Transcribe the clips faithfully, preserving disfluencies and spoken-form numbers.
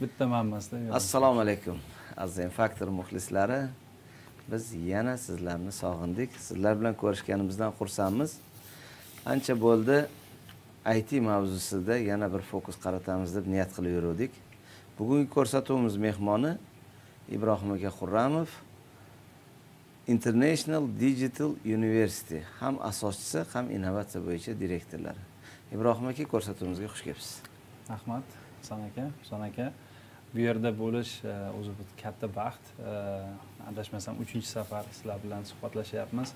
Bitta manmasda. Assalomu alaykum aziz Faktor muxlislari. Biz yana sizlarni sog'indik. Sizlar bilan ko'rishganimizdan xursandmiz. Ancha bo'ldi I T mavzusida yana bir fokus qaratamiz deb niyat qilib yurdik. Bugungi ko'rsatuvimiz mehmoni Ibrohim aka Xurramov, International Digital University ham asoschisi, ham innovatsiya bo'yicha direktorlari. Ibrohim aka, ko'rsatuvimizga xush kelibsiz. Rahmat. Son aka, son aka. Bu yerda bo'lish o'zi katta baxt. Adashmasam uchinchi safar sizlar bilan suhbatlashyapmiz.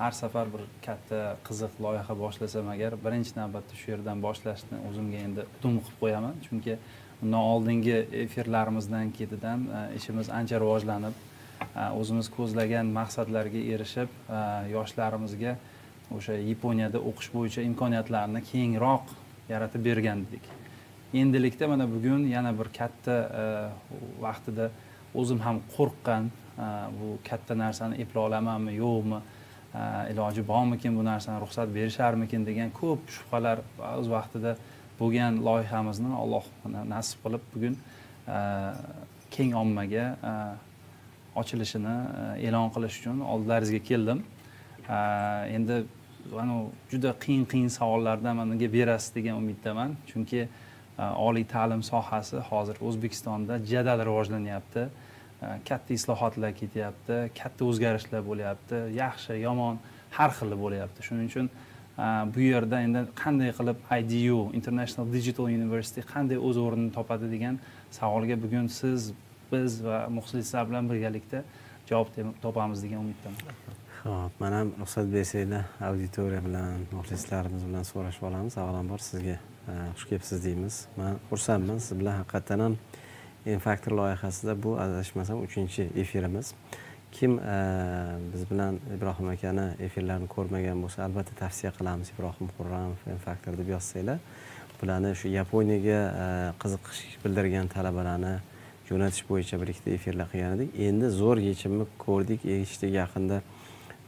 Har safar bir katta qiziq loyiha boshlasam agar, birinchi navbatda shu yerdan boshlashni o'zimga endi tutum qilib qo'yaman. Chunki bundan oldingi efirlarimizdan ketidan ishimiz ancha rivojlanib, o'zimiz ko'zlagan maqsadlarga erishib, yoshlarimizga o'sha Yaponiyada o'qish bo'yicha imkoniyatlarni kengroq yaratib bergandik. Endilikda mana bugun yana bir katta vaqtida o'zim ham qo'rqqan, bu katta narsani epla olamanmi, yo'qmi, iloji bormikin, bu narsani ruxsat berisharmikin degan ko'p shubhalar o'z vaqtida bo'lgan loyihamizni Alloh nasib qilib bugun keng ommaga ochilishini e'lon qilish uchun oldlaringizga keldim. Endi mana juda qiyin-qiyin savollardan menga berasiz degan umiddaman, chunki oliy ta'lim sohasi hozir O'zbekistonda jadal rivojlanyapti. Katta islohotlar ketyapti, katta o'zgarishlar bo'lyapti, yaxshi, yomon, har xil bo'lyapti. Shuning uchun bu yerda endi qanday qilib I D U, International Digital University qanday o'z o'rnini topadi degan savolga bugun siz, biz va muxlislar bilan birgalikda javob topamiz degan umiddaman. Xo'p, men ham ruxsat bersanglar, auditoriya bilan, muxlislarimiz bilan so'rashib olamiz. Avvalambor sizga xush kelibsiz deymiz. Men xursandman siz bilan haqiqatan ham Infactor loyihasida bu adashmasam uchinchi efirimiz. Kim biz bilan Ibrohim akani efirlarini ko'rmagan bo'lsa, albatta tavsiya qilamiz. Ibrohim Xurramov Infactor deb yozsanglar, bularni shu Yaponiyaga qiziqish bildirgan talabalarni jo'natish bo'yicha birlikda efirlar qilgan edik. Endi zo'r yechimni ko'rdik. Eshitdik yaqinda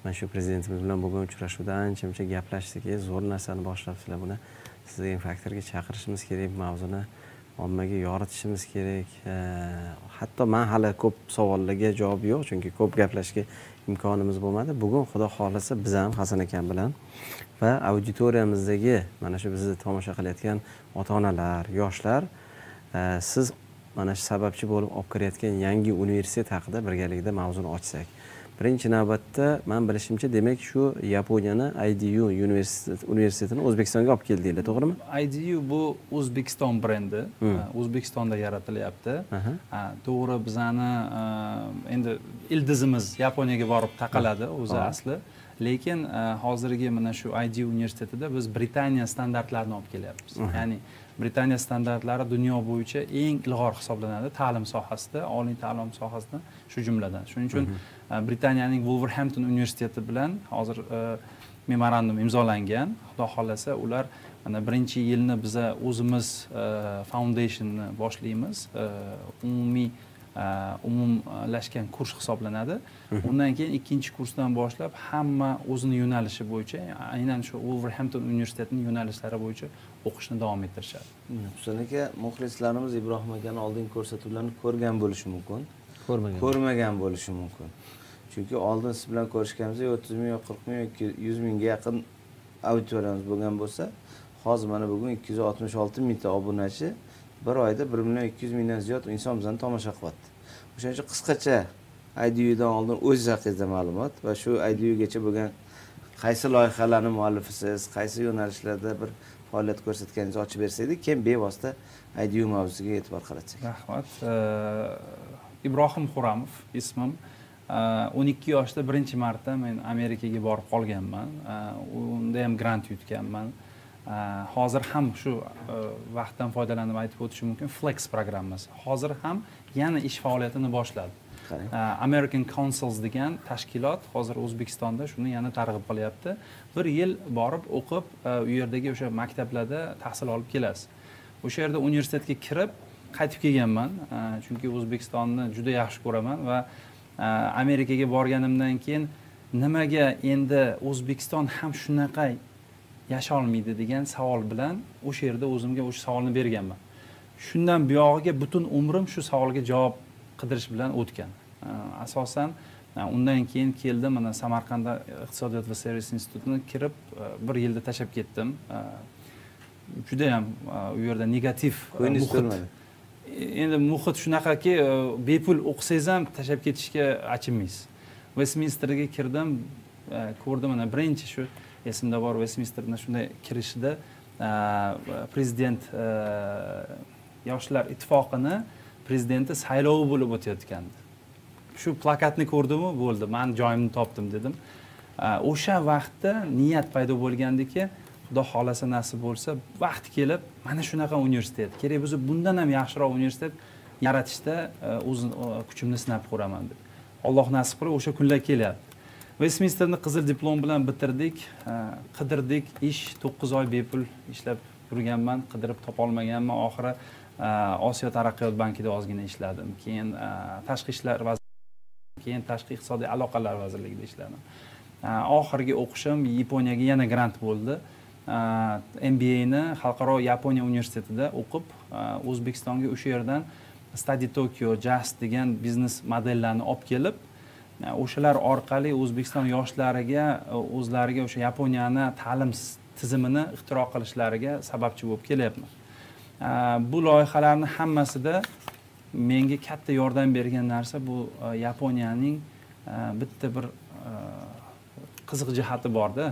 mana shu prezidentimiz bilan bo'lgan uchrashuvda ancha-muncha gaplashdik. Zo'r narsani boshlabsizlar, buni sizni Infactorga chaqirishimiz kerak, mavzuni ommaga yoritishimiz kerak. Hatto men hali ko'p savollarga javob yo'q, chunki ko'p gaplashishga imkonimiz bo'lmadi. Bugun xudo xolasa biz ham Hasan akam bilan va auditoriyamizdagi mana shu bizni tomosha qilayotgan ota-onalar, yoshlar, siz mana shu sababchi bo'lib olib kirayotgan yangi universitet haqida birgalikda mavzuni ochsak. Birinchi navbatda men bilishimcha demak shu Yaponiyani I D U universitetini O'zbekistonga olib keldinglar, to'g'rimi? I D U bu O'zbekiston brendi, O'zbekistonda yaratilyapti. To'g'ri, bizani endi ildizimiz Yaponiyaga borib taqaladi o'zi asli, lekin hozirgi mana shu I D U universitetida biz Britaniya standartlarini olib kelyapmiz. Ya'ni Britaniya standartlari dunyo bo'yicha eng ilg'or hisoblanadi ta'lim sohasida, oliy ta'lim sohasida shu jumladan. Shuning uchun Britaniyaning Wolverhampton universiteti bilan hozir memorandum imzolangan. Xudo xolasa ular mana birinchi yilni biz o'zimiz foundationni boshlaymiz. Umumiy umumlashgan kurs hisoblanadi. Undan keyin ikkinchi kursdan boshlab hamma o'zini yo'nalishi bo'yicha, aynan shu Wolverhampton universitetining yo'nalishlari bo'yicha o'qishni davom ettirishadi. Husan aka, muxlislarimiz Ibrohim akani oldingi ko'rsatuvlarni ko'rgan bo'lishi mumkin, ko'rmagan ko'rmagan bo'lishi mumkin. Chunki oldin siz bilan ko'rishganimizda o'ttiz ming, qirq ming yoki yuz mingga yaqin auditoriyamiz bo'lgan bo'lsa, hozir mana bugun ikki yuz oltmish olti ming ta obunachi, bir oyda bir million ikki yuz mingdan ziyod inson bizni tomosha qilyapti. O'shaning uchun qisqacha I D U'dan oldin o'zingiz haqingizda ma'lumot va shu I D U'gacha bo'lgan qaysi loyihalarning muallifisiz, qaysi yo'nalishlarda bir faoliyat ko'rsatganingizni ochib bersaydik, keyin bevosita I D U mavzusiga e'tibor qaratsak. Rahmat. Ibrohim Xurramov ismim. o'n ikki yoshda birinchi marta men Amerikaga borib qolganman. Unda ham grant yutganman. Hozir ham shu vaqtdan foydalanib aytib o'tishim mumkin, Flex programmasi hozir ham yana ish faoliyatini boshladi. American Councils degan tashkilot hozir O'zbekistonda shuni yana targ'ib qilyapti. Bir yil borib o'qib, u yerdagi o'sha maktablarda tahsil olib kelasiz. O'sha yerda universitetga kirib qaytib kelganman, chunki O'zbekistonni juda yaxshi ko'raman va Amerikaga borganimdan keyin nimaga endi O'zbekiston ham shunaqa yasha olmaydi degan savol bilan o'sha yerda o'zimga o'sha savolni berganman. Shundan buyog'iga butun umrim shu savolga javob qidirish bilan o'tgan. Asosan undan keyin keldim, mana Samarqandda iqtisodiyot va servis institutini kirib bir yilda tashab ketdim. Juda ham u yerda negativ muhit. Endi muhit shunaqaki, bepul o'qisangiz ham tashab ketishga achinmaysiz. Westminsterga kirdim, ko'rdim mana birinchi shu esimda bor Westminsterga shunday kirishida prezident Yoshlar ittifoqini prezidenti saylovi bo'lib o'tayotgandi. Shu plakatni ko'rdimi, bo'ldi, men joyimni topdim dedim. O'sha vaqtda niyat paydo bo'lgandiki, xudo xolasa nasib bo'lsa, vaqt kelib mana shunaqa universitet, kerak bo'lsa bundan ham yaxshiroq universitet yaratishda o'z kuchimni sinab ko'raman deb. Alloh nasib qilib o'sha kunlar kelyapti. Westminsterni qizil diplom bilan bitirdik, qidirdik, ish to'qqiz oy bepul ishlab turganman, qidirib topa olmaganman, oxiri Osiyo taraqqiyot bankida ozgina ishladim. Keyin tashqi ishlar vazirligi, keyin tashqi iqtisodiy aloqalar vazirligida ishladim. Oxirgi o'qishim Yaponiyaga yana grant bo'ldi. M B A ni Xalqaro Yaponiya universitetida o'qib, O'zbekistonga o'sha yerdan Study Tokyo Just degan biznes modellarini olib kelib, o'shalar orqali O'zbekiston yoshlariga o'zlariga o'sha Yaponiyani ta'lim tizimini ixtiro qilishlariga sababchi bo'lib kelyapman. Bu loyihalarning hammasida menga katta yordam bergan narsa bu Yaponiyaning bitta bir qiziq jihati borda.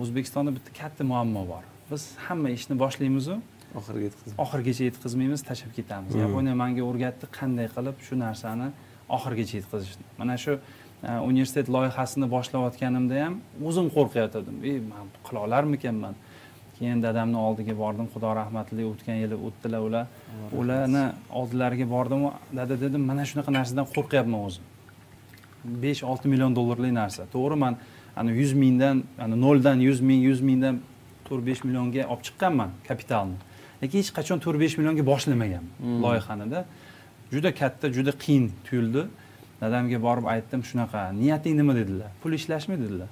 O'zbekistonda bitta katta muammo bor. Biz hamma ishni boshlaymiz-u, oxiriga yetkazmaymiz. Oxirgacha yetkazmaymiz, tashab ketamiz. Yaponiya menga o'rgatdi qanday qilib shu narsani oxirgacha yetkazishni. Mana shu universitet loyihasini boshlayotganimda ham o'zim qo'rqayotdim. Ey, men qila olarmikanman? Keyin dadamni oldiga bordim, xudo rahmatli o'tgan yili o'tdilar ular. Ularni oldilariga bordim, dada dedim, mana shunaqa narsadan qo'rqyapman o'zim. besh olti million dollarlik narsa. To'g'ri, men ana yuz mingdan, ana noldan yuz ming, yuz mingdan to'rt besh millionga olib chiqqanman kapitalni. Lekin hech qachon to'rt besh millionga boshlamaganman loyihanida. Juda katta, juda qiyin tuyuldi. Dadamga borib aytdim, shunaqa, niyating nima dedilar? Pul ishlashmi dedilar?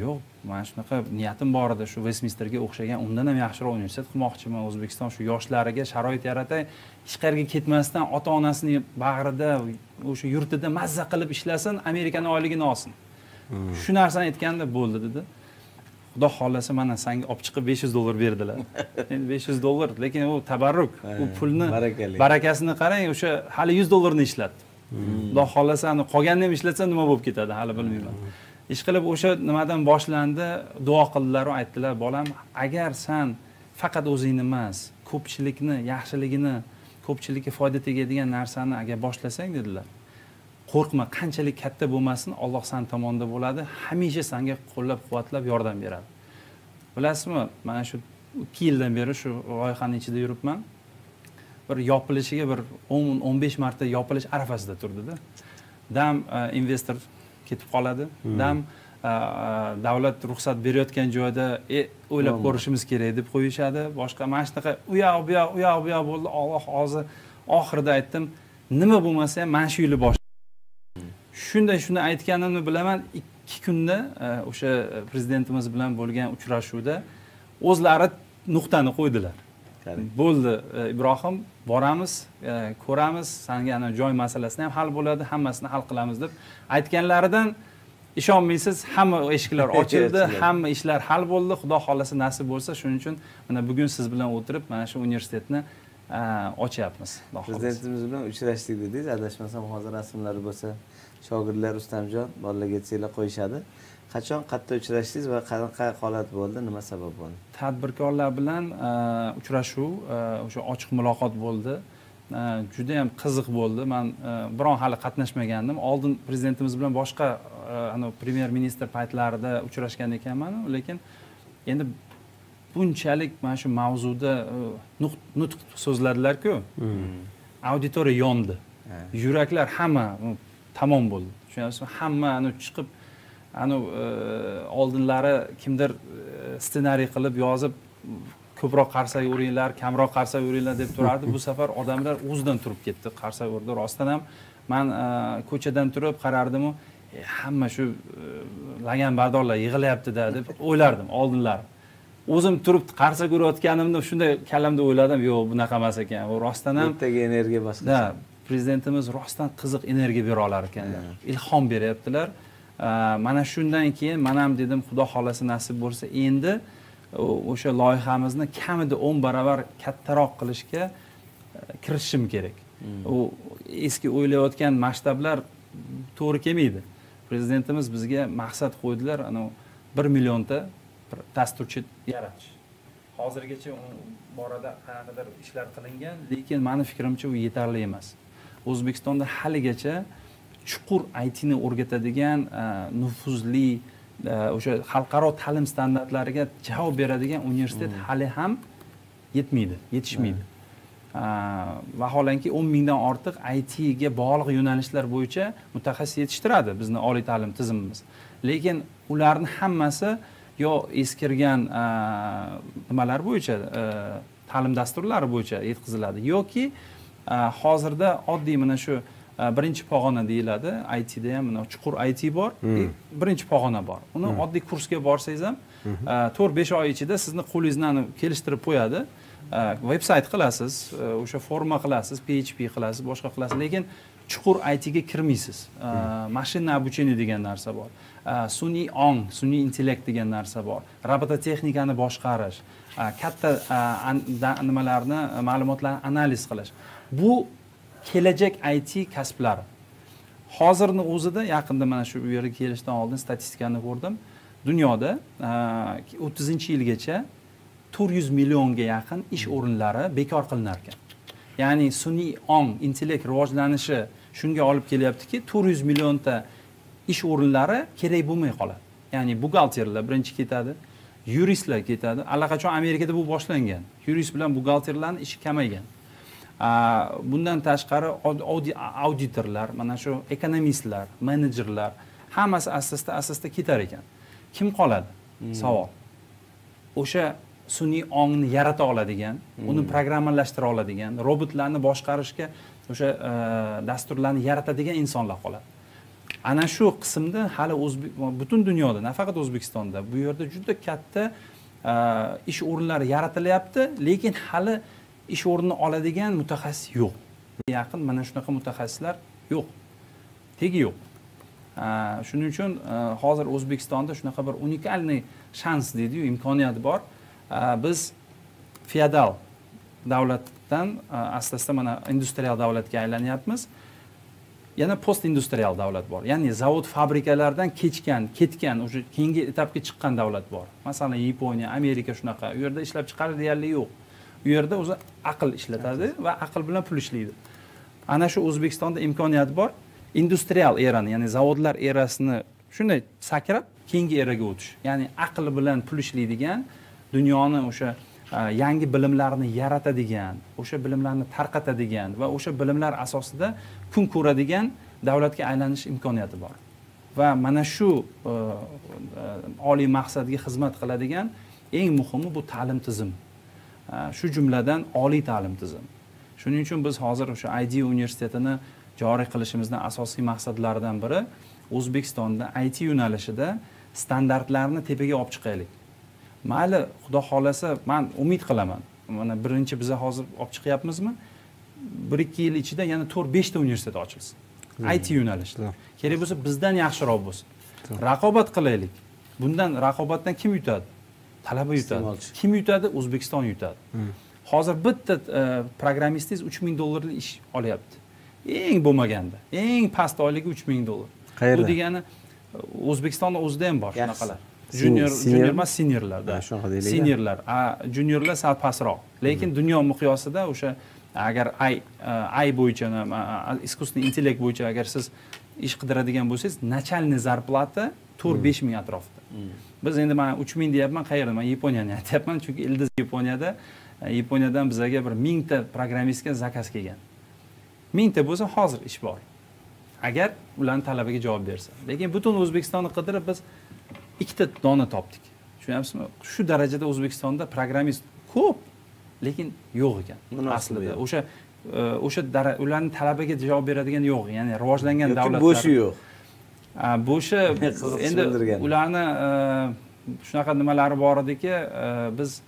Yo'q, men shunaqa niyatim bor edi, shu Westminsterga o'xshagan undan ham yaxshiroq universitet qilmoqchiman. O'zbekiston shu yoshlariga sharoit yaratay, hech qayerga ketmasdan ota-onasini bag'rida, o'sha yurtida mazza qilib ishlasin, Amerikaning oyligini olsin. Shu narsani aytganda bo'ldi dedi. Xudo xolasa mana senga olib chiqib besh yuz dollar berdilar. Endi besh yuz dollar, lekin u tabarruk, u pulni barakasini qarang, o'sha hali yuz dollarni ishlatdi. Xudo xolasa qolganini ham ishlatsa nima bo'lib ketadi, hali bilmayman. Ish qilib o'sha nimadan boshlandi, duo qildilar va aytdilar, bolam, agar sen faqat o'zingni emas, ko'pchilikni, yaxshiligini, ko'pchilikka foyda tegadigan narsani agar boshlasang dedilar, qo'rqma, qanchalik katta bo'lmasin, Alloh sen tomonda bo'ladi, hamisha senga qo'llab-quvvatlab yordam beradi. Bilasizmi, mana shu ikki yildan beri shu loyihaning ichida yuribman. Bir yopilishiga bir o'n o'n besh marta yopilish arafasida turdi-da. Dam investor ketib qoladi. Dam davlat ruxsat berayotgan joyda o'ylab ko'rishimiz kerak deb qo'yishadi. Boshqa mana shunaqa u yoq, bu yoq, u yoq, bu yoq bo'ldi. Alloh ozi oxirida aytdim, nima bo'lmasa ham mana shu yilni bosh. Shunday shuni aytganimni bilaman, ikki kunda o'sha prezidentimiz bilan bo'lgan uchrashuvda o'zlari nuqtani qo'ydilar. Bo'ldi, Ibrohim, boramiz, ko'ramiz, senga ana joy masalasini ham hal bo'ladi, hammasini hal qilamiz deb aytganlaridan ishonmaysiz, hamma eshiklar ochildi, hamma ishlar hal bo'ldi, xudo xolasa nasib bo'lsa, shuning uchun mana bugun siz bilan o'tirib mana shu universitetni ochyapmiz. Prezidentimiz bilan uchrashdik dedingiz, adashmasam hozir rasmlari bo'lsa, shogirdlar Rustamjon bolalarga yetkazinglar qo'yishadi. Qachon, qayerda uchrashdingiz va qanaqa holat bo'ldi, nima sabab bo'ldi? Tadbirkorlar bilan uchrashuv, o'sha ochiq muloqot bo'ldi. Juda ham qiziq bo'ldi. Men biron hali qatnashmagandim. Oldin prezidentimiz bilan boshqa ana premyer-ministr paytlarida uchrashgan ekanman, lekin endi bunchalik mana shu mavzuda nutq so'zladilar-ku. Auditoriya yondi. Yuraklar hamma tamom bo'ldi. Tushunasizmi? Hamma ana chiqib ana oldinlari kimdir ssenariy qilib yozib ko'proq qarsak o'ringlar, kamroq qarsak o'ringlar deb turardi. Bu safar odamlar o'zidan turib ketdi, qarsak o'rdi. Rostdan ham men ko'chadan turib qarardim, hamma shu lagan bardorlar yig'ilyapti-da deb o'ylardim oldinlar. o'zim turib qarsa ko'rayotganimda shunday kalamda o'yladim, yo'q bunaqa emas ekan. U rostdan ham bittaga energiya bosqinchi. Prezidentimiz rostdan qiziq energiya bera olar ekanlar. Ilhom beryaptilar. Mana shundan keyin men ham dedim, Xudo xolasi nasib bo'lsa, endi o'sha loyihamizni kamida o'n baravar kattaroq qilishga kirishim kerak. U eski o'ylayotgan masshtablar to'g'ri kelmaydi. Prezidentimiz bizga maqsad qo'ydilar, ana bir millionta dasturchi yaratish. Hozirgacha u borada qanaqadir ishlar qilingan, lekin meni fikrimcha u yetarli emas. O'zbekistonda haligacha chuqur I T ni o'rgatadigan nufuzli o'sha xalqaro ta'lim standartlariga javob beradigan universitet hali ham yetmaydi, yetishmaydi. Vaholanki o'n mingdan ortiq I T ga bog'liq yo'nalishlar bo'yicha mutaxassis yetishtiradi bizning oliy ta'lim tizimimiz. Lekin ularning hammasi yo eskirgan nimalar bo'yicha, ta'lim dasturlari bo'yicha yetkaziladi yoki hozirda oddiy mana shu birinchi pog'ona deyiladi. I T da ham mana chuqur I T bor, birinchi pog'ona bor. Uni oddiy kursga borsangiz ham to'rt besh oy ichida sizni qo'lingizdan kelishtirib qo'yadi. Veb-sayt qilasiz, o'sha forma qilasiz, P H P qilasiz, boshqa qilasiz, lekin chuqur I T ga kirmaysiz. Mashina obучение degan narsa bor. Sun'iy ong, sun'iy intellekt degan narsa bor. Robototexnikani boshqarish, katta nimalarni, ma'lumotlarni analiz qilish. Bu kelajak I T kasblari. Hozirning o'zida yaqinda mana shu yerga kelishdan oldin statistikani ko'rdim. Dunyoda o'ttizinchi yilgacha to'rt yuz millionga yaqin ish o'rinlari bekor qilinar ekan. Ya'ni sun'iy ong, intellekt rivojlanishi shunga olib kelyaptiki, to'rt yuz millionta ish o'rinlari kerak bo'lmay qoladi. Ya'ni buxgalterlar birinchi ketadi, yuristlar ketadi. Allaqachon Amerikada bu boshlangan. Yurist bilan buxgalterlarning ishi kamaygan. Bundan tashqari auditorlar, mana shu ekonomistlar, menejerlar hammasi asosda asosda ketar ekan. Kim qoladi? Savol. O'sha sun'iy ongni yarata oladigan, uni programmalashtira oladigan, robotlarni boshqarishga o'sha dasturlarni yaratadigan insonlar qoladi. Ana shu qismda hali O'zbek butun dunyoda, nafaqat O'zbekistonda, bu yerda juda katta ish o'rinlari yaratilyapti, lekin hali ish o'rnini oladigan mutaxassis yo'q. Yaqin mana shunaqa mutaxassislar yo'q. Tegi yo'q. Shuning uchun hozir O'zbekistonda shunaqa bir unikalniy shans deydi-yu, imkoniyat bor. Biz feodal davlatdan asta-asta mana industrial davlatga aylanyapmiz. Yana post-industrial davlat bor. Ya'ni zavod fabrikalardan kechgan, ketgan, o'sha keyingi etapga chiqqan davlat bor. Masalan, Yaponiya, Amerika shunaqa. U yerda ishlab chiqarish deyarli yo'q. U yerda o'zi aql ishlatadi va aql bilan pul ishlaydi. Ana shu O'zbekistonda imkoniyat bor. Industrial erani, ya'ni zavodlar erasini shunday sakrab keyingi eraga o'tish. Ya'ni aql bilan pul ishlaydigan, dunyoni o'sha yangi bilimlarni yaratadigan, o'sha bilimlarni tarqatadigan va o'sha bilimlar asosida kun ko'radigan davlatga aylanish imkoniyati bor. Va mana shu oliy maqsadga xizmat qiladigan eng muhimi bu ta'lim tizimi. Shu jumladan oliy ta'lim tizimi. Shuning uchun biz hozir o'sha I D universitetini joriy qilishimizning asosiy maqsadlaridan biri O'zbekistonda I T yo'nalishida standartlarni tepaga olib chiqaylik. Mayli, Xudo xolasa, men umid qilaman. Mana birinchi biz hozir olib chiqyapmizmi? bir ikki yil ichida yana to'rt beshta universitet ochilsin. I T yo'nalishida. Kerak bo'lsa bizdan yaxshiroq bo'lsin. Raqobat qilaylik. Bundan raqobatdan kim yutadi? Talaba yutadi. Kim yutadi? O'zbekiston yutadi. Hozir bitta programmistingiz uch ming dollarlik ish olyapti. Eng bo'lmaganda, eng past oyligi uch ming dollar. Bu degani O'zbekistonda o'zida ham bor shunaqalar. Junior, junior emas, seniorlarda. Seniorlar, juniorlar sal pastroq. Lekin dunyo miqyosida o'sha agar I I bo'yicha, iskusniy intellekt bo'yicha agar siz ish qidiradigan bo'lsangiz, nachalniy zarplata to'rt besh ming atrofida. Biz endi mana uch ming deyapman, qayerda? Men Yaponiyani aytayapman, chunki ildiz Yaponiyada, Yaponiyadan bizga bir mingta programmistga zakaz kelgan. mingta bo'lsa hozir ish bor. Agar ularning talabiga javob bersa. Lekin butun O'zbekistonni qidirib biz ikkita dona topdik. Tushunyapsizmi? Shu darajada O'zbekistonda programmist ko'p, lekin yo'q ekan. Aslida o'sha o'sha ularning talabiga javob beradigan yo'q, ya'ni rivojlangan davlatlar bo'shi yo'q. Bo'shi endi ularni shunaqa nimalar bor ediki, biz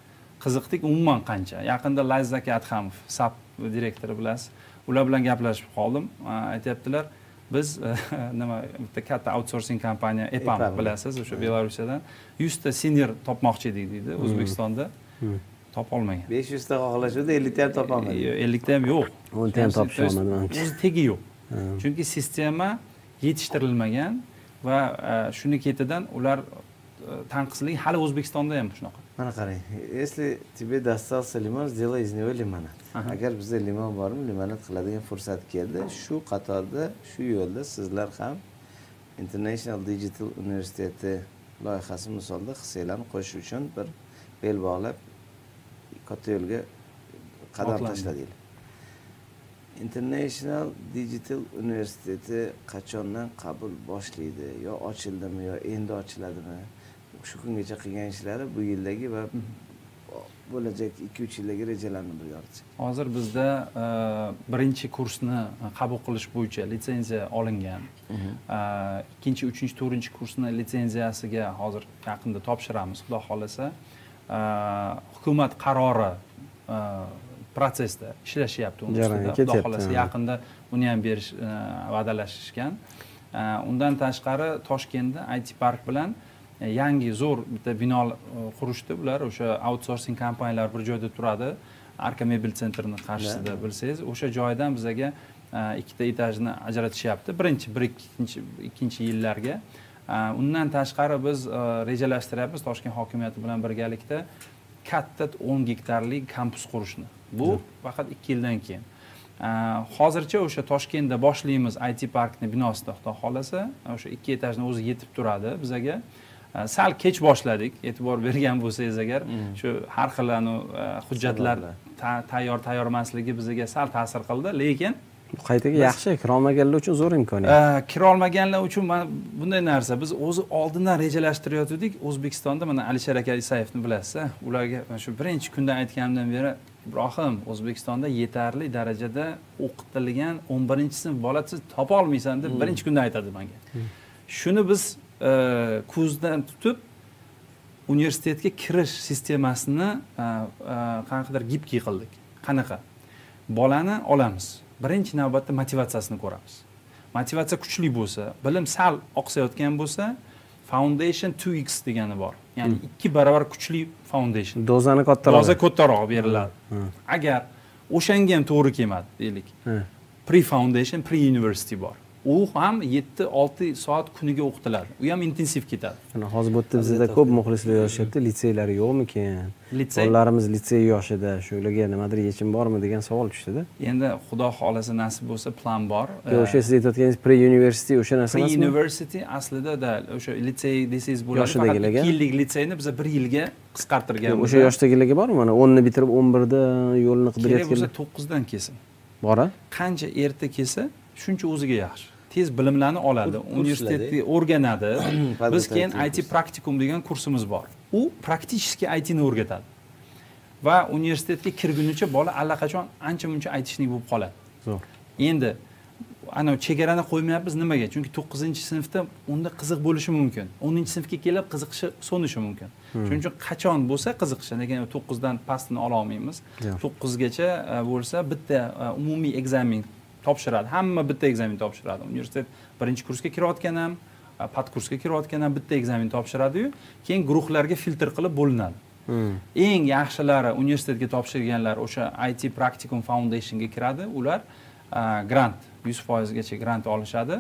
qiziqdik umuman qancha. Yaqinda Laziz Akatxonov, S A P direktori bilasiz, ular bilan gaplashib qoldim. Aytibdilar, biz nima bitta katta outsourcing kompaniya E P A M bilasiz, o'sha Belarusdan yuz ta senior topmoqchi edik dedi O'zbekistonda. Top olmagan. besh yuz ta xohlashuvda ellik ta ham topolmadim. ellik ta ham yo'q. o'n ta ham topish olmadim. O'zi tegi yo'q. Chunki sistema yetishtirilmagan va shuni ketidan ular tanqislik hali O'zbekistonda ham shunaqa. Mana qarang, если тебе достался лимон, сделай из него лимонад. Agar bizda limon bormi, limonad qiladigan fursat keldi. Shu qatorda, shu yo'lda sizlar ham International Digital University loyihasi misolida hissiylarni qo'shish uchun bir bel bog'lab katta yo'lga qadam tashladik. International Digital University qachondan qabul boshlaydi? Yo ochildimi, yo endi ochiladimi? Shu kungacha qilgan ishlari bu yildagi va bo'lajak ikki uch yildagi rejalarni bir yoritsak. Hozir bizda birinchi kursni qabul qilish bo'yicha litsenziya olingan. ikkinchi, uchinchi, to'rtinchi kursni litsenziyasiga hozir yaqinda topshiramiz, xudo xolasa. Hukumat qarori protsesda ishlashyapti. Xudo xolasa yaqinda uni ham berish va'dalashishgan. Undan tashqari Toshkentda I T park bilan yangi zo'r bitta bino qurishdi. Ular o'sha outsourcing kompaniyalar bir joyda turadi. Arka mebel sentrining qarshisida bilsangiz, o'sha joydan bizaga ikkita etajni ajratishyapti. Birinchi, ikkinchi yillarga. Undan tashqari biz rejalashtiryapmiz Toshkent hokimiyati bilan birgalikda katta o'n gektarlik kampus qurishni. Bu faqat ikki yildan keyin. Hozircha o'sha Toshkentda boshlaymiz I T parkni binosida, xudo xolasa, o'sha ikki etajni o'zi yetib turadi bizaga. Sal kech boshladik, e'tibor bergan bo'lsangiz agar, shu har xil hujjatlar tayyor tayyor emasligi bizaga sal ta'sir qildi, lekin qaytaga yaxshi, kira olmaganlar uchun zo'r imkoniyat. Kira olmaganlar uchun mana bunday narsa, biz o'zi oldindan rejalashtirayotdik. O'zbekistonda mana Alisher aka Isayevni bilasiz-a, ularga mana shu birinchi kundan aytganimdan beri, Ibrohim, O'zbekistonda yetarli darajada o'qitilgan o'n birinchi sinf bolasi topa olmaysan deb birinchi kundan aytadi menga. Shuni biz kuzdan tutib universitetga kirish sistemasini qanaqadir gibki qildik. Qanaqa? Bolani olamiz. Birinchi navbatda motivatsiyasini ko'ramiz. Motivatsiya kuchli bo'lsa, bilim sal oqsayotgan bo'lsa, foundation two X degani bor. Ya'ni ikki barobar kuchli foundation. Dozani kattaroq. Doza kattaroq beriladi. Agar o'shanga ham to'g'ri kelmadi deylik. Pre-foundation, pre-university bor. U ham yetti olti soat kuniga o'qitiladi. U ham intensiv ketadi. Hozir bu yerda bizda ko'p muxlislar yoshyapti, litseyllar yo'qmikan? Bolalarimiz litsey yoshida, shu ularga nimadir yechim bormi degan savol tushdi-da. Endi xudo xolasa nasib bo'lsa plan bor. O'sha siz aytayotganingiz pre-university o'sha narsa emasmi? Pre-university aslida o'sha litsey desangiz bo'ladi, faqat ikki yillik litseyni biz bir yilga qisqartirganmiz. O'sha yoshdagilarga bormi? Mana o'nni bitirib o'n birda yo'lini qidirayotganlar. Kerak bo'lsa to'qqizdan kelsin. Bora. Qancha erta kelsa, shuncha o'ziga yaxshi. Tez bilimlarni oladi, universitetda o'rganadi. Biz keyin I T praktikum degan kursimiz bor. U praktichki I T'ni o'rgatadi. Va universitetga kirgunicha bola allaqachon ancha-muncha aytishni bo'lib qoladi. Endi ana chegarani qo'ymayapmiz nimaga? Chunki to'qqizinchi sinfda unda qiziq bo'lishi mumkin. o'ninchi sinfga kelib qiziqishi so'nishi mumkin. Shuning uchun qachon bo'lsa qiziqishi, lekin to'qqizdan pastini ola olmaymiz. to'qqizgacha bo'lsa bitta umumiy ekzamen topshiradi. Hamma bitta ekzamen topshiradi. Universitet birinchi kursga kirayotgan ham podkursga kirayotgan ham bitta ekzamen topshiradi-yu, keyin guruhlarga filtr qilib bo'linadi. Eng yaxshilari universitetga topshirganlar o'sha I T Practicum Foundationga kiradi. Ular grant yuz foizgacha grant olishadi.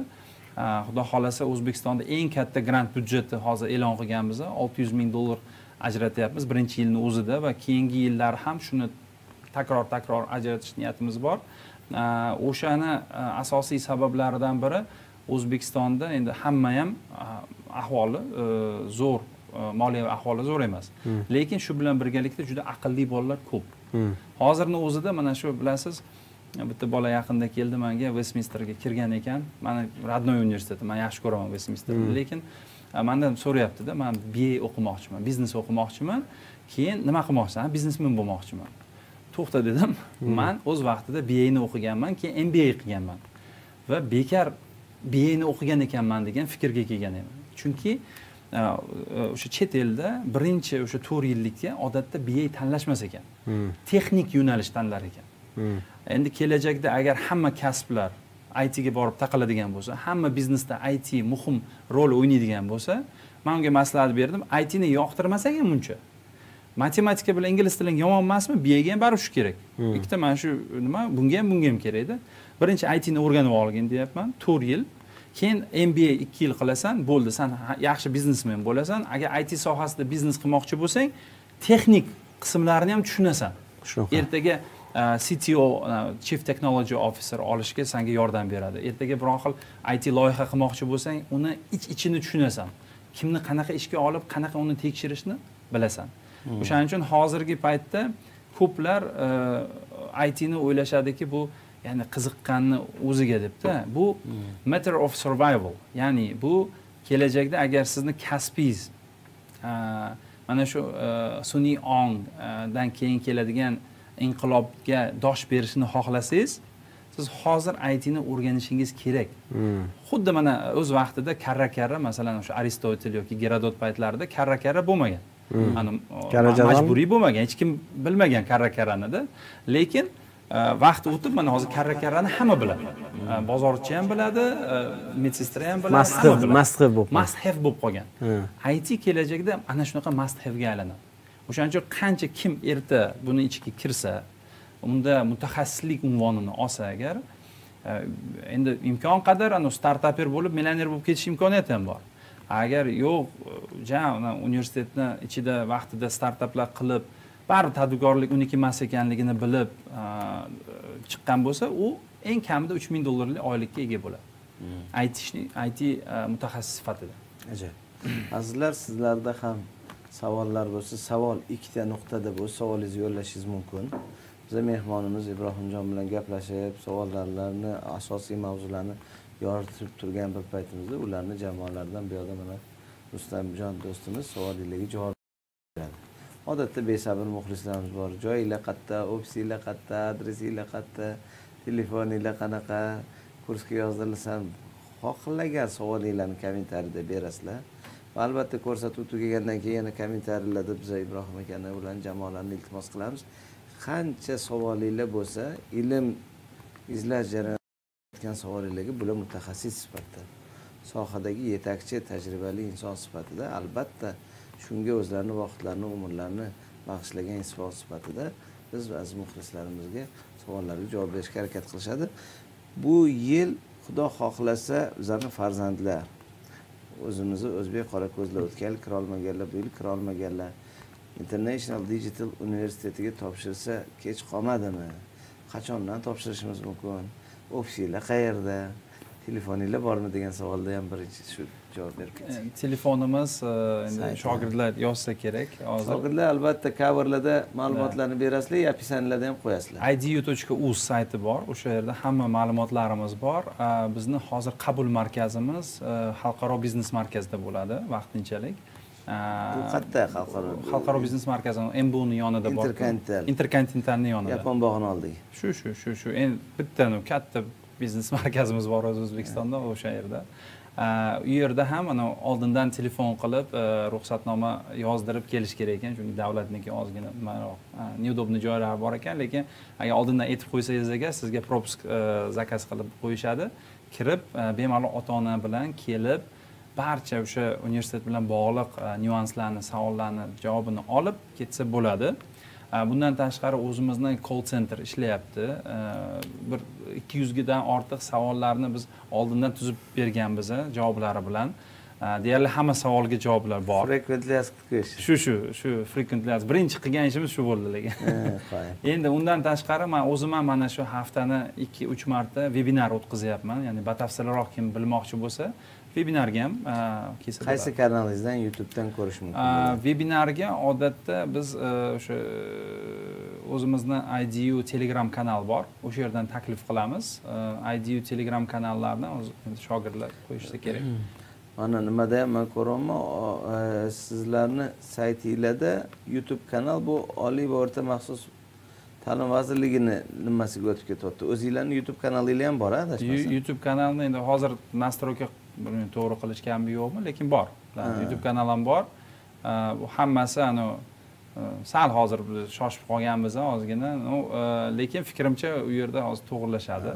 Xudo xolasa O'zbekistonda eng katta grant byudjeti hozir e'lon qilganmiz, olti yuz ming dollar ajratyapmiz birinchi yilni o'zida va keyingi yillar ham shuni takror-takror ajratish niyatimiz bor. O'shani asosiy sabablaridan biri O'zbekistonda endi hamma ham ahvoli zo'r, moliya ahvoli zo'r emas. Lekin shu bilan birgalikda juda aqlli bolalar ko'p. Hozirni o'zida mana shu bilasiz, bitta bola yaqinda keldi menga, Westminsterga kirgan ekan. Mana Radnoy universiteti, men yaxshi ko'raman Westminsterni, lekin mendan so'rayapti-da, men B A o'qimoqchiman, biznes o'qimoqchiman, keyin nima qilmoqchisan? Biznesmen bo'lmoqchiman. To'xta dedim. Men o'z vaqtida B A ni o'qiganman, keyin M B A qilganman. Va bekar B A ni o'qigan ekanman degan fikrga kelgan edim. Chunki o'sha chet elda birinchi o'sha to'rt yillikka odatda B A tanlashmas ekan. Texnik yo'nalish tanlar ekan. Endi kelajakda agar hamma kasblar I T ga borib taqaladigan bo'lsa, hamma biznesda I T muhim rol o'ynaydigan bo'lsa, men unga maslahat berdim, I T ni yoqtirmasak ham buncha. Matematika bilan ingliz tili yomon emasmi? B A ga ham barish kerak. Ikkita mana shu nima, bunga ham bunga ham kerakda. Birinchi I T ni o'rganib olgin deyapman, to'rt yil. Keyin M B A ikki yil qilasan, bo'ldi, sen yaxshi biznesmen bo'lasan. Agar I T sohasida biznes qilmoqchi bo'lsang, texnik qismlarini ham tushunasan. Ertaga C T O, Chief Technology Officer olishga senga yordam beradi. Ertaga biron xil I T loyiha qilmoqchi bo'lsang, uni ich-ichini tushunasan. Kimni qanaqa ishga olib, qanaqa uni tekshirishni bilasan. O'shaning uchun hozirgi paytda ko'plar I T ni o'ylashadiki, bu yani qiziqqanni o'ziga debda. Bu matter of survival. Ya'ni bu kelajakda agar sizni kasbingiz mana shu sun'iy ongdan keyin keladigan inqilobga dosh berishni xohlasangiz, siz hozir I T ni o'rganishingiz kerak. Xuddi mana o'z vaqtida karra-karra, masalan o'sha Aristotel yoki Gerodot paytlarida karra-karra bo'lmagan. Mana majburiy bo'lmagan, hech kim bilmagan karra-karranida. Lekin vaqt o'tib mana hozir karra-karrani hamma biladi. Bozorchi ham biladi, medsestra ham biladi. Must have, must have bo'lib. Must have bo'lib qolgan. I T kelajakda ana shunaqa must have ga aylanadi. O'shaning uchun qancha kim erta buni ichiga kirsa, unda mutaxassislik unvonini olsa agar, endi imkon qadar ana startaper bo'lib millioner bo'lib ketish imkoniyati ham bor. Agar yo'q, jana universitetni ichida vaqtida startaplar qilib baribir tadbirkorlik uniki emas ekanligini bilib chiqqan bo'lsa, u eng kamida uch ming dollarlik oylikka ega bo'ladi. I T I T mutaxassis sifatida. Ajab. Azizlar, sizlarda ham savollar bo'lsa, savol ikkita nuqtada bo'lsa, savolingizni yo'llashingiz mumkin. Bizning mehmonimiz Ibrohimjon bilan gaplashib, savollarni, asosiy mavzularni yoritib turgan bir paytimizda ularni jamoalardan bu yerda mana Rustamjon do'stimiz savolingizga javob beradi. Odatda besabr muxlislarimiz bor. Joy ila qatta, ofis ila qatta, adres ila qatta, telefon ila qanaqa, kursga yozdirilsam, xohlagan savolingizni kommentariyada berasizlar. Va albatta ko'rsatuv tugagandan keyin yana kommentariyalarda biz Ibrohim akani bilan jamoalarni iltimos qilamiz. Qancha savolinglar bo'lsa, ilm izlash jarayonidagi savolingizga bilim mutaxassis sifatida, sohadagi yetakchi, tajribali inson sifatida albatta shunga o'zlarini vaqtlarini, umrlarini bag'ishlagan inson sifatida biz va aziz muxlislarimizga savollarga javob berishga harakat qilishadi. Bu yil Xudo xohlasa bizlarning farzandlar o'zimizni o'zbek qora ko'zlar o'tgan, kira olmaganlar, bu yil kira olmaganlar International Digital Universitetiga topshirsa kech qolmadimi? Qachondan topshirishimiz mumkin? Ofisinglar qayerda? Telefoninglar bormi degan savolda ham birinchi shu javob berib ketdik. Telefonimiz endi shogirdlar yozsa kerak. Hozir shogirdlar albatta coverlarda ma'lumotlarni berasizlar, yapisanilarda ham qo'yasizlar. I D U dot U sayti bor. O'sha yerda hamma ma'lumotlarimiz bor. Bizni hozir qabul markazimiz xalqaro biznes markazida bo'ladi vaqtinchalik. Bu qatta xalqaro xalqaro biznes markazining M B U'ning yonida bor. Intercontinental. Intercontinentalning yonida. Yapon bog'ini oldik. Shu shu shu shu endi bitta katta biznes markazimiz bor O'zbekistonda, o'sha yerda. U yerda ham ana oldindan telefon qilib, ruxsatnoma yozdirib kelish kerak ekan, chunki davlatniki ozgina neudobni joylari bor ekan, lekin agar oldindan aytib qo'ysangiz agar sizga propisk zakaz qilib qo'yishadi. Kirib, bemalol ota-ona bilan kelib, barcha o'sha universitet bilan bog'liq nyuanslarni, savollarni javobini olib ketsa bo'ladi. Bundan tashqari o'zimizning call center ishlayapti. Bir ikki yuz dan ortiq savollarni biz oldindan tuzib bergan biza javoblari bilan. Deyarli hamma savolga javoblar bor. Frequently asked questions. Shu shu shu frequently asked. Birinchi qilgan ishimiz shu bo'ldi lekin. Endi undan tashqari men o'zim ham mana shu haftani ikki uch marta vebinar o'tkazyapman. Ya'ni batafsilroq kim bilmoqchi bo'lsa, webinarga ham kelsa. Qaysi kanalingizdan YouTube'dan ko'rish mumkin? Webinarga odatda biz o'sha o'zimizni I D U Telegram kanali bor. O'sha yerdan taklif qilamiz. I D U Telegram kanallaridan shogirdlar qo'yishsa kerak. Mana nimada ham men ko'raman, sizlarni saytingizda YouTube kanal bu Oliy va o'rta maxsus Ta'lim vazirligini nimasiga o'tib ketyapti. O'zingizlarning YouTube kanalingiz ham bor-a? YouTube kanalini endi hozir nastroyka to'g'ri qilishgan yo'qmi, lekin bor. YouTube kanalim bor. Bu hammasi anu sal hozir shoshib qolganmiz ozgina. Lekin fikrimcha u yerda hozir to'g'rilashadi.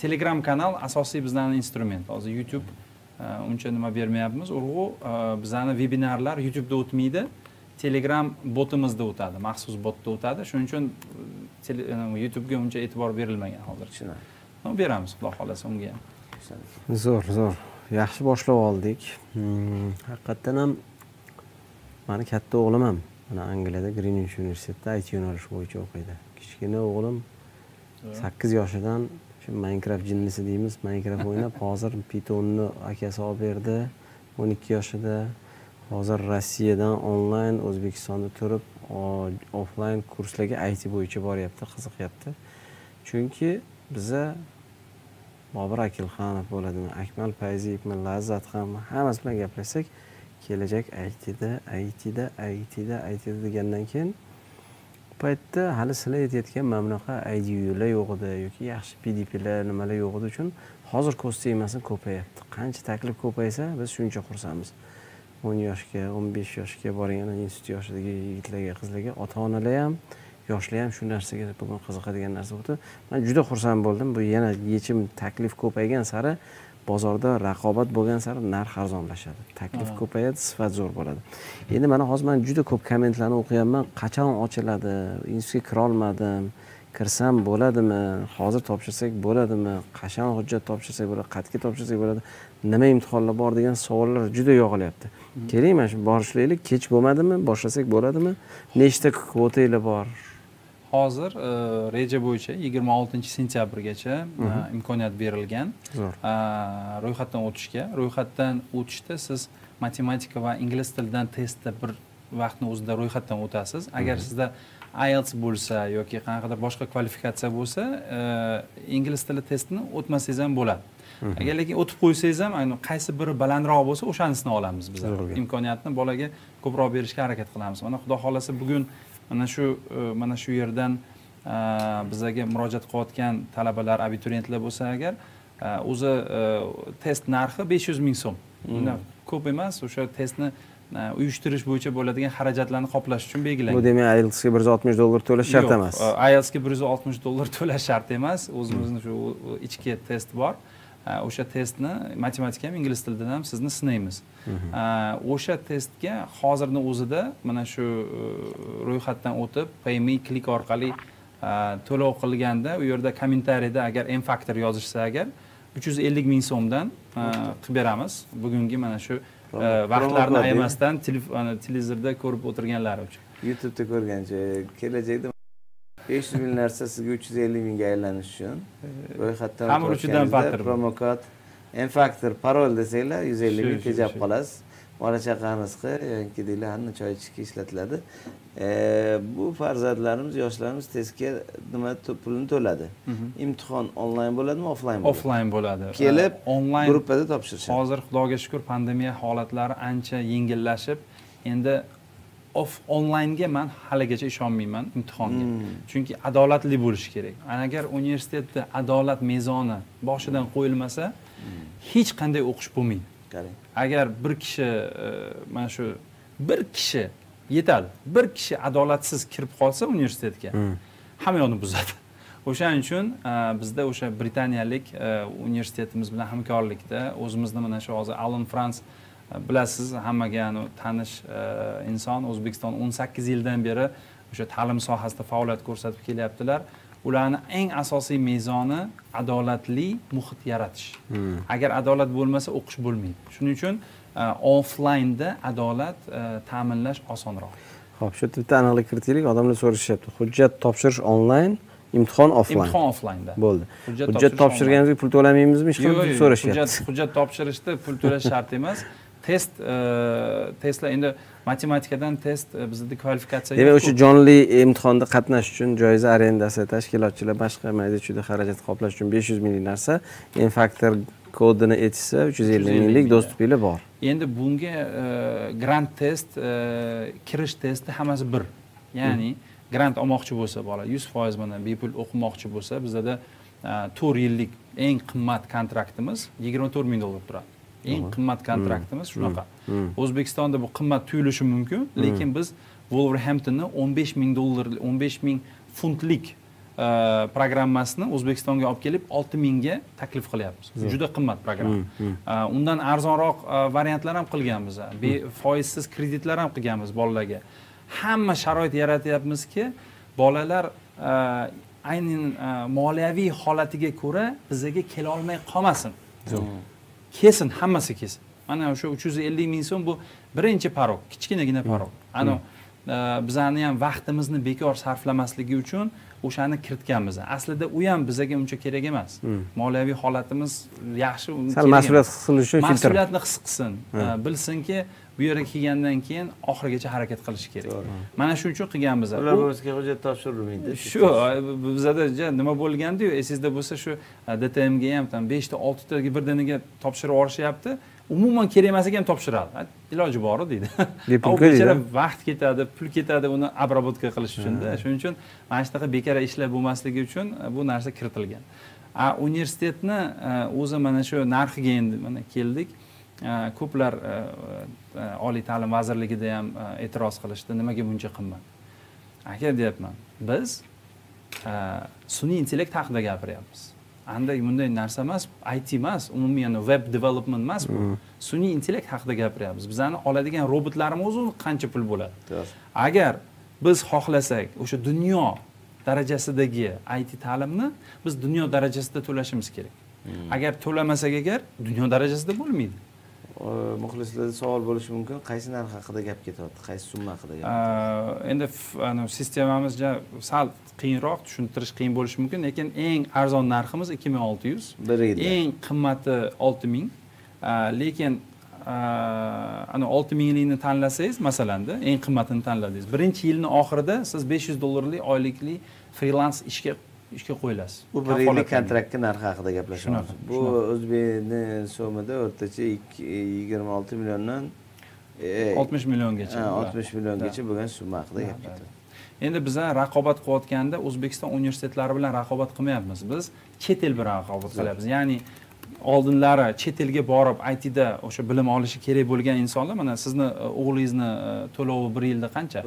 Telegram kanal asosiy bizning instrument. Hozir YouTube uncha nima bermayapmiz. Urg'u bizning vebinarlar YouTube'da o'tmaydi. Telegram botimizda o'tadi, maxsus botda o'tadi. Shuning uchun YouTube'ga uncha e'tibor berilmagan hozircha. Beramiz, xudo xolasa unga ham. Zo'r, zo'r. Yaxshi boshlab oldik. Haqiqatan ham meni katta o'g'lim ham mana Angliyada Greenwich universitetida I T yo'nalishi bo'yicha o'qiydi. Kichkina o'g'lim sakkiz yoshidan shu Minecraft jinnisi deymiz, Minecraft o'ynab hozir Pythonni akasi olib berdi o'n ikki yoshida. Hozir Rossiyadan onlayn O'zbekistonda turib offlayn kurslarga I T bo'yicha boryapti, qiziqyapti. Chunki biza Bobur Akilxonov bo'ladimi, Akmal Fayziyevmi, Lazzat ham hammasi bilan gaplashsak, kelajak I T'da, I T'da, I T'da, I T'da degandan keyin paytda hali sizlar aytayotgan mana bunaqa I D U'lar yo'q edi yoki yaxshi P D P'lar nimalar yo'q edi uchun hozir ko'z tegmasin ko'payapti. Qancha taklif ko'paysa, biz shuncha xursandmiz. o'n yoshga, o'n besh yoshga borgan institut yoshidagi yigitlarga, qizlarga, ota-onalar ham, yoshlar ham shu narsaga bugun qiziqadigan narsa bo'ldi. Men juda xursand bo'ldim. Bu yana yechim taklif ko'paygan sari, bozorda raqobat bo'lgan sari narx arzonlashadi. Taklif ko'payadi, sifat zo'r bo'ladi. Endi mana hozir men juda ko'p kommentlarni o'qiyapman. Qachon ochiladi? Institutga kira olmadim. Kirsam bo'ladimi? Hozir topshirsak bo'ladimi? Qachon hujjat topshirsak bo'ladi? Qat'iy topshirsak bo'ladi? Nima imtihonlar bor degan savollar juda yog'ilyapti. Keling, mana shu borishlaylik, kech bo'lmadimi? Boshlasak bo'ladimi? Nechta kvotalar bor? Hozir reja bo'yicha yigirma oltinchi sentyabrgacha imkoniyat berilgan. Ro'yxatdan o'tishga, ro'yxatdan o'tishda siz matematika va ingliz tilidan testda bir vaqtni o'zida ro'yxatdan o'tasiz. Agar sizda I E L T S bo'lsa yoki qanaqadir boshqa kvalifikatsiya bo'lsa, ingliz tili testini o'tmasangiz ham bo'ladi. Agar lekin o'tib qo'ysangiz ham, aynan qaysi biri balandroq bo'lsa, o'shanisini olamiz biz. Imkoniyatni bolaga ko'proq berishga harakat qilamiz. Mana xudo xolasa bugun mana shu mana shu yerdan bizlarga murojaat qilayotgan talabalar, abituriyentlar bo'lsa agar, o'zi test narxi besh yuz ming so'm. Bundan ko'p emas, o'sha testni uyushtirish bo'yicha bo'ladigan xarajatlarni qoplash uchun belgilangan. Bu demak, I E L T S ga bir yuz oltmish dollar to'lash shart emas. I E L T S ga bir yuz oltmiz dollar to'lash shart emas. O'zimizning shu ichki test bor. O'sha testni matematika ham, ingliz tilidan ham sizni sinaymiz. O'sha testga hozirning o'zida mana shu ro'yxatdan o'tib, P M I klik orqali to'lov qilganda, u yerda kommentariyda agar M faktor yozishsa agar uch yuz ellik ming so'mdan qilib beramiz. Bugungi mana shu vaqtlarni ayamasdan televizorda ko'rib o'tirganlari uchun. YouTube'da ko'rgancha kelajakda besh yuz ming narsa sizga uch yuz ellik mingga aylanish uchun ro'yxatdan o'tganingizda promo kod, M faktor, parol desanglar yuz ellik ming tejab qolasiz. Bola chaqangizga yoki deylar, hamma choy ichishga ishlatiladi. Bu farzandlarimiz, yoshlarimiz testga nima pulini to'ladi. Imtihon onlayn bo'ladimi, offlayn bo'ladimi? Offlayn bo'ladi. Kelib onlayn gruppada topshirishadi. Hozir Xudoga shukr, pandemiya holatlari ancha yengillashib, endi of onlaynga men haligacha ishonmayman imtihonga. Chunki adolatli bo'lish kerak. Agar universitetda adolat mezoni boshidan qo'yilmasa, hech qanday o'qish bo'lmaydi. Agar bir kishi mana shu bir kishi yetadi. Bir kishi adolatsiz kirib qolsa universitetga, hamma yo'lni buzadi. O'shaning uchun bizda o'sha britaniyalik universitetimiz bilan hamkorlikda o'zimizning mana shu hozir Alan France bilasiz, hammaga tanish inson, O'zbekiston o'n sakkiz yildan beri o'sha ta'lim sohasida faoliyat ko'rsatib kelyaptilar. Ularning eng asosiy mezoni adolatli muhit yaratish. Agar adolat bo'lmasa, o'qish bo'lmaydi. Shuning uchun offlaynda adolat ta'minlash osonroq. Xo'p, shu yerda aniqlik kiritaylik. Odamlar so'rashyapti. Hujjat topshirish onlayn, imtihon offlayn. Imtihon offlaynda. Bo'ldi. Hujjat topshirganimizga pul to'lamaymizmi? Ishqilib so'rashyapti. Hujjat topshirishda pul to'lash shart emas. Test, testlar endi matematikadan test bizda kvalifikatsiya. Demak, o'sha jonli imtihonda qatnashish uchun joiza arendasi, tashkilotchilar boshqa mayda chuda xarajat qoplash uchun besh yuz ming narsa, M faktor kodini aytsa uch yuz ellik minglik dostupiylar bor. Endi bunga grant test, kirish testi hammasi bir. Ya'ni grant olmoqchi bo'lsa bola yuz foiz bilan bepul o'qimoqchi bo'lsa, bizda to'rt yillik eng qimmat kontraktimiz yigirma to'rt ming dollar turadi. eng qimmat kontraktimiz shunaqa. O'zbekistonda bu qimmat tuyulishi mumkin, lekin biz Wolverhamptonni o'n besh ming dollar, o'n besh ming funtlik programmasini O'zbekistonga olib kelib olti ming ga taklif qilyapmiz. Juda qimmat programma. Undan arzonroq variantlar ham qilganmiz. Foizsiz kreditlar ham qilganmiz bolalarga. Hamma sharoit yaratyapmizki, bolalar aynan moliyaviy holatiga ko'ra bizga kela olmay qolmasin. Kesin, hammasi kesin. Mana o'sha uch yuz ellik ming so'm bu birinchi parok, kichkinagina parok. Ana bizani ham vaqtimizni bekor sarflamasligi uchun o'shani kiritganmiz. Aslida u ham bizga uncha kerak emas. Moliyaviy holatimiz yaxshi, sal mas'uliyat his qilishi uchun mas'uliyatni his qilsin, bilsinki bu yerga kelgandan keyin oxirigacha harakat qilish kerak. Mana shuning uchun qilganmiz. Ular o'zga hujjat topshirmaydi. Shu bizada nima bo'lgandi-yu, esingizda bo'lsa shu D T M ga ham tam besh ta olti taga birdaniga topshirib orishyapti. Umuman kerak emasiga ham topshiradi. Iloji bor deydi. O'sha vaqt ketadi, pul ketadi uni obrobotka qilish uchun-da. Shuning uchun mana shunaqa bekor ishlar bo'lmasligi uchun bu narsa kiritilgan. A universitetni o'zi mana shu narxiga endi mana keldik. Ko'plar Oliy ta'lim vazirligida ham e'tiroz qilishdi, nimaga buncha qimmat. Aka deyapman, biz sun'iy intellekt haqida gapiryapmiz. Anday bunday narsa emas, I T emas, umumiy yana web development emas bu. Sun'iy intellekt haqida gapiryapmiz. Bizani oladigan robotlarimiz o'zi qancha pul bo'ladi? Agar biz xohlasak, o'sha dunyo darajasidagi I T ta'limni biz dunyo darajasida to'lashimiz kerak. Agar to'lamasak agar dunyo darajasida bo'lmaydi. Muxlislarda savol bo'lishi mumkin, qaysi narx haqida gap ketyapti, qaysi summa haqida gap ketyapti? Endi ana sistemamiz sal qiyinroq, tushuntirish qiyin bo'lishi mumkin, lekin eng arzon narximiz ikki ming olti yuz, eng qimmati olti ming. Lekin ana olti minglikni tanlasangiz, masalanda, eng qimmatini tanladingiz. Birinchi yilning oxirida siz besh yuz dollarlik oylikli freelance ishga ishga qo'yilasiz. Bu bir yillik kontraktning narxi haqida gaplashamiz. Bu o'zbekning so'mida o'rtacha yigirma olti milliondan oltmish milliongacha, oltmish milliongacha bo'lgan summa haqida gaplashamiz. Endi biz raqobat qilayotganda O'zbekiston universitetlari bilan raqobat qilmayapmiz. Biz chet el bilan raqobat qilyapmiz. Ya'ni oldinlari chet elga borib I T'da o'sha bilim olishi kerak bo'lgan insonlar, mana sizni o'g'lingizni to'lovi bir yilda qancha?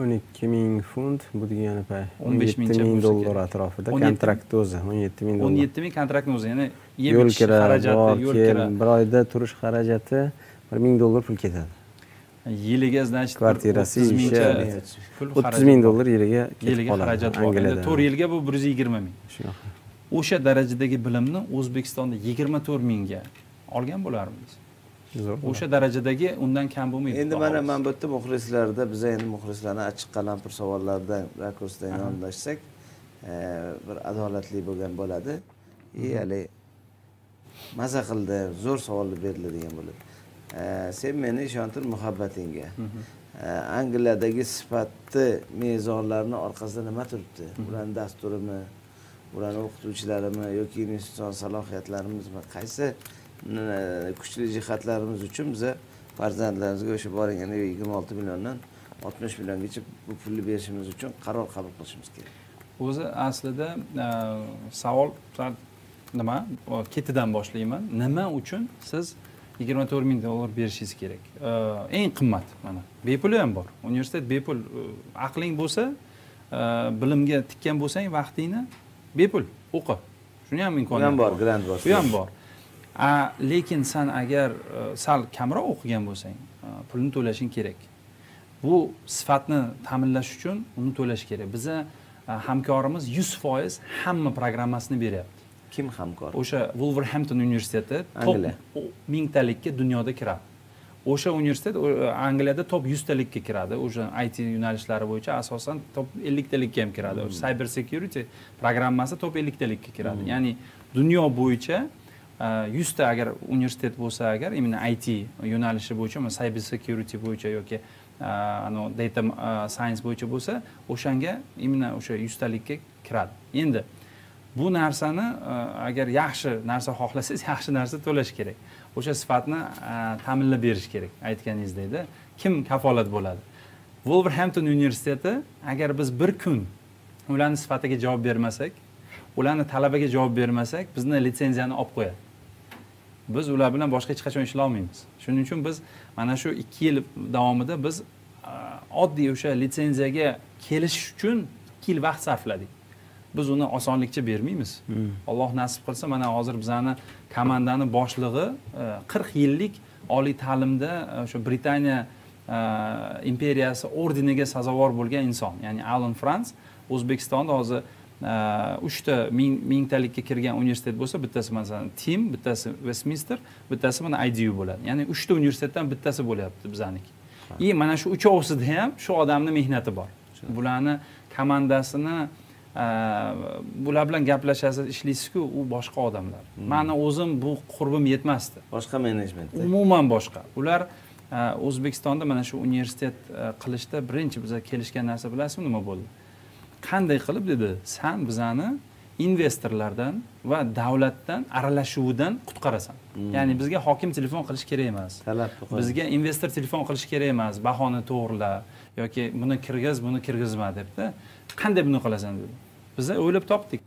o'n ikki ming funt, bu degani pay o'n besh ming dollar atrofida kontrakt o'zi, o'n yetti ming dollar. o'n yetti ming kontraktning o'zi, ya'ni yemish xarajati, yo'l kira, bir oyda turish xarajati bir ming dollar pul ketadi. Yiliga значит o'ttiz ming dollar yiliga ketib qoladi. to'rt yilga bu bir yuz yigirma ming. O'sha darajadagi bilimni O'zbekistonda yigirma to'rt mingga olgan bo'larmiz. O'sha darajadagi undan kam bo'lmaydi. Endi mana men bu yerda muxlislarda biz endi muxlislarni ochiq qalampir savollardan rakursdan yondashsak, bir adolatli bo'lgan bo'ladi. Ya'ni maza qildi, zo'r savol beriladigan bo'ladi. Sen meni ishontir muhabbatingga. Angliyadagi sifatli mezonlarning orqasida nima turibdi? Ularning dasturimi, ularning o'qituvchilarimiz yoki inson salohiyatlarimizmi, qaysi kuchli jihatlarimiz uchun biz farzandlarimizga o'sha boringanda yigirma olti milliondan oltmish milliongacha bu pulni berishimiz uchun qaror qabul qilishimiz kerak. O'zi aslida savol nima? Ketidan boshlayman. Nima uchun siz yigirma to'rt ming dollar berishingiz kerak? Eng qimmat mana bepul ham bor. Universitet bepul. Aqling bo'lsa, bilimga tikkan bo'lsang, vaqtingni bepul o'qi. Shuni ham imkoniyat bor, grant bor. Bu ham bor. Lekin sen agar sal kamroq o'qigan bo'lsang, pulni to'lashing kerak. Bu sifatni ta'minlash uchun uni to'lash kerak. Biza hamkorimiz yuz foiz hamma programmasini beryapti. Kim hamkor? O'sha Wolverhampton universiteti top ming talikka dunyoda kiradi. O'sha universitet Angliyada top yuz talikka kiradi. O'sha I T yo'nalishlari bo'yicha asosan top ellik talikka ham kiradi. Cyber security programmasi top ellik talikka kiradi. Ya'ni dunyo bo'yicha yuz ta agar universitet bo'lsa, agar именно I T yo'nalishi bo'yicha, mana cyber security bo'yicha yoki ana data science bo'yicha bo'lsa, o'shanga именно o'sha yuz talikka kiradi. Endi bu narsani agar yaxshi narsa xohlasangiz, yaxshi narsa to'lash kerak. O'sha sifatni ta'minlab berish kerak. Aytganingizdek, kim kafolat bo'ladi? Wolverhampton universiteti agar biz bir kun ularning sifatiga javob bermasak, ularning talabiga javob bermasak, bizni litsenziyani olib qo'yadi. biz ular bilan boshqa hech qachon ishlay olmaymiz. Shuning uchun biz mana shu ikki yil davomida biz oddiy o'sha litsenziyaga kelish uchun ikki yil vaqt sarfladik. Biz uni osonlikcha bermaymiz. Hmm. Alloh nasib qilsa mana hozir bizani komandani boshlig'i qirq yillik oliy ta'limda o'sha Britaniya imperiyasi ordeniga sazovor bo'lgan inson, ya'ni Alan Frans O'zbekistonda hozir uchta mingtalikka kirgan universitet bo'lsa, bittasi masalan Tim, bittasi Westminster, bittasi mana I D U bo'ladi. Ya'ni uchta universitetdan bittasi bo'lyapti bizaniki. I mana shu uchovsida ham shu odamning mehnati bor. Bularni komandasini bular bilan gaplashasiz, ishlaysiz-ku, u boshqa odamlar. Meni o'zim bu qurbim yetmasdi. Boshqa menejment. Umuman boshqa. Ular O'zbekistonda mana shu universitet qilishda birinchi bizga kelishgan narsa bilasizmi nima bo'ldi? Qanday qilib dedi, sen bizani investorlardan va davlatdan aralashuvidan qutqarasan. Hmm. Ya'ni bizga hokim telefon qilish kerak emas. Bizga investor telefon qilish kerak emas, bahoni to'g'rila yoki buni kirgiz, buni kirgizma debdi. Qanday buni qilasan dedi. Biz o'ylab topdik.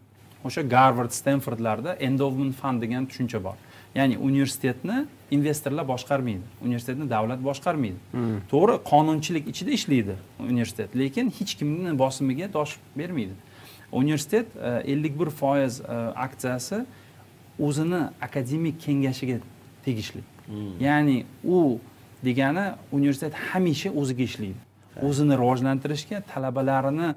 O'sha Harvard, Stanfordlarda endowment fund degan tushuncha bor. Ya'ni universitetni investorlar boshqarmaydi. Universitetni davlat boshqarmaydi. Hmm. To'g'ri, qonunchilik ichida ishlaydi universitet, lekin hech kimning bosimiga dosh bermaydi. Universitet ellik bir foiz aksiyasi o'zini akademik kengashiga tegishli. Hmm. Ya'ni u degani universitet hamisha o'ziga ishlaydi. O'zini rivojlantirishga, talabalarini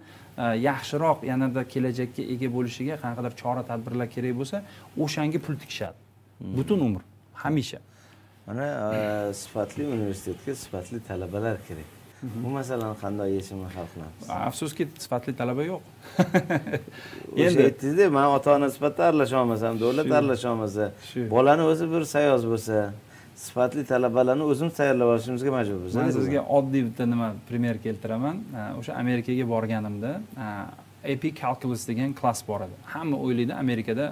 yaxshiroq yanada kelajakka ega bo'lishiga qanaqadir chora-tadbirlar kerak bo'lsa, o'shanga pul tikishadi. Hmm. Butun umr, hamisha. Mana sifatli universitetga sifatli talabalar kerak. Bu masalani qanday yechimini hal qilamiz? Afsuski, sifatli talaba yo'q. Endi aytdingiz-da, men ota-ona sifatida aralasha olmasam, davlat aralasha olmasa, bolani o'zi bir sayoz bo'lsa, sifatli talabalarni o'zimiz tayyorlab olishimizga majburmiz. Men sizga oddiy bitta nima primer keltiraman. O'sha Amerikaga borganimda A P calculus degan klass bor edi. Hamma o'ylaydi, Amerikada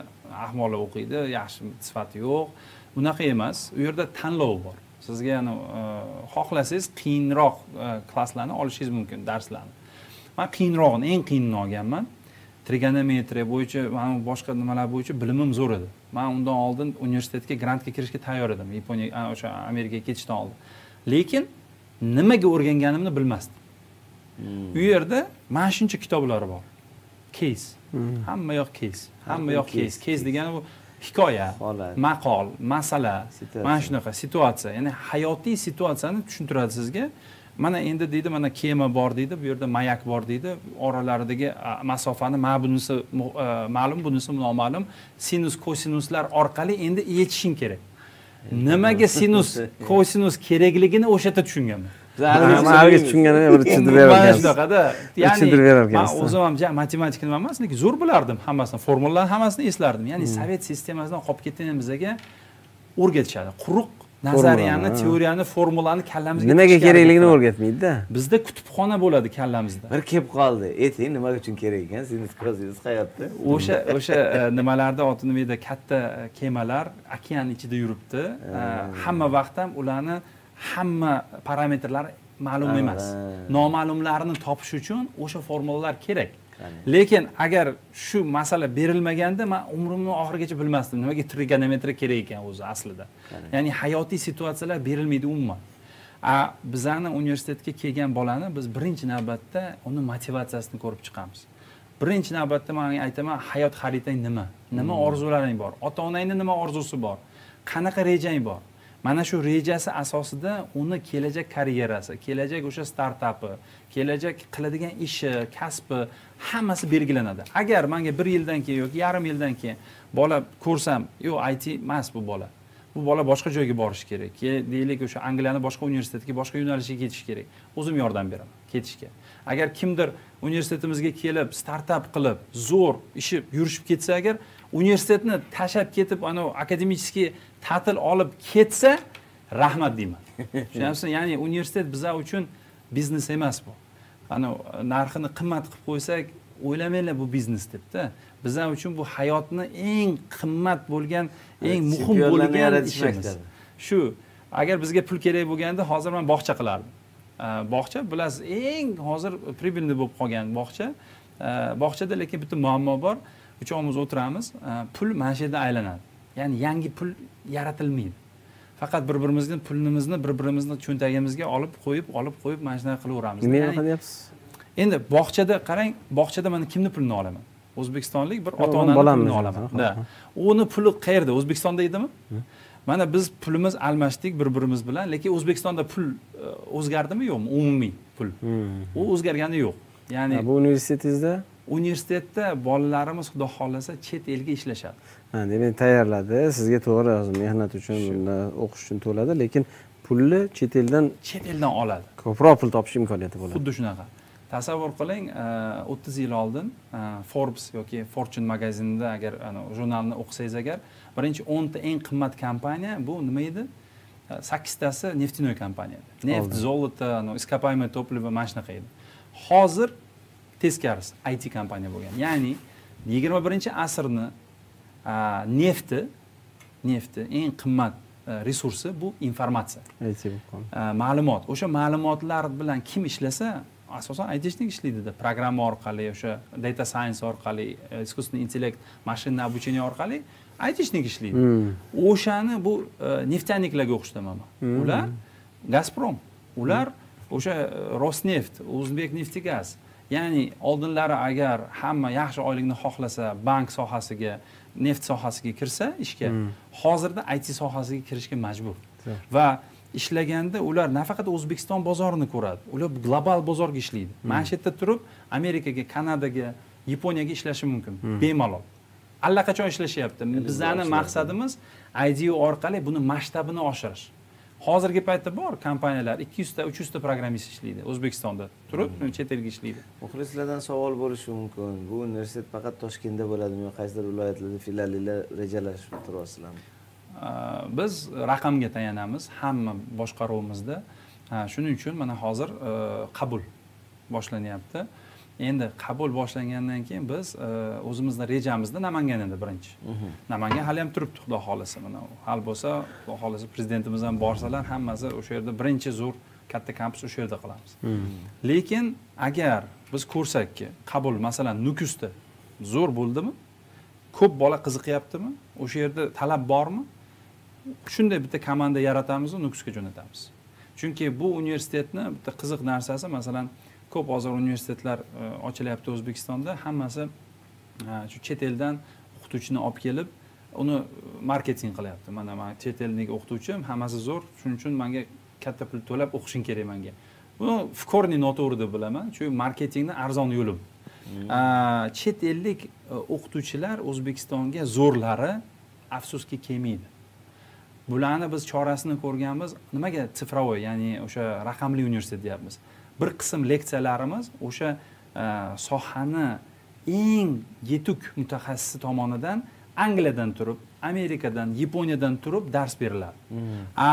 ahmoqlar o'qiydi, yaxshi sifati yo'q. Bunaqa emas, u yerda tanlov bor. Sizga yana xohlasangiz qiyinroq klasslarni olishingiz mumkin, darslarni. Men qiyinroqni, eng qiyinini olganman. Trigonometriya bo'yicha, mana boshqa nimalar bo'yicha bilimim zo'r edi. Men undan oldin universitetga grantga kirishga tayyor edim, Yaponiya, o'sha Amerikaga ketishdan oldin. Lekin nimaga o'rganganimni bilmasdim. U yerda mana shuncha kitoblar bor. Case. Hamma yoq case. Hamma yoq case. Case degani bu hikoya, maqol, masala, mana shunaqa situatsiya, ya'ni hayotiy situatsiyani tushuntiradi sizga. Mana endi deydi, mana kema bor deydi, bu yerda mayak bor deydi, oralaridagi masofani mana bunisi ma'lum, bunisi noma'lum, sinus, kosinuslar orqali endi yetishing kerak. Nimaga sinus, kosinus kerakligini o'sha yerda tushunganman. Hali tushunganim bir tushuntirib berganman. Mana shunaqada. Ya'ni men o'zim ham matematika nima emas, lekin zo'r bilardim hammasini, formulalarni hammasini eslardim. Ya'ni sovet sistemasidan qolib ketgan bizga o'rgatishadi. Quruq nazariyani, teoriyani, formulani kallamizga nimaga kerakligini o'rgatmaydi-da. Bizda kutubxona bo'ladi kallamizda. Bir kelib qoldi. Ayting, nima uchun kerak ekan sinus kosinus hayotda? O'sha o'sha nimalarda otinimida katta kemalar okean ichida yuribdi. Hamma vaqt ham ularni hamma parametrlar ma'lum emas. Noma'lumlarni topish uchun o'sha formulalar kerak. Lekin agar shu masala berilmaganda, men umrimning oxirigacha bilmasdim, nimaga trigonometriya kerak ekan o'zi aslida. Ya'ni hayotiy situatsiyalar berilmaydi umuman. A bizani universitetga kelgan bolani biz birinchi navbatda uni motivatsiyasini ko'rib chiqamiz. Birinchi navbatda men aytaman, hayot xaritang nima? Nima orzularing bor? Ota-onangning nima orzusi bor? Qanaqa rejang bor? Mana shu rejasi asosida uni kelajak karyerasi, kelajak o'sha startapi, kelajak qiladigan ishi, kasbi hammasi belgilanadi. Agar menga bir yildan keyin yoki yarim yildan keyin bola ko'rsam, yo'q, I T emas bu bola. Bu bola boshqa joyga borishi kerak. Deylik o'sha Angliyani boshqa universitetga, boshqa yo'nalishga ketish kerak. O'zim yordam beraman ketishga. Agar kimdir universitetimizga kelib, startap qilib, zo'r ishi yurishib ketsa, agar universitetni tashab ketib, ana akademikskiy ta'til olib ketsa, rahmat deyman. Tushunamizmi? Ya'ni universitet bizlar uchun biznes emas bu. Ana narxini qimmat qilib qo'ysak, o'ylamanglar bu biznes debda. Bizlar uchun bu hayotni eng qimmat bo'lgan, eng muhim bo'lgan ishimiz. Shu, agar bizga pul kerak bo'lganda, hozir men bog'cha qilardim. Bog'cha bilasiz, eng hozir pribilni bo'lib qolgan bog'cha. Bog'chada lekin bitta muammo bor. Uchovimiz o'tiramiz, pul mana shu yerda aylanadi. Yani yangi pul yaratilmaydi. Fakat bir-birimizning pulimizni bir-birimizning cho'ntagimizga olib qo'yib, olib qo'yib mana shunday qilaveramiz. Nima qilyapsiz? Endi bog'chada qarang, bog'chada men kimni pulini olaman? O'zbekistonlik bir ota-onaning pulini olaman. Da. Uni puli qayerda? O'zbekistonda edimi? Mana biz pulimiz almashdik bir-birimiz bilan, lekin O'zbekistonda pul o'zgardimi yo'qmi? Umumiy pul. U o'zgargani yo'q. Ya'ni bu universitetda Universitetda bolalarimiz xudo xohlasa chet elga ishlashadi. Ha, demak tayyorladi. Sizga to'g'ri yozdim. Mehnat uchun, bunda o'qish uchun to'ladi, lekin pulni chet eldan chet eldan oladi. Ko'proq pul topish imkoniyati bo'ladi. Xuddi shunaqa. Tasavvur qiling, o'ttiz yil oldin Forbes yoki Fortune magazinida agar jurnalni o'qisangiz agar, birinchi o'nta eng qimmat kompaniya bu nima edi? sakkiztasi neftinoy kompaniya. Neft, zolota, iskopаемое топливо mana shunaqa edi. Hozir teskarisi I T kompaniya bo'lgan. Ya'ni yigirma birinchi asrni nefti, nefti eng qimmat resursi bu informatsiya. I T bo'lgan. Ma'lumot. O'sha ma'lumotlar bilan kim ishlasa, asosan I T'chilik ishlaydi-da. Programma orqali, o'sha data science orqali, iskusniy intellekt, mashinniy obучение orqali I T'chilik ishlaydi. O'shani bu neftaniklarga o'xshataman. Ular Gazprom, ular o'sha Rosneft, O'zbekneftgaz. Ya'ni oldinlari agar hamma yaxshi oylikni xohlasa, bank sohasiga, neft sohasiga kirsa, ishga, hozirda I T sohasiga kirishga majbur. Va ishlaganda ular nafaqat O'zbekiston bozorini ko'radi, ular global bozorga ishlaydi. Mana shu yerda turib, Amerikaga, Kanadaga, Yaponiyaga ishlashi mumkin, bemalol. Allaqachon ishlashyapti. Bizning maqsadimiz I T orqali buni masshtabini oshirish. Hozirgi paytda bor kompaniyalar ikki yuz ta uch yuz ta programmist ishlaydi O'zbekistonda turib, chet elga ishlaydi. Muxlislardan savol bo'lishi mumkin. Bu universitet faqat Toshkentda bo'ladimi yoki qaysidir viloyatlarda filiallar rejalashib turasizlarmi? Biz raqamga tayanamiz hamma boshqaruvimizda. Shuning uchun mana hozir qabul boshlanyapti. Endi qabul boshlangandan keyin biz o'zimizning rejamizda Namanganda birinchi. Namangan hali ham turibdi, xudo xolasa mana. Hal bo'lsa, xudo xolasa prezidentimiz ham borsalar, hammasi o'sha yerda birinchi zo'r katta kampus o'sha yerda qilamiz. Lekin agar biz ko'rsakki, qabul masalan Nukusda zo'r bo'ldimi? Ko'p bola qiziqyaptimi? O'sha yerda talab bormi? Shunday bitta komanda yaratamiz va Nukusga jo'natamiz. Chunki bu universitetni bitta qiziq narsasi, masalan ko'p hozir universitetlar ochilyapti O'zbekistonda, hammasi shu chet eldan o'qituvchini olib kelib, uni marketing qilyapti. Mana men chet ellik o'qituvchim, hammasi zo'r, shuning uchun menga katta pul to'lab o'qishing kerak menga. Buni fikrni noto'g'ri deb bilaman, chunki marketingning arzon yo'li. Chet ellik o'qituvchilar O'zbekistonga zo'rlari afsuski kelmaydi. Bularni biz chorasini ko'rganmiz. Nimaga sifrovoy, ya'ni o'sha raqamli universitet deyapmiz. Bir qism leksiyalarimiz o'sha sohani eng yetuk mutaxassisi tomonidan Angliyadan turib, Amerikadan, Yaponiyadan turib dars beriladi. A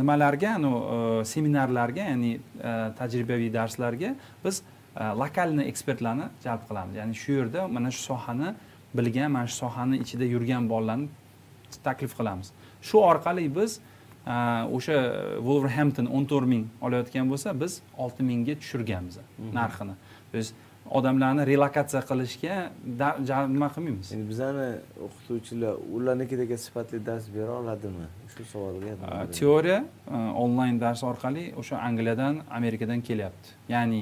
nimalarga, seminarlarga, ya'ni tajribaviy darslarga biz lokalni ekspertlarni jalb qilamiz. Ya'ni shu yerda mana shu sohani bilgan, mana shu sohani ichida yurgan bolalarni taklif qilamiz. Shu orqali biz o'sha Wolverhampton o'n to'rt ming olayotgan bo'lsa, biz olti mingga tushirganmiz narxini. Biz odamlarni relokatsiya qilishga nima qilmaymiz. Endi bizani o'qituvchilar ularnikidagi sifatli dars bera oladimi? Shu savolga javob. Teoriya onlayn dars orqali o'sha Angliyadan, Amerikadan kelyapti. Ya'ni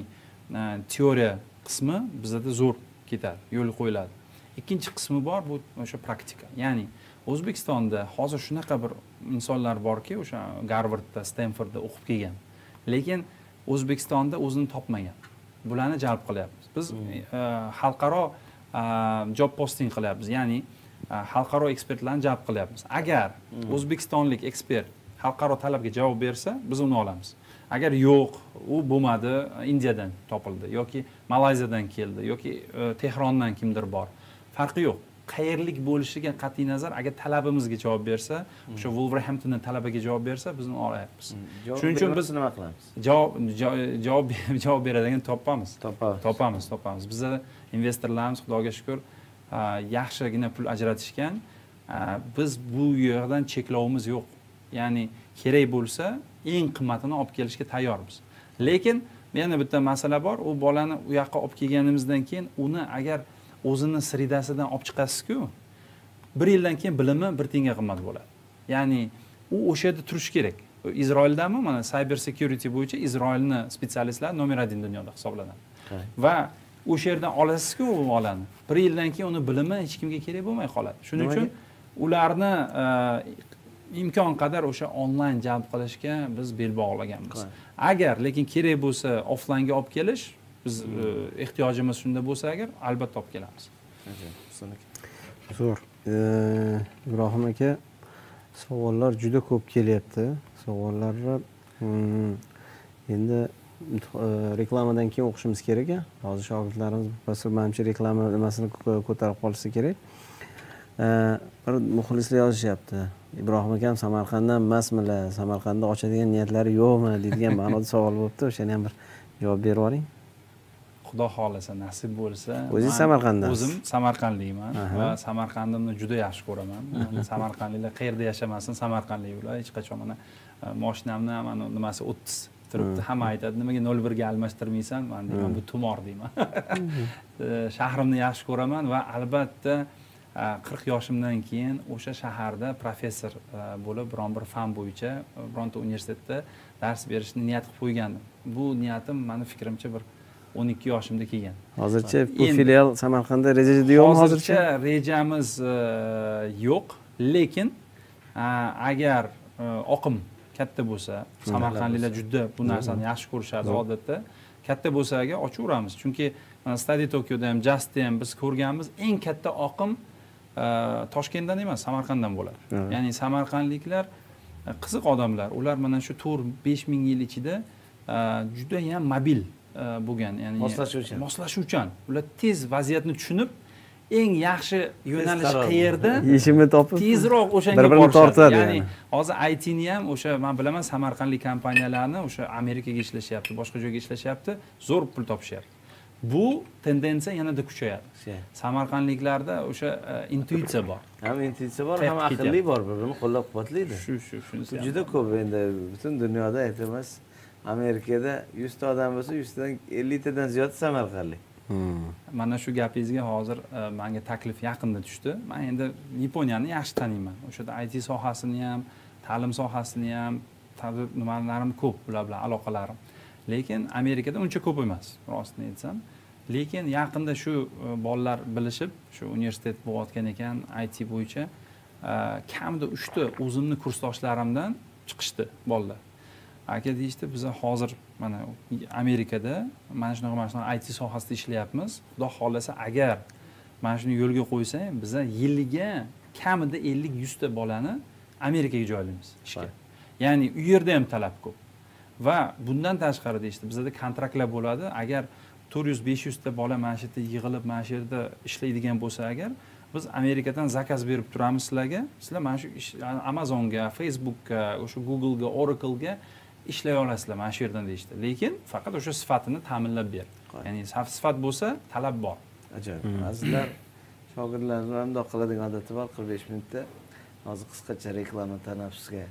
teoriya qismi bizda zo'r ketadi, yo'l qo'yiladi. Ikkinchi qismi bor, bu o'sha praktika. Ya'ni O'zbekistonda hozir shunaqa bir insonlar borki, o'sha Harvardda, Stanfordda o'qib kelgan, lekin O'zbekistonda o'zini topmagan. Bularni jalb qilyapmiz. Biz xalqaro job posting qilyapmiz, ya'ni xalqaro ekspertlarni jalb qilyapmiz. Agar O'zbekistonlik ekspert xalqaro talabga javob bersa, biz uni olamiz. Agar yo'q, u bo'lmadi, Indiyadan topildi yoki Malayziyadan keldi yoki Tehrondan kimdir bor. Farqi yo'q. Qayerlik bo'lishiga qat'iy nazar, agar talabimizga javob bersa, o'sha Wolverhamptonning talabiga javob bersa, biz uni olayapmiz. Shuning uchun biz nima qilamiz? Javob javob javob beradigan topamiz. Topamiz, topamiz. Bizda investorlarimiz, Xudoga shukr, yaxshigina pul ajratishgan. Biz bu yerdan cheklovimiz yo'q. Ya'ni kerak bo'lsa, eng qimmatini olib kelishga tayyormiz. Lekin yana bitta masala bor, u bolani u yoqqa olib kelganimizdan keyin uni agar o'zini siridasidan olib chiqasiz-ku, bir yildan keyin bilimi bir tiyinga qimmat bo'ladi. Ya'ni u o'sha yerda turish kerak. Izroildanmi mana cyber security bo'yicha Izroilni spetsialistlari nomer bir dunyoda hisoblanadi. Va o'sha yerdan olasiz-ku g'olani. bir yildan keyin uni bilimi hech kimga kerak bo'lmay qoladi. Shuning uchun ularni imkon qadar o'sha onlayn jalb qilishga biz bel bog'laganmiz. Agar lekin kerak bo'lsa offlaynga olib kelish biz ehtiyojimiz shunda bo'lsa agar albatta olib kelamiz. Zo'r. Ibrohim aka savollar juda ko'p kelyapti. Savollarni endi reklamadan keyin o'qishimiz kerak. Hozir shogirdlarimiz bo'lsa, menimcha reklama nimasini ko'tarib qolsa kerak. Bir muxlislar yozishyapti. Ibrohim akam Samarqanddan emasmilar, Samarqandda ochadigan niyatlari yo'qmi degan ma'noda savol bo'libdi. O'shani ham bir javob berib oling. Xudo xolasa nasib bo'lsa. O'zingiz Samarqanddan. O'zim Samarqandlikman va Samarqandimni juda yaxshi ko'raman. Samarqandliklar qayerda yashamasin, Samarqandlik ular hech qachon mana mashinamni mana nimasi o'ttiz turibdi. Hamma aytadi, nimaga nol bir ga almashtirmaysan? Men deyman, bu tumor deyman. Shahrimni yaxshi ko'raman va albatta qirq yoshimdan keyin o'sha shaharda professor bo'lib, biron bir fan bo'yicha bironta universitetda dars berishni niyat qilib qo'ygandim. Bu niyatim meni fikrimcha bir o'n ikki yoshimda kelgan. Hozircha bu filial Samarqandda rejada yo'qmi hozircha? Rejamiz yo'q, lekin agar oqim katta bo'lsa, Samarqandliklar juda bu narsani yaxshi ko'rishadi odatda. Katta bo'lsa agar ochaveramiz. Chunki Study Tokyo'da ham, Just'da ham biz ko'rganmiz, eng katta oqim Toshkentdan emas, Samarqanddan bo'ladi. Ya'ni Samarqandliklar qiziq odamlar. Ular mana shu to'rt besh ming yil ichida juda ham mobil bo'lgan, ya'ni moslashuvchan. Moslashuvchan. Ular tez vaziyatni tushunib, eng yaxshi yo'nalish qayerda, yechimni topib, tezroq o'shanga borishadi. Ya'ni hozir I T ni ham o'sha men bilaman Samarqandlik kompaniyalarni o'sha Amerikaga ishlashyapti, boshqa joyga ishlashyapti, zo'r pul topishyapti. Bu tendensiya yanada kuchayadi. Samarqandliklarda o'sha intuitsiya bor. Ham intuitsiya bor, ham aqlli bor, buni qo'llab-quvvatlaydi. Shu, shu, shunisi. Juda ko'p endi butun dunyoda aytamiz. Amerika'da yuz ta odam bo'lsa, yuz tadan ellik tadan ziyod Samarqandlik. Mana shu gapingizga hozir menga taklif yaqinda tushdi. Men endi Yaponiyani yaxshi taniyman. O'shada I T sohasini ham, ta'lim sohasini ham, tabiiy nimalarim ko'p, ular bilan aloqalarim. Lekin Amerikada uncha ko'p emas, rostni aytsam. Lekin yaqinda shu bolalar bilishib, shu universitet bo'layotgan ekan I T bo'yicha kamida uch ta o'zimni kursdoshlarimdan chiqishdi bolalar. Aka deyishdi, biz hozir mana Amerikada mana shunaqa mana shunaqa I T sohasida ishlayapmiz. Xudo xolasa agar mana shuni yo'lga qo'ysang, biz yiliga kamida ellik yuz ta bolani Amerikaga joylaymiz ishga. Ya'ni u yerda ham talab ko'p. Va bundan tashqari deyishdi, bizda kontraktlar bo'ladi. Agar to'rt yuz besh yuz ta bola mana shu yerda yig'ilib, mana shu yerda ishlaydigan bo'lsa agar, biz Amerikadan zakaz berib turamiz sizlarga. Sizlar mana shu Amazonga, Facebookga, o'sha Google ga, Oracle ga ishlay olasizlar mana shu yerdan deyishdi. Lekin faqat o'sha sifatini ta'minlab ber. Ya'ni saf sifat bo'lsa talab bor. Ajoyib. Azizlar, shogirdlarimiz ham do'q qiladigan odati bor. qirq besh minutda hozir qisqacha reklama tanaffusga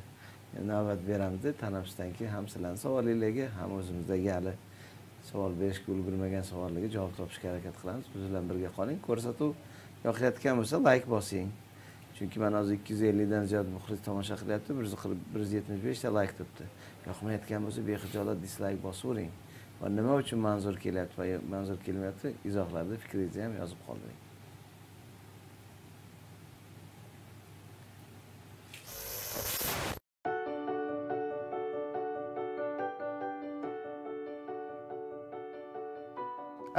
navbat beramiz. Tanaffusdan keyin ham sizlarning savolingizlarga, ham o'zimizdagi hali savol berishga ulgurmagan savollarga javob topishga harakat qilamiz. Biz bilan birga qoling. Ko'rsatuv yoqayotgan bo'lsa like bosing. Chunki mana hozir ikki yuz ellik dan ziyod muxlis tomosha qilyapti. bir yuz qirq bir yuz yetmish besh ta like turibdi. Yoqmayotgan bo'lsa bexijolat dislike bosavering. Va nima uchun manzur kelyapti va manzur kelmayapti, izohlarda fikringizni ham yozib qoldiring.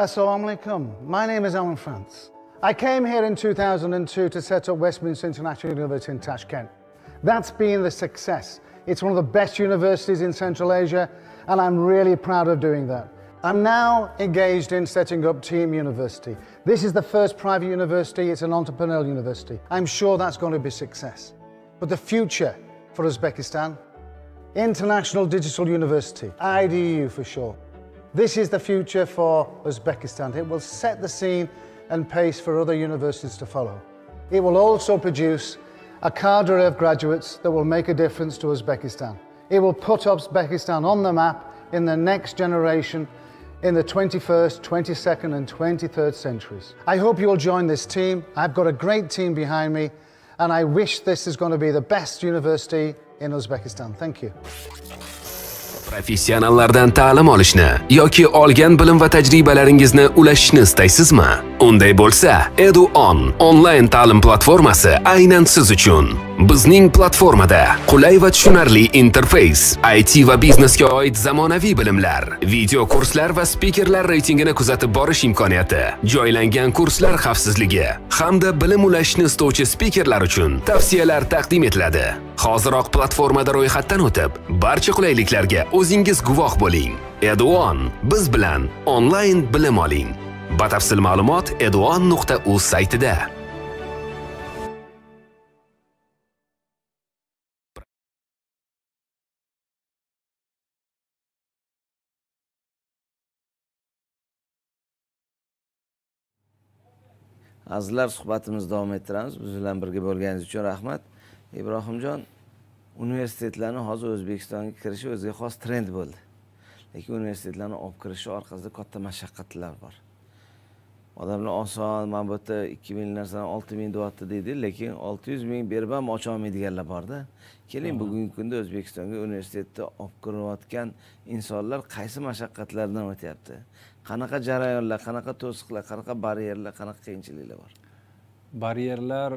Assalamu alaikum. My name is Alan France. I came here in two thousand two to set up Westminster International University in Tashkent. That's been the success. It's one of the best universities in Central Asia, and I'm really proud of doing that. I'm now engaged in setting up Team University. This is the first private university. It's an entrepreneurial university. I'm sure that's going to be a success. But the future for Uzbekistan, International Digital University, I D U for sure. This is the future for Uzbekistan. It will set the scene and pace for other universities to follow. It will also produce a cadre of graduates that will make a difference to Uzbekistan. It will put Uzbekistan on the map in the next generation in the twenty-first, twenty-second and twenty-third centuries. I hope you'll join this team. I've got a great team behind me and I wish this is going to be the best university in Uzbekistan. Thank you. Professionallardan ta'lim olishni yoki olgan bilim va tajribalaringizni ulashishni istaysizmi? Unday bo'lsa, EduOn onlayn ta'lim platformasi aynan siz uchun. Bizning platformada qulay va tushunarli interfeys, I T va biznesga oid zamonaviy bilimlar, video kurslar va speakerlar reytingini kuzatib borish imkoniyati, joylangan kurslar xavfsizligi hamda bilim ulashishni istovchi speakerlar uchun tavsiyalar taqdim etiladi. Hoziroq platformada ro'yxatdan o'tib, barcha qulayliklarga o'zingiz guvoh bo'ling. EduOn biz bilan onlayn bilim oling. Batafsil ma'lumot eduon nuqta u saytida. Azizlar, suhbatimizni davom ettiramiz. Biz bilan birga bo'lganingiz uchun rahmat. Ibrohimjon, universitetlarning hozir O'zbekistonga kirishi o'ziga xos trend bo'ldi. Lekin universitetlarni olib kirishi orqasida katta mashaqqatlar bor. Odamlar oson, mana bu yerda ikki ming narsani olti ming deyapti deydi, lekin olti yuz ming berib ham ocha olmaydiganlar bor-da. Keling, bugungi kunda O'zbekistonga universitetda olib kirayotgan insonlar qaysi mashaqqatlardan o'tyapti? Qanaqa jarayonlar, qanaqa to'siqlar, qanaqa bariyerlar, qanaqa qiyinchiliklar bor? Bariyerlar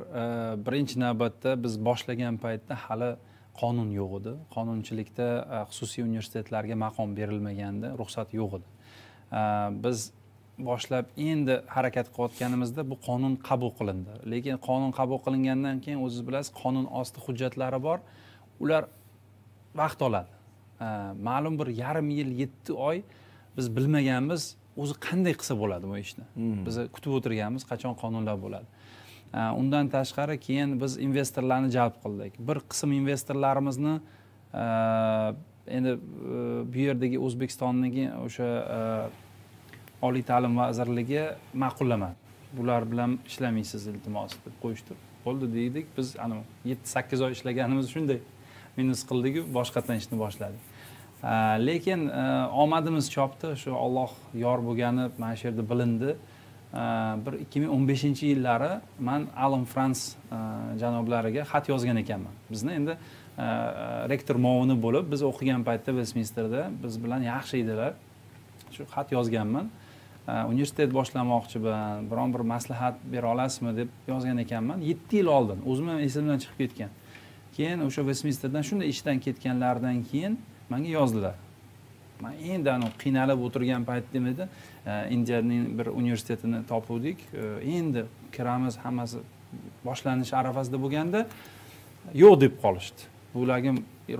birinchi navbatda biz boshlagan paytda hali qonun yo'q edi. Qonunchilikda xususiy universitetlarga maqom berilmaganda, ruxsat yo'q edi. Biz boshlab endi harakat qilayotganimizda bu qonun qabul qilindi. Lekin qonun qabul qilingandan keyin o'zingiz bilasiz, qonun osti hujjatlari bor. Ular vaqt oladi. Ma'lum bir yarim yil, yetti oy biz bilmaganmiz, o'zi qanday qilsa bo'ladi bu ishni. Biz kutib o'tirganmiz, qachon qonunlar bo'ladi. Undan tashqari keyin biz investorlarni jalb qildik. Bir qism investorlarimizni endi bu yerdagi O'zbekistondagi o'sha oliy ta'lim vazirligi ma'qullamadi. Bular bilan ishlamaysiz, iltimos deb qo'yishdi. Bo'ldi dedik, biz ana yetti sakkiz oy ishlaganimiz shunday minus qildik-ku, boshqadan ishni boshladik. Lekin omadimiz chopdi, shu Alloh yor bo'lgani mana shu yerda bilindi. Bir ikki ming o'n beshinchi yillari men Alan Frans janoblariga xat yozgan ekanman. Bizni endi rektor muovini bo'lib biz o'qigan paytda Westminsterda biz bilan yaxshi edilar. Shu xat yozganman. Universitet boshlamoqchiman, biron bir maslahat bera olasizmi deb yozgan ekanman. yetti yil oldin, o'zim ham esimdan chiqib ketgan. Keyin o'sha Westminsterdan shunday ishdan ketganlardan keyin menga yozdilar. Men endi anu qiynalib o'tirgan paytdim edi. Indiyaning bir universitetini topuvdik. Endi kiramiz, hammasi boshlanish arafasida bo'lganda yo'q deb qolishdi. Bularga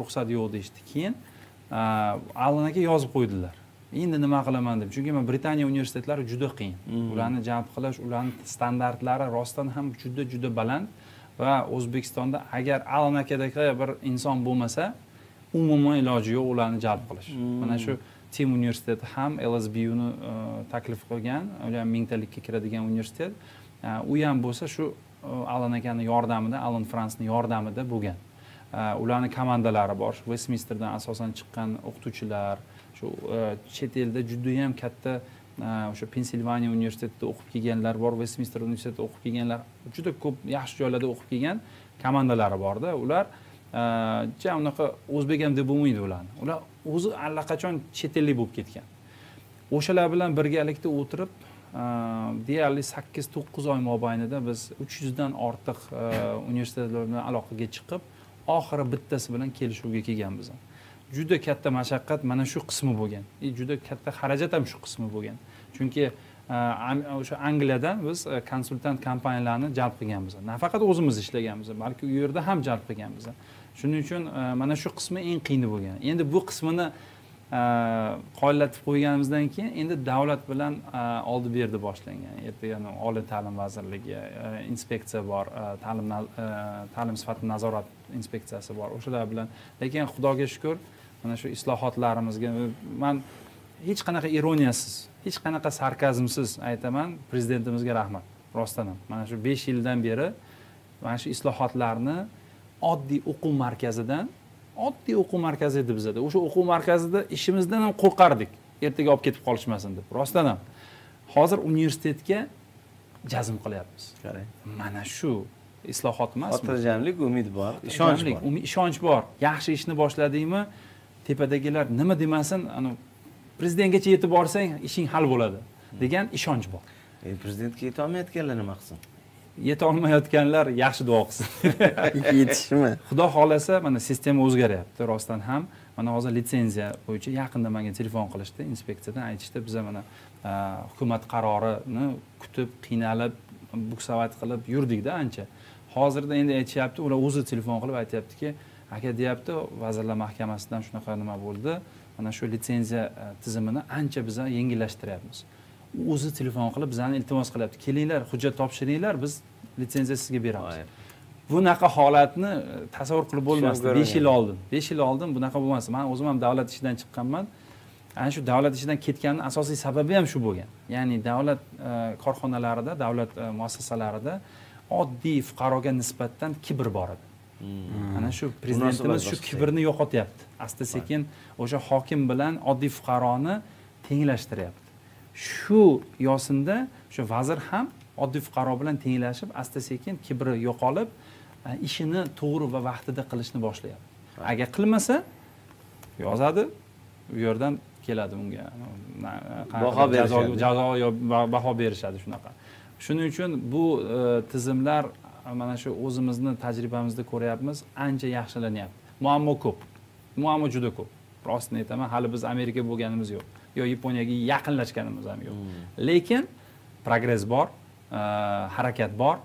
ruxsat yo'q deydi. Keyin Alan aka yozib qo'ydilar. Endi nima qilaman deb. Chunki men Britaniya universitetlari juda qiyin. Ularni jalb qilish, ularning standartlari rostdan ham juda juda baland va O'zbekistonda agar Alan akadagi bir inson bo'lmasa umuman iloji yo'q ularni jalb qilish. Mana shu Tim universiteti ham L S B U'ni taklif qilgan, ular mingtalikka kiradigan universitet. U ham bo'lsa shu Alan akani yordamida, Alan Fransni yordamida bo'lgan. Ularning komandalari bor. Westminsterdan asosan chiqqan o'qituvchilar, shu chet elda juda ham katta o'sha Pensilvaniya universitetida o'qib kelganlar bor, Westminster universitetida o'qib kelganlar, juda ko'p yaxshi joylarda o'qib kelgan komandalari borda. Ular ja unaqa o'zbek ham deb bo'lmaydi ularni. Ular o'zi allaqachon chet ellik bo'lib ketgan. O'shalar bilan birgalikda o'tirib, deyarli sakkiz to'qqiz oy mobaynida biz uch yuzdan ortiq universitetlar bilan aloqaga chiqib, oxiri bittasi bilan kelishuvga kelganmiz. Juda katta mashaqqat mana shu qismi bo'lgan. Juda katta xarajat ham shu qismi bo'lgan. Chunki o'sha Angliyadan biz konsultant kompaniyalarni jalb qilganmiz. Nafaqat o'zimiz ishlaganmiz, balki u yerda ham jalb qilganmiz. Shuning uchun mana shu qismi eng qiyini bo'lgan. Endi bu qismini qoyillatib qo'yganimizdan keyin endi davlat bilan oldi berdi boshlangan. Ertaga Oliy ta'lim vazirligi, inspeksiya bor, ta'lim ta'lim sifati nazorat inspeksiyasi bor. O'shalar bilan, lekin Xudoga shukr, mana shu islohotlarimizga men hech qanaqa ironiyasiz, hech qanaqa sarkazmsiz aytaman, prezidentimizga rahmat. Rostdan ham mana shu besh yildan beri mana shu islohotlarni oddiy o'quv markazidan oddiy o'quv markazi edi bizda. O'sha o'quv markazida ishimizdan ham qo'rqardik, ertaga olib ketib qolishmasin deb. Rostdan ham hozir universitetga jazm qilyapmiz. Qarang, mana shu islohot emas. Xotirjamlik, umid bor, ishonch bor. Ishonch bor. Yaxshi ishni boshladingmi, tepadagilar nima demasin, ana prezidentgacha yetib borsang, ishing hal bo'ladi degan ishonch bor. E, prezidentga yeta olmayotganlar nima qilsin? Yeta olmayotganlar yaxshi duo qilsin. Yetishmi? Xudo xolasa, mana sistema o'zgaryapti rostdan ham. Mana hozir litsenziya bo'yicha yaqinda menga telefon qilishdi, inspeksiyadan aytishdi, biz mana hukumat qarorini kutib, qiynalib, buksavat qilib yurdik-da ancha. Hozirda endi aytishyapti, ular o'zi telefon qilib aytayaptiki, aka deyapti, Vazirlar Mahkamasidan shunaqa nima bo'ldi, mana shu litsenziya tizimini ancha biz yengillashtiryapmiz. O'zi telefon qilib bizani iltimos qilyapti, kelinglar, hujjat topshiringlar, biz litsenziya sizga beramiz. Bunaqa holatni tasavvur qilib bo'lmasdi. besh yil oldin, besh yil oldin bunaqa bo'lmasdi. Men o'zim ham davlat ishidan chiqqanman. Ana shu davlat ishidan ketganning asosiy sababi ham shu bo'lgan. Ya'ni davlat korxonalarida, davlat muassasalarida oddiy fuqaroga nisbatan kibr bor edi. Ana shu prezidentimiz shu kibrni yo'qotyapti. Asta-sekin o'sha hokim bilan oddiy fuqaroni tenglashtiryapti. Shu yo'sinda o'sha vazir ham oddiy fuqaro bilan tenglashib, asta-sekin kibri yo'qolib, ishini to'g'ri va vaqtida qilishni boshlayapti. Agar qilmasa yozadi, u yerdan keladi unga jazo yo baho berishadi shunaqa. Shuning uchun bu tizimlar mana shu o'zimizni tajribamizda ko'ryapmiz, ancha yaxshilanyapti. Muammo ko'p. Muammo juda ko'p. Rostini aytaman, hali biz Amerika bo'lganimiz yo'q, yo Yaponiyaga yaqinlashganimiz ham yo'q. Lekin progress bor, harakat bor.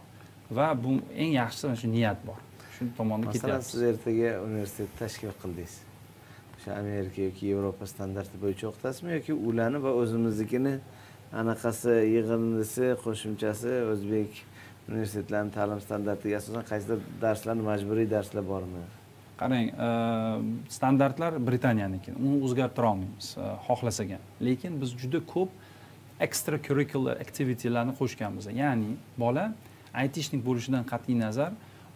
Va bu eng yaxshisi mana shu niyat bor. Shu tomonni ketyapti. Masalan, siz ertaga universitet tashkil qildingiz. O'sha Amerika yoki Yevropa standarti bo'yicha o'qitasizmi yoki ularni va o'zimiznikini anaqasi, yig'indisi, qo'shimchasi o'zbek universitetlarining ta'lim standartiga asosan qaysidir darslar majburiy darslar bormi? Qarang, standartlar Britaniyaniki. Uni o'zgartira olmaymiz, xohlasak ham. Lekin biz juda ko'p extracurricular activity'larni qo'shganmiz. Ya'ni bola aytishning bo'lishidan qat'iy nazar,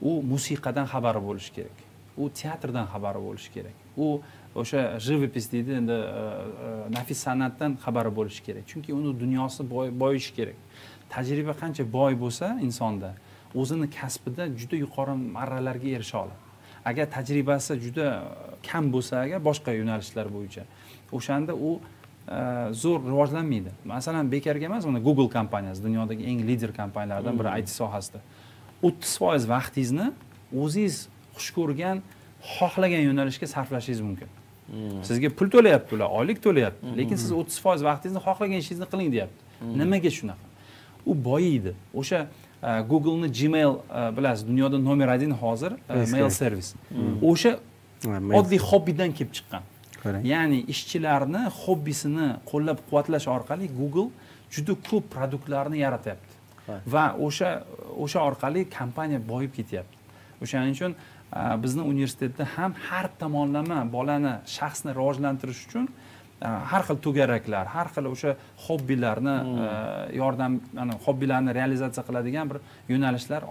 u musiqadan xabari bo'lishi kerak. U teatrdan xabari bo'lishi kerak. U o'sha живопись deydi, endi nafis san'atdan xabari bo'lishi kerak. Chunki uni dunyosi boyishi kerak. Tajriba qancha boy bo'lsa insonda, o'zini kasbida juda yuqori marralarga erisha oladi. Agar tajribasi juda kam bo'lsa, agar boshqa yo'nalishlar bo'yicha, o'shanda u zo'r rivojlanmaydi. Masalan, bekorga emas, mana Google kompaniyasi dunyodagi eng lider kompaniyalardan biri I T sohasida. o'ttiz foiz vaqtingizni o'zingiz xush ko'rgan, xohlagan yo'nalishga sarflashingiz mumkin. Sizga pul to'layapti ular, oylik to'layapti, lekin siz o'ttiz foiz vaqtingizni xohlagan ishingizni qiling deyapti. Nimaga shunaqa? U boyiydi. O'sha Google'ni Gmail bilasiz, dunyoda nomer один hozir mail servis. O'sha oddiy hobbidan kelib chiqqan. Ya'ni ishchilarni hobbisini qo'llab-quvvatlash orqali Google juda ko'p produktlarni yaratyapti. Va o'sha o'sha orqali kompaniya boyib ketyapti. O'shaning uchun bizning universitetda ham har tomonlama bolani shaxsni rivojlantirish uchun har xil to'garaklar, har xil o'sha hobbilarni yordam, mana hobbilarni realizatsiya qiladigan bir yo'nalishlar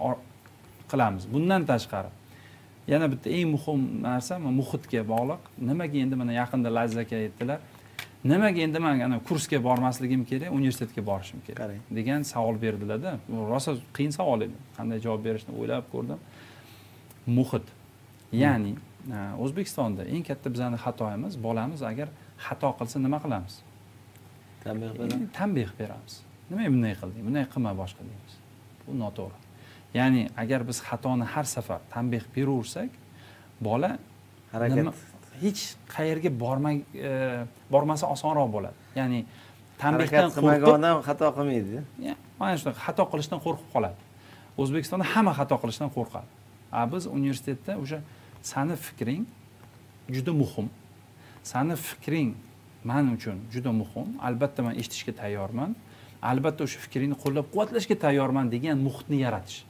qilamiz. Bundan tashqari yana bitta eng muhim narsa muhitga bog'liq. Nimaga endi mana yaqinda Laziz aka aytdilar, nimaga endi men ana kursga bormasligim kerak, universitetga borishim kerak degan savol berdilar-da. Bu rosa qiyin savol edi. Qanday javob berishni o'ylab ko'rdim. Muhit. Ya'ni O'zbekistonda eng katta bizning xatoyimiz, bolamiz agar xato qilsa nima qilamiz? Tanbeh beramiz. Tanbeh beramiz. Nima bunday qilding? Bunday qilma boshqa deymiz. Bu noto'g'ri. Ya'ni agar biz xatoni har safar tanbeh beraversak, bola harakat hech qayerga bormay bormasa osonroq bo'ladi. Ya'ni tanbehdan qo'rqib xato qilmaydi. Mana shunaqa xato qilishdan qo'rqib qoladi. O'zbekistonda hamma xato qilishdan qo'rqadi. A biz universitetda o'sha sani fikring juda muhim. Sani fikring men uchun juda muhim. Albatta men eshitishga tayyorman. Albatta o'sha fikringni qo'llab-quvvatlashga tayyorman degan muhitni yaratish.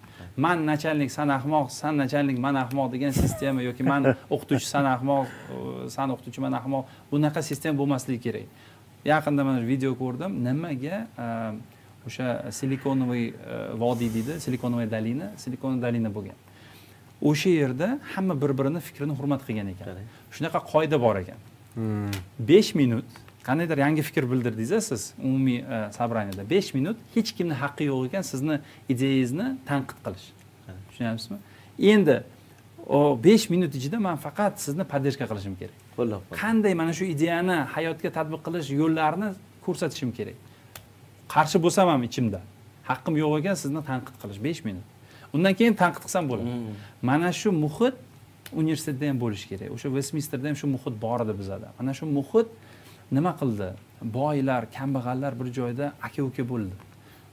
Men nachalnik, sen ahmoq, sen nachalnik, men ahmoq degan sistema yoki men o'qituvchi, sen ahmoq, sen o'qituvchi, men ahmoq, bunaqa sistema bo'lmasligi kerak. Yaqinda men video ko'rdim, nimaga o'sha silikonoviy vodiy deydi, silikonoviy dolina, silikonoviy dolina bo'lgan. O'sha yerda hamma bir-birini fikrini hurmat qilgan ekan. Shunaqa qoida bor ekan. besh minut qandaydir yangi fikr bildirdingiz siz umumiy sabraniyada besh minut hech kimning haqqi yo'q ekan sizni ideyangizni tanqid qilish. tushunyapsizmi? Endi o besh minut ichida men faqat sizni poddershka qilishim kerak. Qanday mana shu ideani hayotga tatbiq qilish yo'llarini ko'rsatishim kerak. Qarshi bo'lsam ham ichimda haqqim yo'q ekan sizni tanqid qilish besh minut. Undan keyin tanqid qilsam bo'ladi. Mana shu muhit universitetda ham bo'lishi kerak. O'sha Westminsterda ham shu muhit bor edi bizada. Mana shu muhit nima qildi? Boylar, kambag'allar bir joyda aka-uka bo'ldi.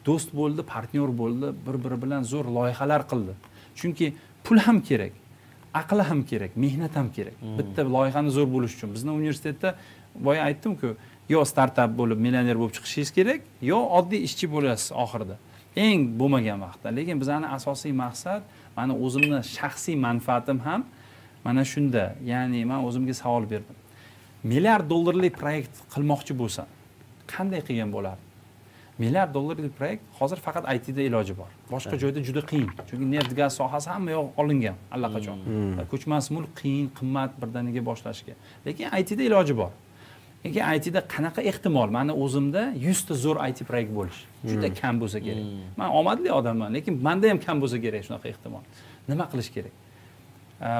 Do'st bo'ldi, partnyor bo'ldi, bir-biri bilan zo'r loyihalar qildi. Chunki pul ham kerak, aql ham kerak, mehnat ham kerak. Bitta loyihani zo'r bo'lish uchun bizning universitetda boya aytdim-ku, yo startap bo'lib, millioner bo'lib chiqishingiz kerak, yo oddiy ishchi bo'lasiz oxirida. Eng bo'lmagan vaqtda. Lekin bizning asosiy maqsad mana o'zimni shaxsiy manfaatim ham mana shunda, ya'ni men o'zimga savol berdim. Milliard dollarlik loyiha qilmoqchi bo'lsam, qanday qilgan bo'lar? Milliard dollarlik loyiha hozir faqat I T'da iloji bor. Boshqa joyda juda qiyin. Chunki neft gaz sohasi hamma yo'q olingan allaqachon. Ko'chmas mulk qiyin, qimmat birdaniga boshlashga. Lekin I T'da iloji bor. Lekin I T'da qanaqa ehtimol? Meni o'zimda yuz ta zo'r I T loyiha bo'lish juda kam bo'lsa kerak. Men omadli odamman, lekin menda ham kam bo'lsa kerak shunaqa ehtimol. Nima qilish kerak?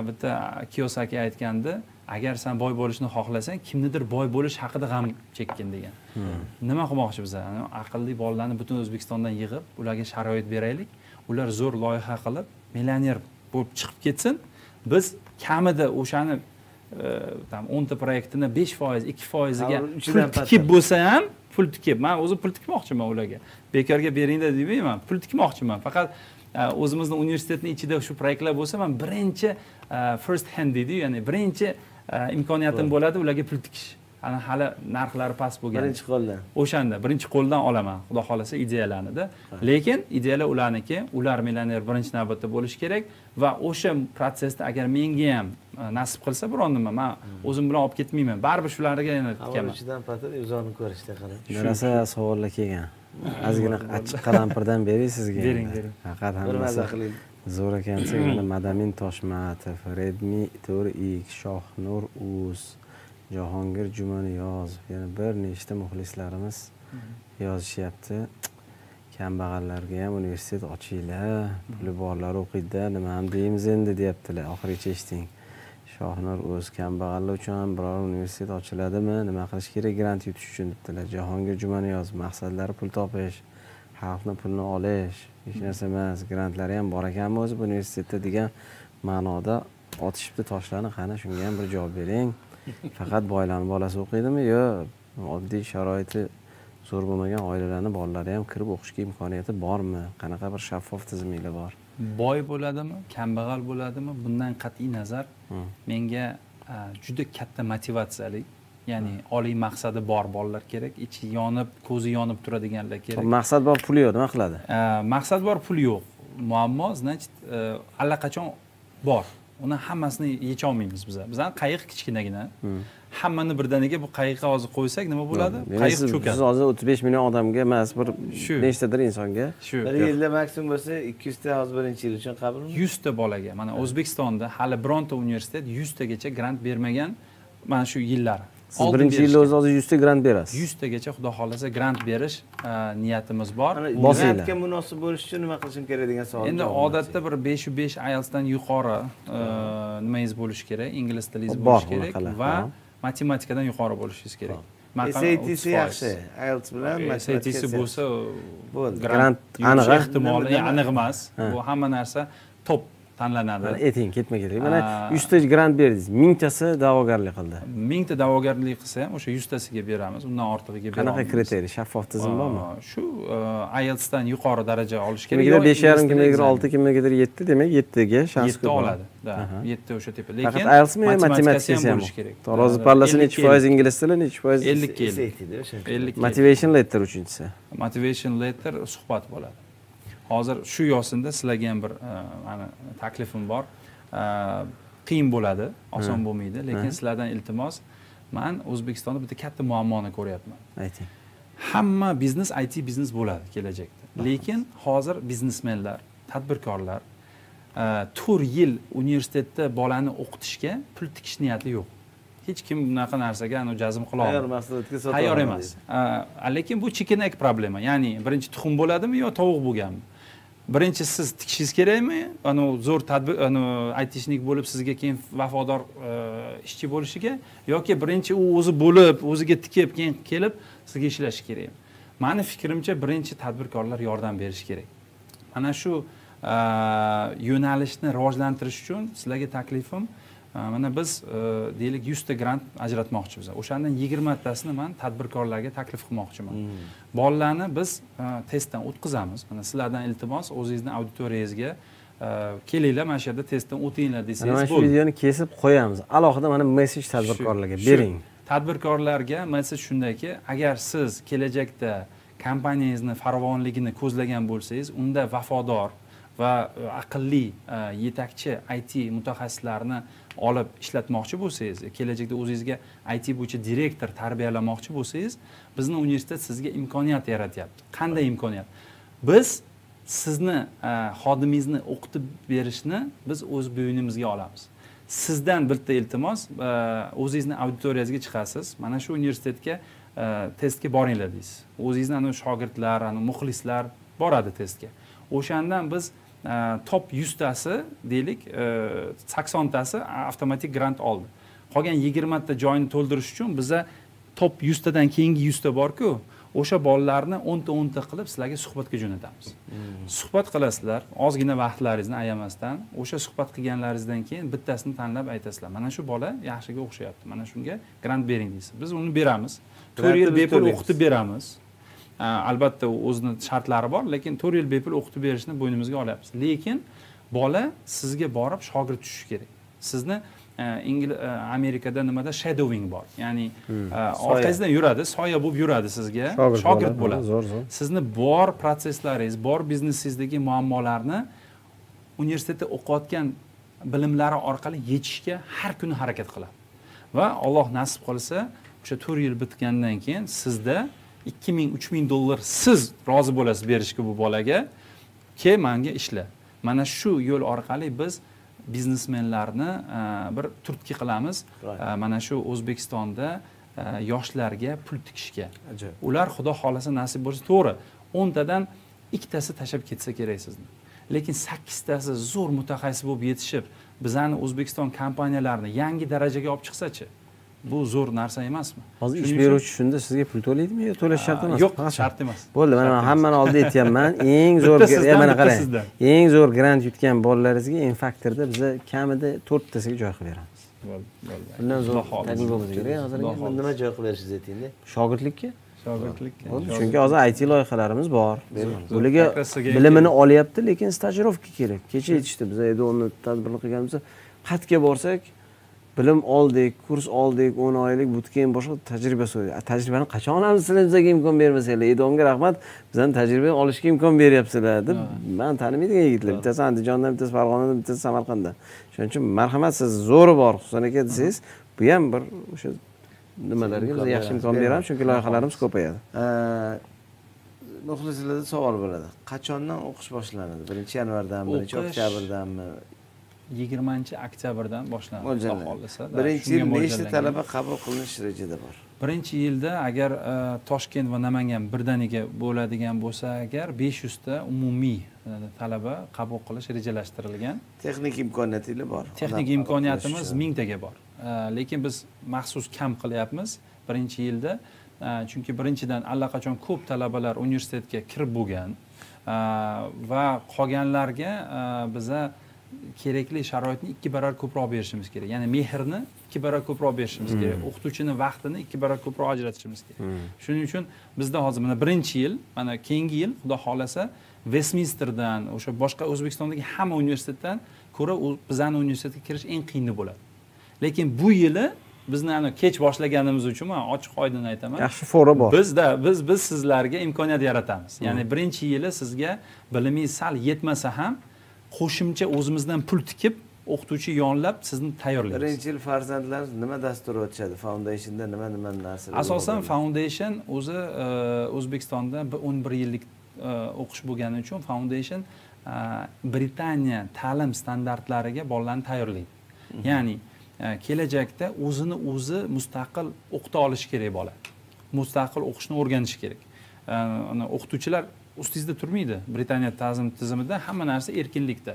Bitta Kiyosaki aytganda, agar sen boy bo'lishni xohlasan, kimnidir boy bo'lish haqida g'am chekkin degan. Nima qilmoqchi biz? Aqlli bolalarni butun O'zbekistondan yig'ib, ularga sharoit beraylik. Ular zo'r loyiha qilib, millioner bo'lib chiqib ketsin. Biz kamida o'shani tam o'n ta loyihani besh foiz, ikki foiz ga pul tikib bo'lsa ham, pul tikib. Men o'zim pul tikmoqchiman ularga. Bekorga beringlar demayman, pul tikmoqchiman. Faqat o'zimizning universitetning ichida shu loyihalar bo'lsa, men birinchi first hand deydi, ya'ni birinchi imkoniyatim bo'ladi ularga pul tikish. Ana hali narxlari past bo'lgan. Birinchi qo'ldan. O'shanda birinchi qo'ldan olaman, xudo xolasa ideyalarni-da. Lekin ideyalar ularniki, ular millioner birinchi navbatda bo'lish kerak va o'sha protsessda agar menga ham nasib qilsa bironima, men o'zim bilan olib ketmayman. Baribir shularga yana ketganman. Avvalgidan patir o'zini ko'rishda qarang. Narsa savollar kelgan. Azgina ochiq qalampirdan bering sizga. Bering, bering. Faqat hammasi zo'r ekansiz, Madamin Toshmatov, Redmi to'rt X, Shohnur Uz, Jahongir Jumaniyozov, yana bir nechta muxlislarimiz yozishyapti. Kambag'allarga ham universitet ochinglar, puli borlar o'qiydi, nima ham deymiz endi deyaptilar. Oxirigacha eshiting. Shohnur Uz, kambag'allar uchun ham biror universitet ochiladimi? Nima qilish kerak grant yutish uchun debdilar. Jahongir Jumaniyozov, maqsadlari pul topish, xalqning pulini olish, hech narsa emas, grantlari ham bor ekanmi o'zi bu universitetda degan ma'noda otishibdi toshlarni. Qani shunga ham bir javob bering. Faqat boylarning bolasi o'qiydimi yo oddiy sharoiti zo'r bo'lmagan oilalarning bolalari ham kirib o'qishga imkoniyati bormi? Qanaqa bir shaffof tiziminglar bor? Boy bo'ladimi, kambag'al bo'ladimi, bundan qat'iy nazar menga juda katta motivatsiyali, ya'ni oliy maqsadi bor bolalar kerak, ichi yonib, ko'zi yonib turadiganlar kerak. Maqsad bor, pul yo'q, nima qiladi? Maqsad bor, pul yo'q. Muammo, значит, allaqachon bor. Uni hammasini yecha olmaymiz biz. Bizning qayiq kichkinagina. Hammani birdaniga bu qayiqqa hozir qo'ysak nima bo'ladi? Qayiq cho'kadi. Siz hozir o'ttiz besh million odamga emas, bir nechtadir insonga. Bir yilda maksimum bo'lsa ikki yuz ta hozir birinchi yil uchun qabrmi? yuz ta bolaga. Mana O'zbekistonda hali bironta universitet yuz tagacha grant bermagan mana shu yillar. Siz birinchi yilda o'z hozir yuz ta grant berasiz. yuz tagacha xudo xolasa grant berish niyatimiz bor. Grantga munosib bo'lish uchun nima qilishim kerak degan savol. Endi odatda bir besh besh I E L T S dan yuqori nimangiz bo'lishi kerak, ingliz tilingiz bo'lishi kerak va matematikadan yuqori bo'lishingiz kerak. S A T S yaxshi, I E L T S bilan S A T S bo'lsa grant aniq ehtimoli aniq emas. Bu hamma narsa top tanlanadi. Ayting, ketma-keting. Mana yuz ta grant berdingiz, ming tasi da'vogarlik qildi. ming ta da'vogarlik qilsa ham o'sha yuz tasiga beramiz, undan ortig'iga beramiz. Qanaqa kriteriy, shaffof tizim bormi? Shu I E L T S dan yuqori daraja olish kerak. Kimnikidir besh yarim, kimnikidir olti, kimnikidir yetti, demak yetti ga shans ko'p oladi. yetti o'sha tepa. Lekin faqat I E L T S mi, matematikasi ham bo'lishi kerak. Tarozi pallasi necha foiz ingliz tili, necha foiz ellik ellik. Motivation letter uchinchisi. Motivation letter suhbat bo'ladi. Hozir shu yo'sinda sizlarga ham bir mana taklifim bor. Qiyin bo'ladi, oson bo'lmaydi, lekin sizlardan iltimos, men O'zbekistonda bitta katta muammoni ko'ryapman. Ayting. Hamma biznes I T biznes bo'ladi kelajakda. Lekin hozir biznesmenlar, tadbirkorlar to'rt yil universitetda bolani o'qitishga pul tikish niyati yo'q. Hech kim bunaqa narsaga anu jazm qila olmaydi. Tayyor mahsulotga sotadi. Tayyor emas. Lekin bu chicken egg problema, ya'ni birinchi tuxum bo'ladimi yo tovuq bo'lganmi? birinchi siz tikishingiz kerakmi? Ana zo'r tadbir, ana aytishnik bo'lib sizga keyin vafodor ishchi bo'lishiga yoki birinchi u o'zi bo'lib, o'ziga tikib, keyin kelib sizga ishlashi kerakmi? Meni fikrimcha birinchi tadbirkorlar yordam berish kerak. Mana shu yo'nalishni rivojlantirish uchun sizlarga taklifim, mana biz deylik yuz ta grant ajratmoqchimiz. O'shandan yigirma tasini men tadbirkorlarga taklif qilmoqchiman. Bolalarni biz testdan o'tkazamiz. Mana sizlardan iltimos, o'zingizning auditoriyangizga kelinglar, mana shu yerda testdan o'tinglar desangiz bo'ladi. Mana shu videoni kesib qo'yamiz. Alohida mana messej tadbirkorlarga bering. Tadbirkorlarga messej shundaki, agar siz kelajakda kompaniyangizni farovonligini ko'zlagan bo'lsangiz, unda vafodor va aqlli yetakchi I T mutaxassislarni olib ishlatmoqchi bo'lsangiz, kelajakda o'zingizga I T bo'yicha direktor tarbiyalamoqchi bo'lsangiz, bizning universitet sizga imkoniyat yaratyapti. Qanday imkoniyat? Biz sizni xodimingizni o'qitib berishni biz o'z bo'ynimizga olamiz. Sizdan bitta iltimos, o'zingizning auditoriyangizga chiqasiz, mana shu universitetga testga boringlar deysiz. O'zingizning shogirdlar, muxlislar boradi testga. O'shandan biz top yuz tasi deylik, sakson tasi avtomatik grant oldi. Qolgan yigirma ta joyini to'ldirish uchun biza top yuz tadan keyingi yuz ta bor-ku. O'sha bolalarni o'n ta o'n ta qilib sizlarga suhbatga jo'natamiz. Suhbat qilasizlar, ozgina vaqtlaringizni ayamasdan, o'sha suhbat qilganlaringizdan keyin bittasini tanlab aytasizlar. Mana shu bola yaxshiga o'xshayapti. Mana shunga grant bering deysiz. Biz uni beramiz. to'rt yil bepul o'qitib beramiz. Albatta o'zining shartlari bor, lekin to'rt yil bepul o'qitib berishni bo'ynimizga olyapmiz. Lekin bola sizga borib shogird tushishi kerak. Sizni ingliz Amerikada nimada shadowing bor. Ya'ni orqangizdan yuradi, soya bo'lib yuradi sizga, shogird bo'ladi. Sizni bor protsesslaringiz, bor biznesingizdagi muammolarni universitetda o'qiyotgan bilimlari orqali yechishga har kuni harakat qiladi. Va Alloh nasib qilsa, o'sha to'rt yil bitgandan keyin sizda ikki ming uch ming dollar siz rozi bo'lasiz berishga bu bolaga, ke menga ishla. Mana shu yo'l orqali biz biznesmenlarni bir turtki qilamiz. Mana shu O'zbekistonda yoshlarga pul tikishga. Ular xudo xolasa nasib bo'lsa, to'g'ri o'ntadan ikkitasi tashab ketsa kerak sizni. Lekin sakkiztasi zo'r mutaxassis bo'lib yetishib, bizani O'zbekiston kompaniyalarini yangi darajaga olib chiqsa-chi? Bu zo'r narsa emasmi? Hozir ish beruvchi shunda sizga pul to'laydimi yo to'lash shart emas? Yo'q, shart emas. Bo'ldi, mana hammani oldida aytayapman, eng zo'r mana qarang. Eng zo'r grant yutgan bolalaringizga infaktorda biz kamida to'rt tasiga joy qilib beramiz. Bo'ldi, bo'ldi. Bundan zo'r tajriba bo'lsa kerak. Hozirga nima joy qilib berishingiz aytingda? Shogirdlikka? Shogirdlikka. Chunki hozir I T loyihalarimiz bor. Ularga bilimini olyapti, lekin stajirovka kerak. Kecha aytishdi, biz Edonni tadbirni qilganimizda qatga borsak, bilim oldik, kurs oldik, o'n oylik butken boshqa tajriba so'raydi. Tajribani qachon olamiz, sizlar bizga imkon bermasanglar. Edonga rahmat, bizani tajriba olishga imkon beryapsizlar deb men tanimaydigan yigitlar. Bittasi Andijondan, bittasi Farg'onadan, bittasi Samarqanddan. Shuning uchun marhamatsiz zo'ri bor, Husan aka desangiz, bu ham bir o'sha nimalarga biz yaxshi imkon beramiz, chunki loyihalarimiz ko'payadi. Muxlislarda savol bo'ladi. Qachondan o'qish boshlanadi? birinchi yanvardanmi, birinchi oktyabrdanmi? yigirmanchi oktyabrdan boshlanadi. Birinchi yil nechta talaba qabul qilinish rejada bor? Birinchi yilda agar Toshkent va Namangan birdaniga bo'ladigan bo'lsa, agar besh yuz ta umumiy talaba qabul qilish rejalashtirilgan. Texnik imkoniyatingiz bor? Texnik imkoniyatimiz ming taga bor. Lekin biz maxsus kam qilyapmiz birinchi yilda, chunki birinchidan allaqachon ko'p talabalar universitetga kirib bo'lgan va qolganlarga biza kerakli sharoitni ikki barobar ko'proq berishimiz kerak. Ya'ni mehrni ikki barobar ko'proq berishimiz kerak. O'qituvchining vaqtini ikki barobar ko'proq ajratishimiz kerak. Shuning uchun bizda hozir mana birinchi yil, mana keyingi yil xudo xolasa Westminsterdan, o'sha boshqa O'zbekistondagi hamma universitetdan ko'ra bizning universitetga kirish eng qiyini bo'ladi. Lekin bu yili bizni ana kech boshlaganimiz uchun men ochiq-oydin aytaman. Yaxshi fora bor. Bizda biz biz sizlarga imkoniyat yaratamiz. Ya'ni birinchi yili sizga bilimingiz sal yetmasa ham qo'shimcha o'zimizdan pul tikib, o'qituvchi yonlab sizni tayyorlaymiz. Birinchi yil farzandlar nima dastur o'tishadi? Foundationda nima nima narsalar? Asosan foundation o'zi O'zbekistonda o'n bir yillik o'qish bo'lgani uchun foundation Britaniya ta'lim standartlariga bolalarni tayyorlaydi. Ya'ni kelajakda o'zini o'zi mustaqil o'qita olish kerak bola. Mustaqil o'qishni o'rganishi kerak. O'qituvchilar ustingizda turmaydi. Britaniya ta'lim tizimida hamma narsa erkinlikda.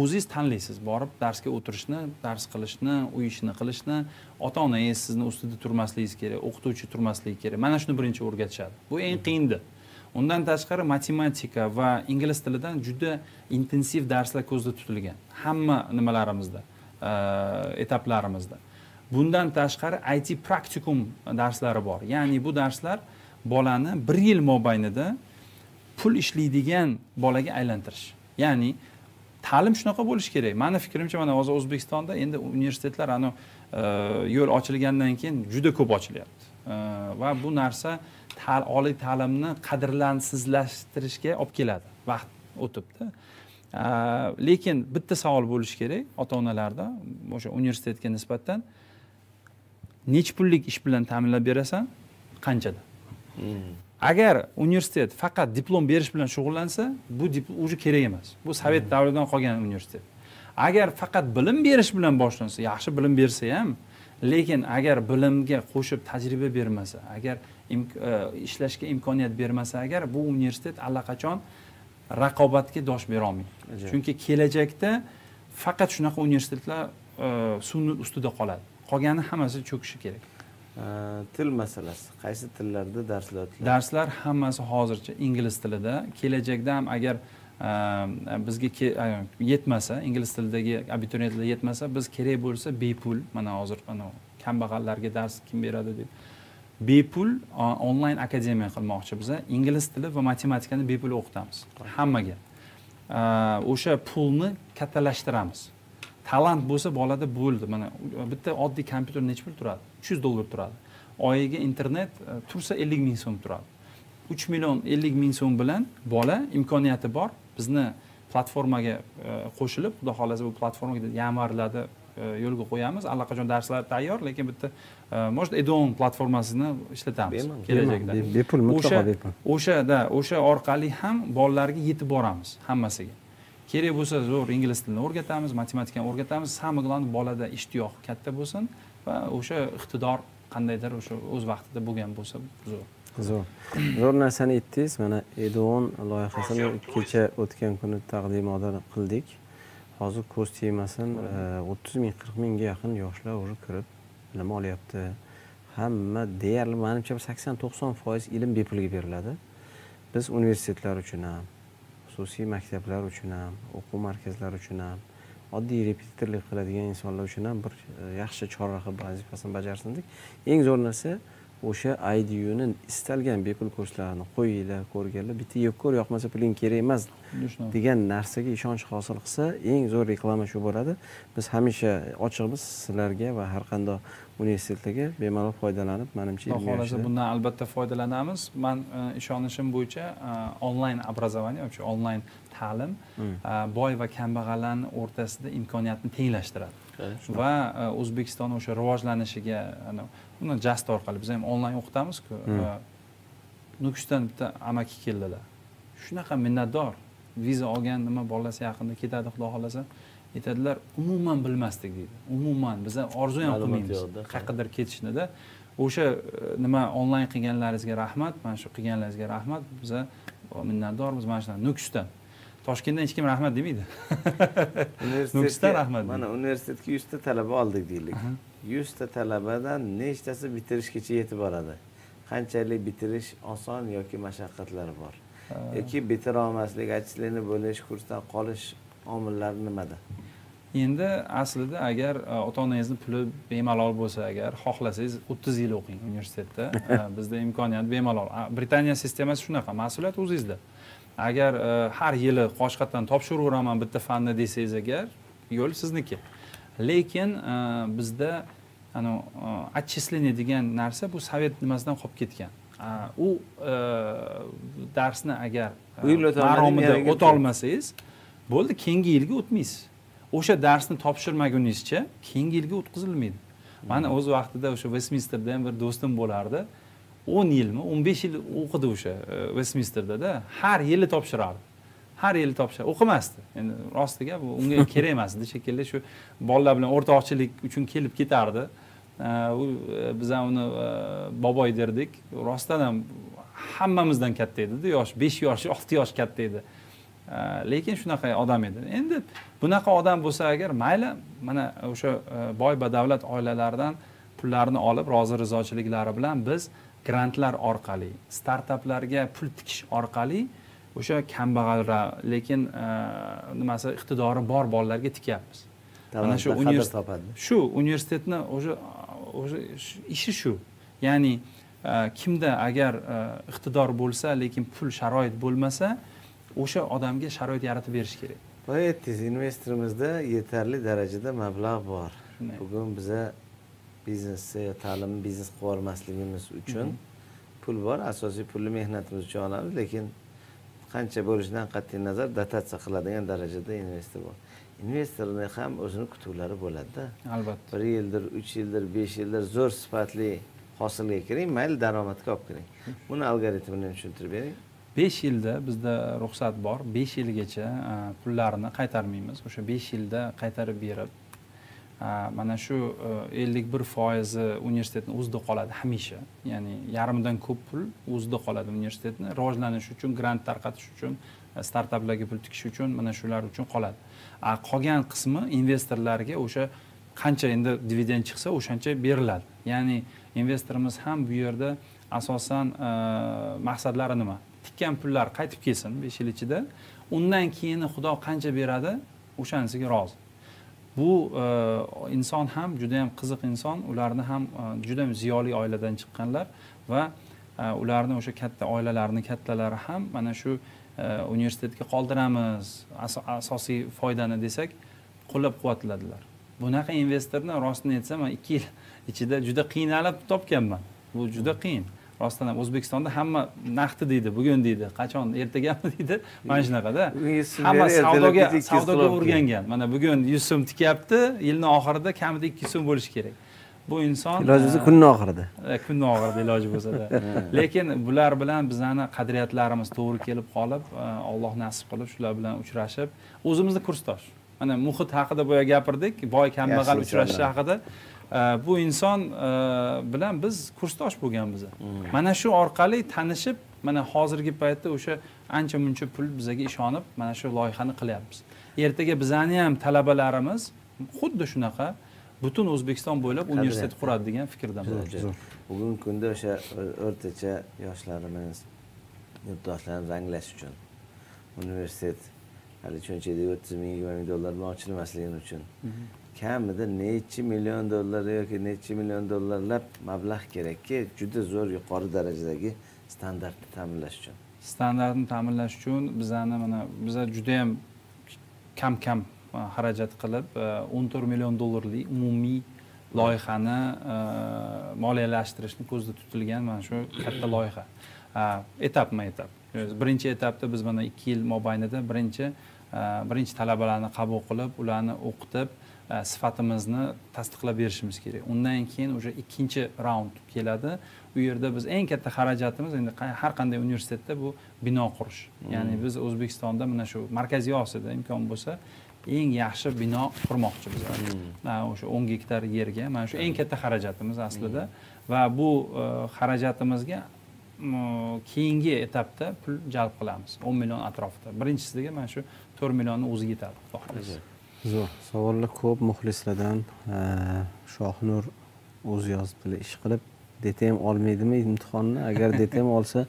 O'zingiz tanlaysiz, borib darsga o'tirishni, dars qilishni, uy ishini qilishni, ota-onangiz sizni ustida turmasligingiz kerak, o'qituvchi turmasligi kerak. Mana shuni birinchi o'rgatishadi. Bu eng qiyindi. Undan tashqari matematika va ingliz tilidan juda intensiv darslar ko'zda tutilgan. Hamma nimalarimizda, etaplarimizda. Bundan tashqari I T praktikum darslari bor. Ya'ni bu darslar bolani bir yil mobaynida pul ishlaydigan bolaga aylantirish. Ya'ni ta'lim shunaqa bo'lish kerak. Meni fikrimcha mana hozir O'zbekistonda endi universitetlar ana yo'l ochilgandan keyin juda ko'p ochilyapti. Va bu narsa oliy ta'limni qadrlansizlashtirishga olib keladi. Vaqt o'tibdi. Lekin bitta savol bo'lish kerak ota-onalarda o'sha universitetga nisbatan nech pullik ish bilan ta'minlab berasan, qanchada? Agar universitet faqat diplom berish bilan shug'ullansa, bu diplom o'zi kerak emas. Bu Sovet davridan qolgan universitet. Agar faqat bilim berish bilan boshlansa, yaxshi bilim bersa ham, lekin agar bilimga qo'shib tajriba bermasa, agar ishlashga imkoniyat bermasa, agar bu universitet allaqachon raqobatga dosh bera olmaydi. Chunki kelajakda faqat shunaqa universitetlar suvni ustida qoladi. Qolgani hammasi cho'kishi kerak. Til masalasi. Qaysi tillarda darslar o'tiladi? Darslar hammasi hozircha ingliz tilida. Kelajakda ham agar bizga yetmasa, ingliz tilidagi abituriyentlar yetmasa, biz kerak bo'lsa bepul, mana hozir mana kambag'allarga dars kim beradi deb bepul onlayn akademiya qilmoqchi biz. Ingliz tili va matematikani bepul o'qitamiz hammaga. O'sha pulni kattalashtiramiz. Talant bo'lsa bolada bo'ldi. Mana bitta oddiy kompyuter nechta pul turadi? uch yuz dollar turadi. Oyiga internet tursa ellik ming so'm turadi. uch million ellik ming so'm bilan bola imkoniyati bor. Bizni platformaga qo'shilib, xudo xolasa bu platformaga yamarladi yo'lga qo'yamiz. Allaqachon darslar tayyor, lekin bitta может Edon platformasini ishlatamiz kelajakda. Bepul mutlaqo bepul. O'shada, o'sha orqali ham bolalarga yetib boramiz hammasiga. Kerak bo'lsa zo'r ingliz tilini o'rgatamiz, matematikani o'rgatamiz. Samimi g'alati bolada ishtiyoq katta bo'lsin va o'sha iqtidor qandaydir o'sha o'z vaqtida bo'lgan bo'lsa zo'r. Zo'r. Zo'r narsani aytdingiz. Mana Edon loyihasini kecha o'tgan kuni taqdimotini qildik. Hozir ko'z tegmasin o'ttiz ming qirq mingga yaqin yoshlar o'zi kirib bilim olyapti. Hamma deyarli menimcha sakson to'qson foiz ilm bepulga beriladi. Biz universitetlar uchun ham xususiy maktablar uchun ham, o'quv markazlari uchun ham, oddiy repetitorlik qiladigan insonlar uchun ham bir yaxshi chorraha vazifasini bajarsin dedik. Eng zo'r narsa o'sha I D U ni istalgan bepul kurslarini qo'yinglar, ko'rganlar, bitta yo'q-ko'r yoqmasa puling kerak emas degan narsaga ishonch hosil qilsa, eng zo'r reklama shu bo'ladi. Biz hamisha ochiqmiz sizlarga va har qanday universitetlarga bemalol foydalanib, menimcha xolasa bundan albatta foydalanamiz. Men ishonishim bo'yicha onlayn obrazovaniya, o'sha onlayn ta'lim boy va kambag'allarning o'rtasida imkoniyatni tenglashtiradi va O'zbekiston o'sha rivojlanishiga buni Just orqali biz ham onlayn o'qitamiz-ku. Nukusdan bitta amaki keldilar. Shunaqa minnatdor viza olgan nima bolasi yaqinda ketadi, xudo xolasa. Aytadilar, umuman bilmasdik deydi. Umuman biz orzu ham qilmaymiz. Qayerdir ketishni-da. O'sha nima onlayn qilganlaringizga rahmat, mana shu qilganlaringizga rahmat. Biz minnatdormiz mana shu Nukusdan. Toshkentdan hech kim rahmat demaydi. Nukusdan rahmat. Mana universitetga yuz ta talaba oldik deylik. yuz ta talabadan nechtasi bitirishgacha yetib boradi? Qanchalik bitirish oson yoki mashaqqatlari bor? Yoki bitira olmaslik, ajizlikni bo'lish, kursdan qolish omillari nimada? Endi aslida agar ota-onangizni puli bemalol bo'lsa, agar xohlasangiz o'ttiz yil o'qing universitetda. Bizda imkoniyat bemalol. Britaniya sistemasi shunaqa, mas'uliyat o'zingizda. Agar har yili qo'shqatdan topshiraveraman bitta fanni desangiz, agar yo'l sizniki. Lekin bizda ana отчисление degan narsa bu sovet nimasidan qolib ketgan. U darsni agar maromida o'ta olmasangiz, bo'ldi, keyingi yilga o'tmaysiz. O'sha darsni topshirmaguningizcha keyingi yilga o'tkazilmaydi. Mana o'z vaqtida o'sha Westminsterda ham bir do'stim bo'lardi. o'n yilmi, o'n besh yil o'qidi o'sha Westminsterda-da. Har yili topshirardi. Har yili topshir, o'qimasdi. Endi rostiga bu unga kerak emasdi shekilli, shu bolalar bilan o'rtoqchilik uchun kelib ketardi. Biz ham uni boboy derdik. Rostdan ham hammamizdan katta edi, yosh besh yosh olti yosh katta edi. Lekin shunaqa odam edi. Endi bunaqa odam bo'lsa agar, mayli mana o'sha boy badavlat oilalaridan pullarini olib, rozi rizochiliklari bilan biz grantlar orqali, startaplarga pul tikish orqali o'sha kambag'alroq, lekin nimasi iqtidori bor bolalarga tikyapmiz. Mana shu universitet shu universitetni o'sha o'sha ishi shu. Ya'ni kimda agar iqtidor bo'lsa, lekin pul sharoit bo'lmasa, o'sha odamga sharoit yaratib berish kerak. Boya aytdingiz, investorimizda yetarli darajada mablag' bor. Bugun biza biznesga yo ta'lim biznes qilib olmasligimiz uchun pul bor, asosiy pulni mehnatimiz uchun olamiz, lekin qancha bo'lishidan qat'iy nazar dotatsiya qiladigan darajada investor bor. Investorlar ham o'zini kutuvlari bo'ladi-da. Albatta. bir yildir, uch yildir, besh yildir zo'r sifatli hosilga kiring, mayli daromadga olib kiring. Buni algoritmini tushuntirib bering. besh yilda bizda ruxsat bor, besh yilgacha pullarni qaytarmaymiz. O'sha besh yilda qaytarib berib, mana shu ellik bir foizi universitetning o'zida qoladi hamisha. Ya'ni yarmidan ko'p pul o'zida qoladi universitetning rivojlanishi uchun, grant tarqatish uchun, startaplarga pul tikish uchun, mana shular uchun qoladi. Qolgan qismi investorlarga o'sha qancha endi dividend chiqsa, o'shancha beriladi. Ya'ni investorimiz ham bu yerda asosan maqsadlari nima? Tikkan pullar qaytib kelsin besh yil ichida. Undan keyin Xudo qancha beradi, o'shanisiga rozi. Bu inson ham juda ham qiziq inson, ularni ham juda ham ziyoli oiladan chiqqanlar va ularni o'sha katta oilalarni kattalari ham mana shu universitetga qoldiramiz, asosiy foydani desak, qo'llab-quvvatladilar. Bunaqa investorni rostini aytsam, men ikki yil ichida juda qiynalib topganman. Bu juda qiyin. Rostdan ham O'zbekistonda hamma naqdi deydi, bugun deydi, qachon, ertagami deydi, mana shunaqa-da. Hamma savdoga, savdoga o'rgangan. Mana bugun yuz so'm tikyapti, yilning oxirida kamida ikki so'm bo'lishi kerak. Bu inson iloji kunning oxirida. Kunning oxirida iloji bo'lsa-da. Lekin bular bilan bizani qadriyatlarimiz to'g'ri kelib qolib, Alloh nasib qilib shular bilan uchrashib, o'zimizni kursdosh. Mana muhit haqida bo'ya gapirdik, boy kambag'al uchrashish haqida. Bu inson bilan biz kursdosh bo'lganmiz. Mana shu orqali tanishib, mana hozirgi paytda o'sha ancha-muncha pul bizaga ishonib, mana shu loyihani qilyapmiz. Ertaga bizani ham talabalarimiz xuddi shunaqa butun O'zbekiston bo'ylab universitet quradi degan fikrdan. Bugungi kunda o'sha o'rtacha yoshlarimiz, yurtdoshlarimiz anglash uchun universitet hali shuncha o'ttiz ming, yigirma ming dollar bilan ochilmasligi uchun kamida necha million dollar yoki necha million dollarlab mablag' kerakki, juda zo'r yuqori darajadagi standartni ta'minlash uchun. Standartni ta'minlash uchun bizani mana biza juda ham kam-kam xarajat qilib o'n to'rt million dollarlik umumiy loyihani moliyalashtirishni ko'zda tutilgan mana shu katta loyiha. Etapma-etap. Birinchi etapda biz mana ikki yil mobaynida birinchi birinchi talabalarni qabul qilib, ularni o'qitib, sifatimizni tasdiqlab berishimiz kerak. Undan keyin o'sha ikkinchi raund keladi. Bu yerda biz eng katta xarajatimiz endi har qanday universitetda bu bino qurish. Ya'ni biz O'zbekistonda mana shu Markaziy Osiyoda imkon bo'lsa eng yaxshi bino qurmoqchi biz. O'sha o'n gektar yerga mana shu eng katta xarajatimiz aslida va bu xarajatimizga keyingi etapda pul jalb qilamiz. o'n million atrofida. Birinchisiga mana shu to'rt millionni o'zi yetadi. Zo'r. Savollar ko'p muxlislardan. Shohnur o'z yozib ish qilib D T M olmaydimi imtihonni? Agar D T M olsa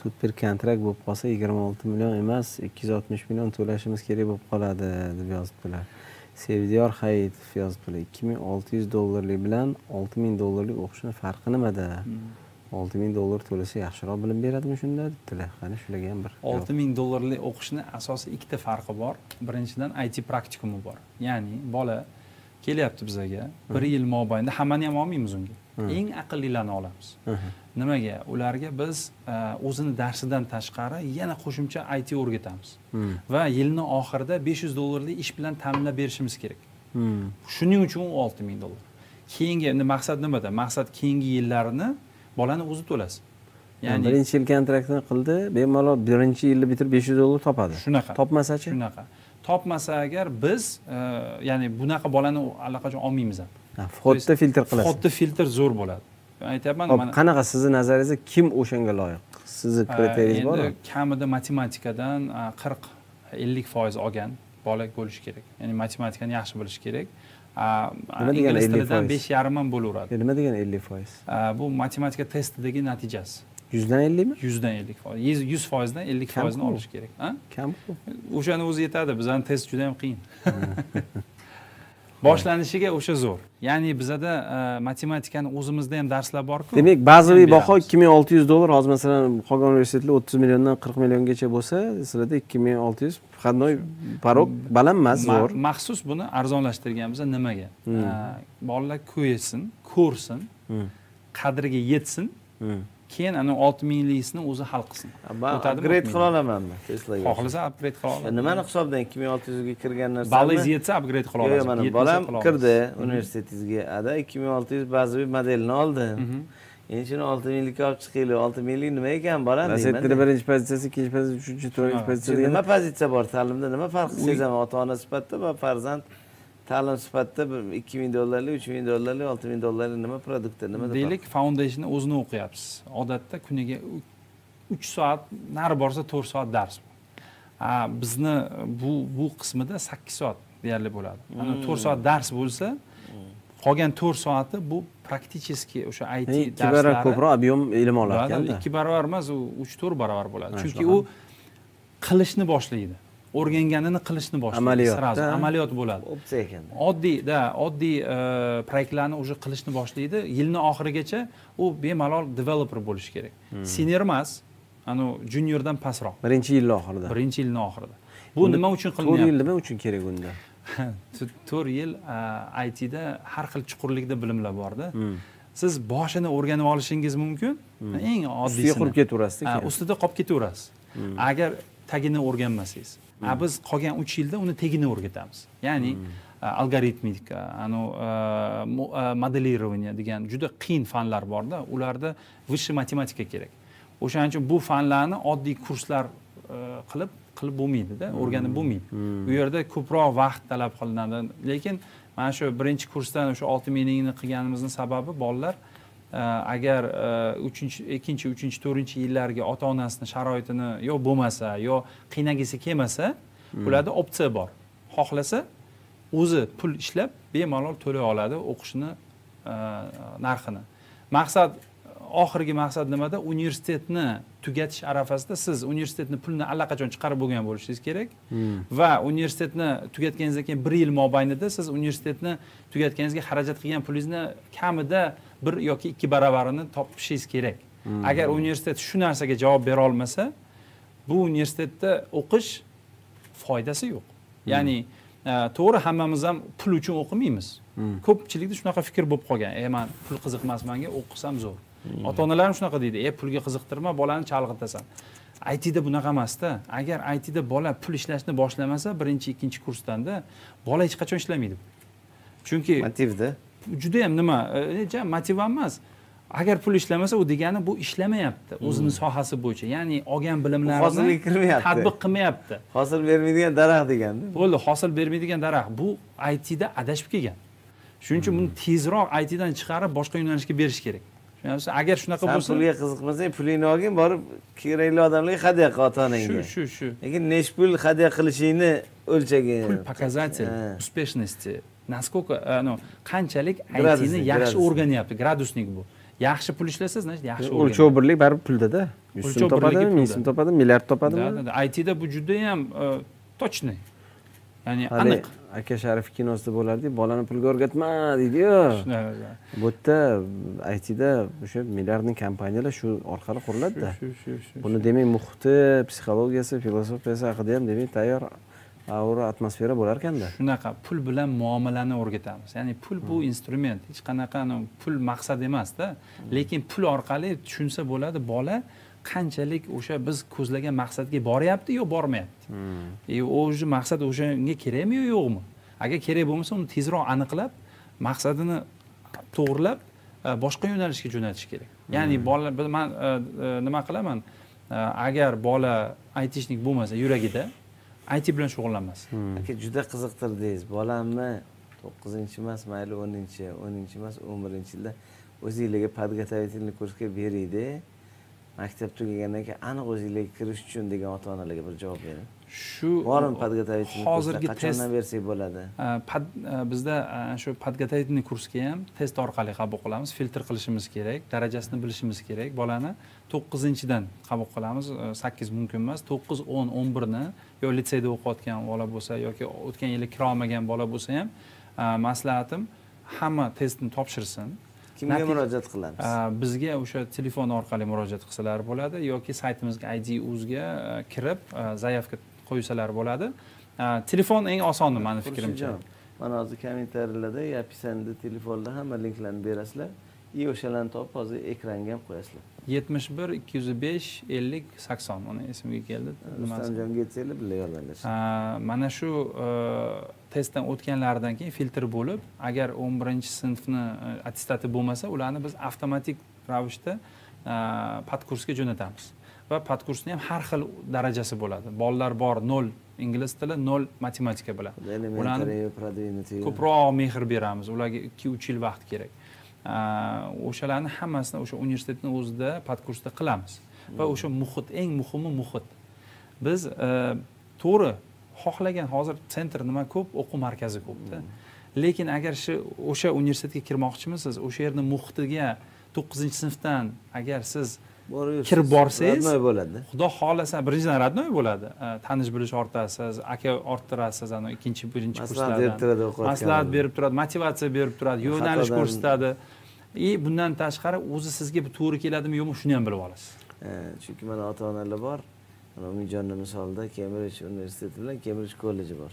super kontrakt bo'lib qolsa yigirma olti million emas, ikki yuz oltmish million to'lashimiz kerak bo'lib qoladi deb yozibdilar. Sevdiyor Hayitov yozibdilar. ikki ming olti yuz dollarlik bilan olti ming dollarlik o'qishni farqi nimada? olti ming dollar to'lasa yaxshiroq bilim beradimi shunda debdilar. Qani shularga ham bir. olti ming dollarlik o'qishni asosiy ikkita farqi bor. Birinchidan I T praktikumi bor. Ya'ni bola kelyapti bizaga, bir yil mobaynida hammani ham olmaymiz unga. Eng aqllilarni olamiz. Nimaga? Ularga biz o'zini darsidan tashqari yana qo'shimcha I T o'rgatamiz. Va yilning oxirida besh yuz dollarlik ish bilan ta'minlab berishimiz kerak. Shuning uchun olti ming dollar. Keyingi endi maqsad nimada? Maqsad keyingi yillarni bolani o'zi to'lasin. Ya'ni birinchi yil kontraktini qildi, bemalol birinchi yilni bitirib besh yuz dollar topadi. Shunaqa. Topmasa-chi? Shunaqa. Topmasa agar biz, ya'ni bunaqa bolani allaqachon olmaymiz ham. Vhodda filtr qilasiz. Vhodda filtr zo'r bo'ladi. Aytayapman, mana qanaqa sizni nazaringizda kim o'shanga loyiq? sizni kriteriyangiz bormi? Endi kamida matematikadan qirq ellik foiz olgan bola bo'lishi kerak. Ya'ni matematikani yaxshi bilish kerak. Ingliz tilidan besh yarim ham bo'laveradi. Nima degani ellik foiz? Bu matematika testidagi natijasi. yuzdan ellik mi? yuzdan ellik foiz. yuz foiz dan ellik foiz ni olish kerak. Ha? Kam bu. O'shani o'zi yetadi. Bizning test juda ham qiyin. Boshlanishiga o'sha zo'r. Ya'ni bizada matematikani o'zimizda ham darslar bor-ku. Demak, bazaviy baho ikki ming olti yuz dollar, hozir masalan, qolgan universitetlar o'ttiz milliondan qirq milliongacha bo'lsa, sizlarda ikki ming olti yuz qanday parok baland emas, zo'r. Maxsus buni arzonlashtirganmiz nimaga? Bolalar ko'ysin, ko'rsin, qadriga yetsin. Keyin ana olti minglikni o'zi hal qilsin. Upgrade qila olamanmi? Teslaga. Xohlasa upgrade qila olaman. Nimani hisobdan ikki ming olti yuzga kirgan narsa? Balangiz yetsa upgrade qila olaman. Mana bolam kirdi universitetingizga. Ada ikki ming olti yuz bazaviy modelini oldi. Endi shuni olti minglikka olib chiqinglar. olti minglik nima ekan bolam? Nasibda birinchi pozitsiyasi, ikkinchi pozitsiyasi, uchinchi, to'rtinchi pozitsiyasi. Nima pozitsiya bor ta'limda? Nima farq qilsangiz ham ota-ona sifatida va farzand ta'lim sifatida ikki ming dollarlik, uch ming dollarlik, olti ming dollarlik nima produktda, nima deb? Deylik, foundationni o'zini o'qiyapsiz. Odatda kuniga uch soat, nari borsa to'rt soat dars. Bizni bu bu qismida sakkiz soat deyarli bo'ladi. Mana to'rt soat dars bo'lsa, qolgan to'rt soati bu prakticheski o'sha I T darslari. Ikki barobar ko'proq ob'yom ilm oladi. Ikki barobar emas, u uch to'rt barobar bo'ladi. Chunki u qilishni boshlaydi. O'rganganini qilishni boshlaydi. Sirasi amaliyot bo'ladi. Opsiya ekan. Oddiy, da, oddiy proyektlarni o'zi qilishni boshlaydi. Yilning oxirigacha u bemalol developer bo'lishi kerak. Senior emas, anu juniordan pastroq. birinchi yilning oxirida. birinchi yilning oxirida. Bu nima uchun qilinadi? to'rt yil nima uchun kerak unda? to'rt yil I T da har xil chuqurlikda bilimlar bor-da. Siz boshini o'rganib olishingiz mumkin. Eng oddiy qurib ketaverasiz. Ustida qolib ketaverasiz. Agar tagini o'rganmasangiz. Biz qolgan uch yilda uni tegini o'rgatamiz. Ya'ni algoritmika, modelирование degan juda qiyin fanlar bor-da, ularda vyshy matematika kerak. O'shaning uchun bu fanlarni oddiy kurslar qilib qilib bo'lmaydi-da, o'rganib bo'lmaydi. Bu yerda ko'proq vaqt talab qilinadi. Lekin mana shu birinchi kursdan o'sha olti mingni qilganimizning sababi bolalar agar ikkinchi, uchinchi, to'rtinchi yillarga ota-onasini sharoitini yo bo'lmasa, yo qiynagisi kelmasa, ularda opsiya bor. Xohlasa o'zi pul ishlab bemalol to'lay oladi o'qishini narxini. Maqsad, oxirgi maqsad nimada? Universitetni tugatish arafasida siz universitetni pulini allaqachon chiqarib bo'lgan bo'lishingiz kerak va universitetni tugatganingizdan keyin bir yil mobaynida siz universitetni tugatganingizga xarajat qilgan pulingizni kamida bir yoki ikki baravarini topishingiz kerak. Agar universitet shu narsaga javob bera olmasa, bu universitetda o'qish foydasi yo'q. Ya'ni to'g'ri, hammamiz ham pul uchun o'qimaymiz. Ko'pchilikda shunaqa fikr bo'lib qolgan. E, men pul qiziqmas, menga o'qisam zo'r. Ota-onalar ham shunaqa deydi. E, pulga qiziqtirma, bolani chalg'itasan. I T'da bunaqa emas-da. Agar I T'da bola pul ishlashni boshlamasa, birinchi, ikkinchi kursdan-da bola hech qachon ishlamaydi. Chunki motivda juda ham nima, ja motivam emas. Agar pul ishlamasa, u degani bu ishlamayapti o'zining sohasi bo'yicha. Ya'ni olgan bilimlarini hozirga kirmayapti, tatbiq qilmayapti. Hosil bermaydigan daraxt deganda. Bo'ldi, hosil bermaydigan daraxt. Bu I T'da adashib kelgan. Shuning uchun buni tezroq I T'dan chiqarib boshqa yo'nalishga berish kerak. Tushunasiz? Agar shunaqa bo'lsa, pulga qiziqmasang, pulingni olgin, borib kerakli odamlarga hadya qil ota-onangga. Shu, shu, shu. Lekin nech pul hadya qilishingni o'lchagin. Pul показатель успешности. Насколько, ну, qanchalik I T'ni yaxshi o'rganyapti, gradusnik bu. Yaxshi pul ishlasa, значит, yaxshi o'rganadi. O'lchov birlik baribir pulda-da. yuz so'm topadimi, ming so'm topadimi, milliard topadimi? I T'da bu juda ham точный. Ya'ni aniq. Aka Sharif kinosida bo'lardi, bolani pulga o'rgatma deydi-yu. Bu yerda I T'da o'sha milliardning kompaniyalar shu orqali quriladi-da. Buni demak, muhiti, psixologiyasi, filosofiyasi haqida ham demak, tayyor aura atmosfera bo'lar ekanda. Shunaqa pul bilan muomalani o'rgatamiz. Ya'ni pul bu instrument, hech qanaqa pul maqsad emas-da, lekin pul orqali tushunsa bo'ladi bola qanchalik o'sha biz ko'zlagan maqsadga boryapti yo bormayapti. E, o'sha maqsad o'shanga kerakmi yo yo'qmi? Agar kerak bo'lmasa, uni tezroq aniqlab, maqsadini to'g'rilab, boshqa yo'nalishga jo'natish kerak. Ya'ni bola, men nima qilaman? Agar bola I T'chnik bo'lmasa yuragida I T bilan shug'ullanmas. Aka, juda qiziqtirdingiz. Bolamni to'qqizinchi emas, mayli o'ninchi, o'ninchi emas, o'n birinchi yilda o'zingizga podgotовительный kursga beriydi. maktabga kelgandan keyin aniq o'zingizga kirish uchun degan ota-onalarga bir javob bering. Shu o'rin podgotovitni hozirgi qachondan bersak bo'ladi? Bizda shu podgotovitni kursga ham test orqali qabul qilamiz, filtr qilishimiz kerak, darajasini bilishimiz kerak. Bolani to'qqizinchidan qabul qilamiz, sakkiz mumkin emas, to'qqiz, o'n, o'n bir ni yo litseyda o'qiyotgan bola bo'lsa yoki o'tgan yili kira olmagan bola bo'lsa ham maslahatim hamma testni topshirsin. Kimga murojaat qilamiz? Bizga o'sha telefon orqali murojaat qilsalar bo'ladi yoki saytimizga I D U'ga kirib zaявка qo'ysalar bo'ladi. Telefon eng osoni meni fikrimcha. Mana hozir kommentarlarda, yopisanda telefonda hamma linklarni berasizlar. I o'shalarni topib hozir ekranga ham qo'yasizlar. yetmish bir, ikki yuz besh, ellik, sakson mana esimga keldi. Ustamjonga yetsangiz bilan yordamlashing. Mana shu testdan o'tganlardan keyin filtr bo'lib, agar o'n birinchi sinfni attestati bo'lmasa, ularni biz avtomatik ravishda podkursga jo'natamiz. Va podkursni ham har xil darajasi bo'ladi. Bolalar bor nol ingliz tili, nol matematika bilan. Ularni ko'proq mehr beramiz. Ularga ikki uch yil vaqt kerak. O'shalarni hammasini o'sha universitetning o'zida podkursda qilamiz. Va o'sha muhit, eng muhimi muhit. Biz to'g'ri xohlagan hozir sentr nima ko'p, o'quv markazi ko'p-da. Lekin agar shu o'sha universitetga kirmoqchimisiz, o'sha yerning muhitiga to'qqizinchi sinfdan agar siz kirib borsangiz, xudo xolasa birinchidan radnoy bo'ladi. Tanish bilish ortasiz, aka orttirasiz, ana ikkinchi, birinchi kurslardan maslahat berib turadi, motivatsiya berib turadi, yo'nalish ko'rsatadi. I bundan tashqari o'zi sizga bu to'g'ri keladimi yo'qmi shuni ham bilib olasiz. Chunki mana ota-onalar bor. Umidjonni misolida Cambridge universiteti bilan Cambridge kolleji bor.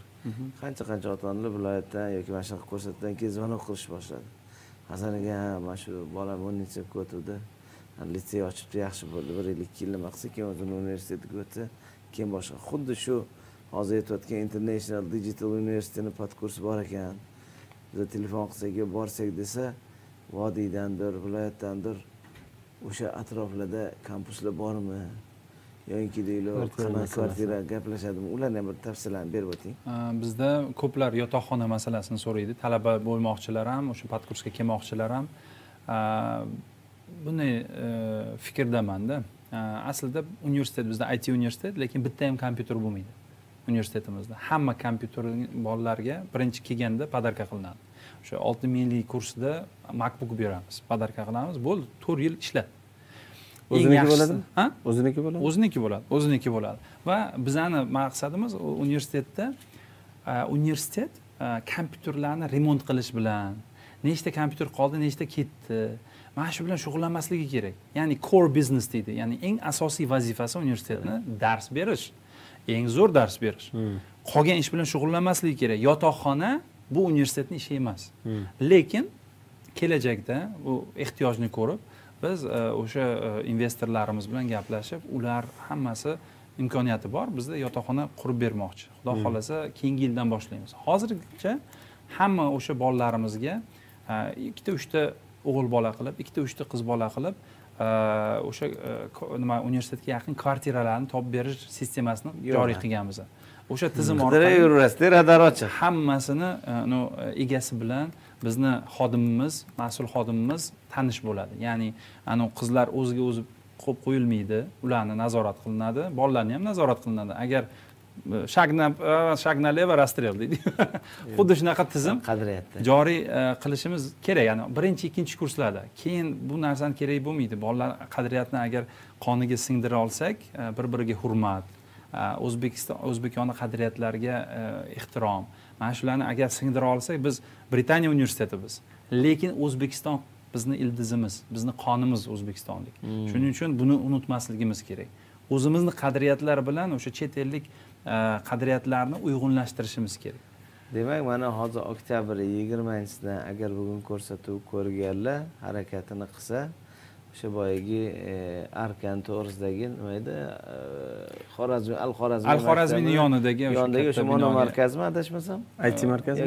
Qancha-qancha ota-onalar viloyatdan yoki mana shunaqa ko'rsatdan keyin zvonok qilish boshladi. Hasan aka, mana shu bola o'ninchi sinfga o'tdi. Litsey ochibdi, yaxshi bo'ldi. bir yil, ikki yil maqsa keyin o'zini universitetga o'tdi. Keyin boshqa xuddi shu hozir aytayotgan International Digital University'ning podkursi bor ekan. Biz telefon qilsak yo borsak desa, vodiydandir, viloyatdandir, o'sha atroflarda kampuslar bormi? Yo'inki deylar, kvartira gaplashadimi? Ularni ham bir tavsiyalarni berib o'ting. Bizda ko'plar yotoqxona masalasini so'raydi. Talaba bo'lmoqchilar ham, o'sha podkursga kelmoqchilar ham bunday fikrdamanda. Aslida universitet bizda I T universitet, lekin bitta ham kompyuter bo'lmaydi universitetimizda. Hamma kompyuter bolalarga birinchi kelganda podarka qilinadi. O'sha olti minglik kursda MacBook beramiz, podarka qilamiz. Bo'ldi, to'rt yil ishlat. O'ziniki bo'ladimi? Ha? O'ziniki bo'ladi. O'ziniki bo'ladi. O'ziniki bo'ladi. Va bizani maqsadimiz universitetda universitet kompyuterlarni remont qilish bilan, nechta kompyuter qoldi, nechta ketdi, mana shu bilan shug'ullanmasligi kerak. Ya'ni core business deydi. Ya'ni eng asosiy vazifasi universitetni dars berish, eng zo'r dars berish. Qolgan ish bilan shug'ullanmasligi kerak. Yotoqxona bu universitetning ishi emas. Lekin kelajakda u ehtiyojni ko'rib biz o'sha investorlarimiz bilan gaplashib, ular hammasi imkoniyati bor, bizda yotoqxona qurib bermoqchi. Xudo xolasa keyingi yildan boshlaymiz. Hozirgacha hamma o'sha bolalarimizga ikkita uchta o'g'il bola qilib, ikkita uchta qiz bola qilib, o'sha nima universitetga yaqin kvartiralarni topib berish sistemasini joriy qilganmiz. O'sha tizim orqali yurasizda radar ochiq. Hammasini egasi bilan bizni xodimimiz, mas'ul xodimimiz tanish bo'ladi. Ya'ni ana qizlar o'ziga o'zi qo'yib qo'yilmaydi, ularni nazorat qilinadi, bolalarni ham nazorat qilinadi. Agar shagna shagnale va rastrel deydi. Xuddi shunaqa tizim qadriyatda joriy qilishimiz kerak. Ya'ni birinchi, ikkinchi kurslarda. Keyin bu narsani kerak bo'lmaydi. Bolalar qadriyatni agar qoniga singdira olsak, bir-biriga hurmat, O'zbekiston O'zbekona qadriyatlarga ehtirom. Mana shularni agar singdira olsak, biz Britaniya universiteti biz. Lekin O'zbekiston bizni ildizimiz, bizni qonimiz o'zbekistonlik. Shuning uchun buni unutmasligimiz kerak. O'zimizni qadriyatlar bilan o'sha chet ellik qadriyatlarni uyg'unlashtirishimiz kerak. Demak, mana hozir oktyabr yigirmasidan agar bugun ko'rsatuv ko'rganlar harakatini qilsa, o'sha boyagi Arkan to'g'risidagi nima edi? Xorazm, Al-Xorazm. Al-Xorazmning yonidagi o'sha monomarkazmi adashmasam? I T markazi.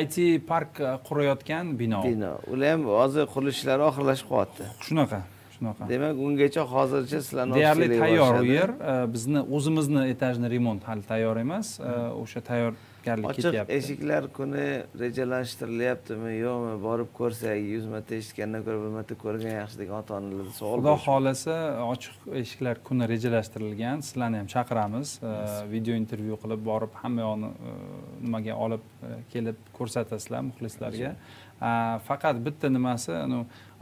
I T park qurayotgan bino. Bino. Ular ham hozir qurilishlari oxirlashib qo'yapti. Shunaqa, shunaqa. Demak, ungacha hozircha sizlarning deyarli tayyor yer. Bizni o'zimizni etajni remont hali tayyor emas. O'sha tayyor Açık eşikler konu rejalaştırılyaptimi yo'qmi, borib ko'rsak, yuzma eshitgandan ko'ra bilmadi ko'rgan yaxshi degan ota-onalarga savol. Xudo xolasa ochiq eshiklar kuni rejalashtirilgan. Sizlarni ham chaqiramiz. Video intervyu qilib borib, hamma yo'qni nimaga olib kelib ko'rsatasizlar muxlislarga. Faqat bitta nimasi,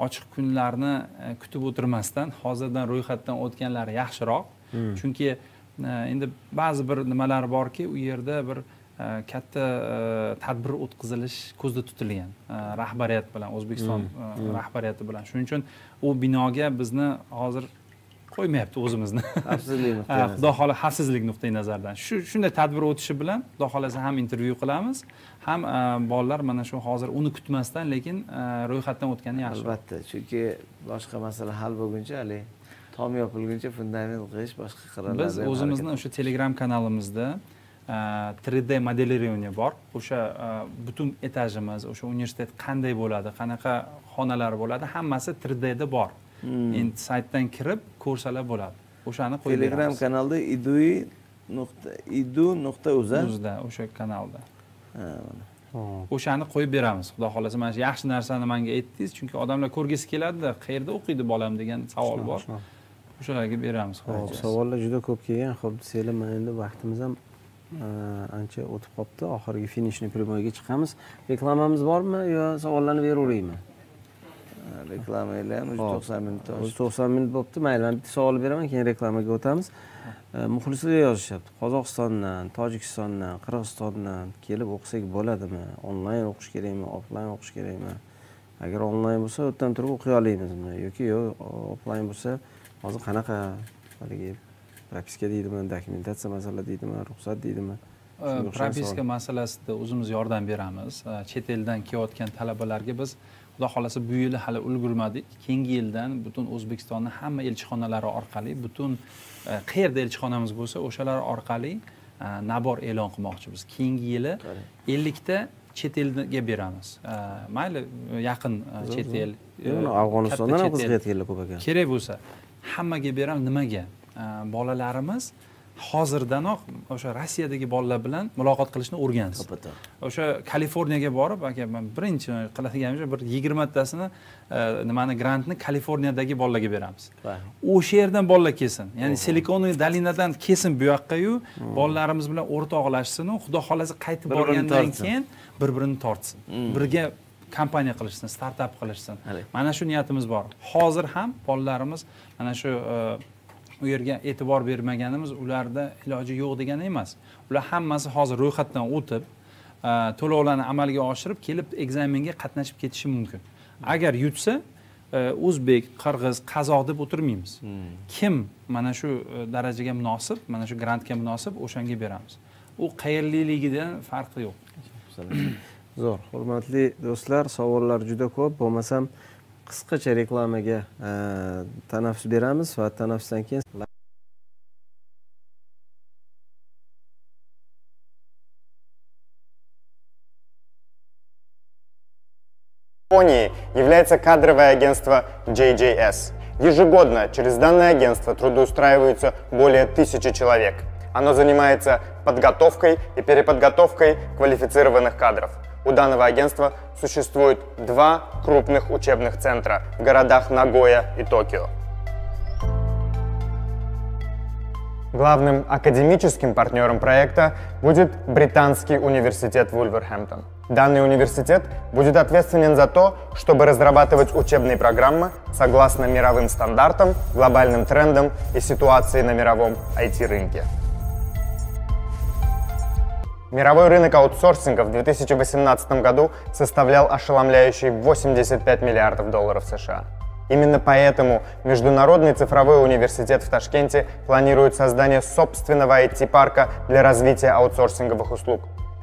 ochiq kunlarni kutib o'tirmasdan hozirdan ro'yxatdan o'tganlari yaxshiroq. Chunki endi ba'zi bir nimalar borki, u yerda bir katta tadbir o'tkazilish ko'zda tutilgan rahbariyat bilan, O'zbekiston rahbariyati bilan. Shuning uchun u binoga bizni hozir qo'ymayapti o'zimizni. Xudo xohlasa xavfsizlik nuqtai nazaridan. Shu shunday tadbir o'tishi bilan Xudo xohlasa ham intervyu qilamiz, ham bolalar mana shu hozir uni kutmasdan, lekin ro'yxatdan o'tgani yaxshi. Albatta, chunki boshqa masala hal bo'lguncha hali tom yopilguncha fundament qilish boshqa qarorlar. Biz o'zimizning o'sha Telegram kanalimizda три дэ modelирование bor. O'sha butun etajimiz, o'sha universitet qanday bo'ladi, qanaqa xonalar bo'ladi, hammasi три дэ da bor. Endi saytdan kirib ko'rsalar bo'ladi. O'shani qo'yib beramiz. Telegram kanalda edu.edu.uz o'zda o'sha kanalda. O'shani qo'yib beramiz. Xudo xolasa mana shu yaxshi narsani menga aytdingiz, chunki odamlar ko'rgisi keladi-da, qayerda o'qiydi bolam degan savol bor. O'shalarga beramiz. Xo'p, savollar juda ko'p kelgan. Xo'p, sizlar men endi vaqtimiz ham ancha o'tib qopti. Oxirgi finishni primoyga chiqamiz. Reklamamiz bormi yo savollarni beraveraymi? Reklamalar to'qson minut. to'qson minut bo'pti. Mayli, men bitta savol beraman, keyin reklamaga o'tamiz. Muxlislar yozishyapti. Qozog'istondan, Tojikistondan, Qirg'izistondan kelib o'qisak bo'ladimi? Onlayn o'qish kerakmi, oflayn o'qish kerakmi? Agar onlayn bo'lsa, o'tdan turib o'qiy olamizmi yoki yo'q, oflayn bo'lsa, hozir qanaqa haliga propiska deydimi, dokumentatsiya masala deydimi, ruxsat deydimi? Propiska masalasida o'zimiz yordam beramiz. Chet eldan kelayotgan talabalarga biz Xudo xolasa bu yil hali ulgurmadik. Keyingi yildan butun O'zbekistonning hamma elchixonalari orqali, butun qayerda elchixonamiz bo'lsa, o'shalar orqali nabor e'lon qilmoqchimiz. Keyingi yili ellik ta chet elga beramiz. Mayli yaqin chet el, Afg'onistondan ham qizg'at kelib ko'p ekan. Kerak bo'lsa hammaga beramiz. Nimaga? Bolalarimiz hozirdanoq o'sha Rossiyadagi bolalar bilan muloqot qilishni o'rgansin. O'sha Kaliforniyaga borib, aka men birinchi qiladiganimcha bir yigirma tasini nimani grantni Kaliforniyadagi bolalarga beramiz. O'sha yerdan bolalar kelsin. Ya'ni Silikon dolinadan kelsin bu yoqqa-yu, bolalarimiz bilan o'rtoqlashsin-u, Xudo xolasi qaytib borgandan keyin bir-birini tortsin. Birga kompaniya qilishsin, startap qilishsin. Mana shu niyatimiz bor. Hozir ham bolalarimiz mana shu u yerga e'tibor bermaganimiz ularda iloji yo'q degani emas. Ular hammasi hozir ro'yxatdan o'tib, to'lovlarni amalga oshirib, kelib ekzaminga qatnashib ketishi mumkin. Agar yutsa, o'zbek, qirg'iz, qozoq deb o'tirmaymiz. Kim mana shu darajaga munosib, mana shu grantga munosib, o'shanga beramiz. U qayerligidan farqi yo'q. Zo'r. Hurmatli do'stlar, savollar juda ko'p, bo'lmasam qisqacha reklamaga tanaffus beramiz va tanaffusdan keyin В Японии является кадровое агентство джей джей эс. Ежегодно через данное агентство трудоустраиваются более тысячи человек. Оно занимается подготовкой и переподготовкой квалифицированных кадров. У данного агентства существует два крупных учебных центра в городах Нагоя и Токио. Главным академическим партнером проекта будет Британский университет Вулверхэмптон. Данный университет будет ответственен за то, чтобы разрабатывать учебные программы согласно мировым стандартам, глобальным трендам и ситуации на мировом ай ти рынке. Мировой рынок аутсорсинга в две тысячи восемнадцатом году составлял ошеломляющие восемьдесят пять миллиардов долларов США. Именно поэтому Международный цифровой университет в Ташкенте планирует создание собственного ай ти парка для развития аутсорсинговых услуг,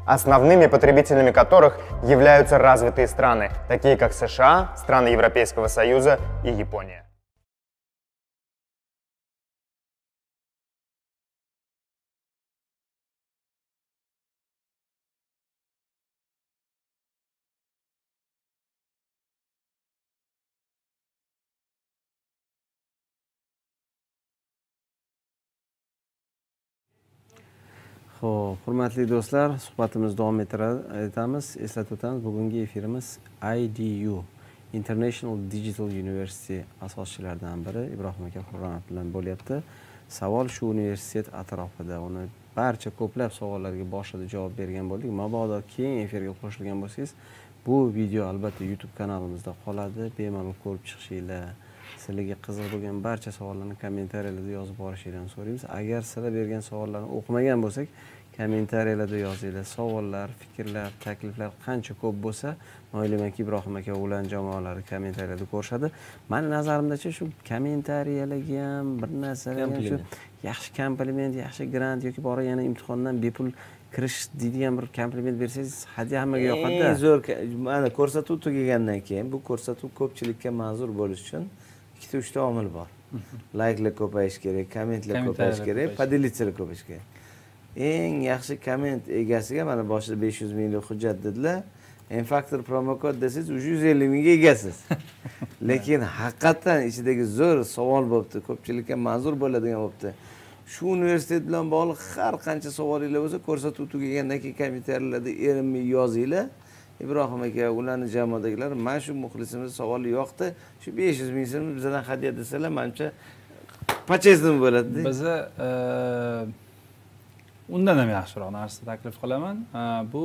основными потребителями которых являются развитые страны, такие как США, страны Европейского Союза и Япония. Xo'p, hurmatli do'stlar, suhbatimiz davom etamiz. Eslatib o'tamiz, bugungi efirimiz I D U International Digital University asoschilaridan biri Ibrohim aka Xurram bilan bo'lyapti. Savol shu universitet atrofida, uni barcha ko'plab savollarga boshida javob bergan bo'ldik. Mabodo keng efirga qo'shilgan bo'lsangiz, bu video albatta YouTube kanalimizda qoladi. Bemalol ko'rib chiqishinglar. Sizlarga qiziq bo'lgan barcha savollarni kommentariyalarda yozib borishingizni so'raymiz. Agar sizlar bergan savollarni o'qimagan bo'lsak, kommentariyalarda yozinglar. Savollar, fikrlar, takliflar qancha ko'p bo'lsa, mo'ylamanki Ibrohim aka ulan jamoalari kommentariyalarda ko'rishadi. Meni nazarimdacha shu kommentariyalarga ham bir narsalar shu yaxshi kompliment, yaxshi grant yoki bora yana imtihondan bepul kirish deydigan bir kompliment bersangiz, hadya hammaga yoqadi-da. Zo'r, mana ko'rsatuv tugagandan keyin bu ko'rsatuv ko'pchilikka manzur bo'lishi uchun ikkita uchta omil bor. Like'lar ko'payish kerak, kommentlar ko'payish kerak, podelitsalar ko'payish kerak. Eng yaxshi komment egasiga mana boshida besh yuz minglik hujjat dedilar. N-Factor promo kod desangiz, uch yuz ellik mingga egasiz. Lekin haqiqatan ichidagi zo'r savol bo'pti, ko'pchilikka manzur bo'ladigan bo'pti. Shu universitet bilan bog'liq har qancha savolinglar bo'lsa, ko'rsatuv tugagandan keyin kommentariylarda erinmay yozinglar. Ibrohim aka, ularning jamoadagilar, men shu muxlisimiz savoli yoqdi. Shu besh yuz ming so'mni bizdan hadya desalar, menimcha pachesnim bo'ladi-da. Biz undan ham yaxshiroq narsa taklif qilaman. Bu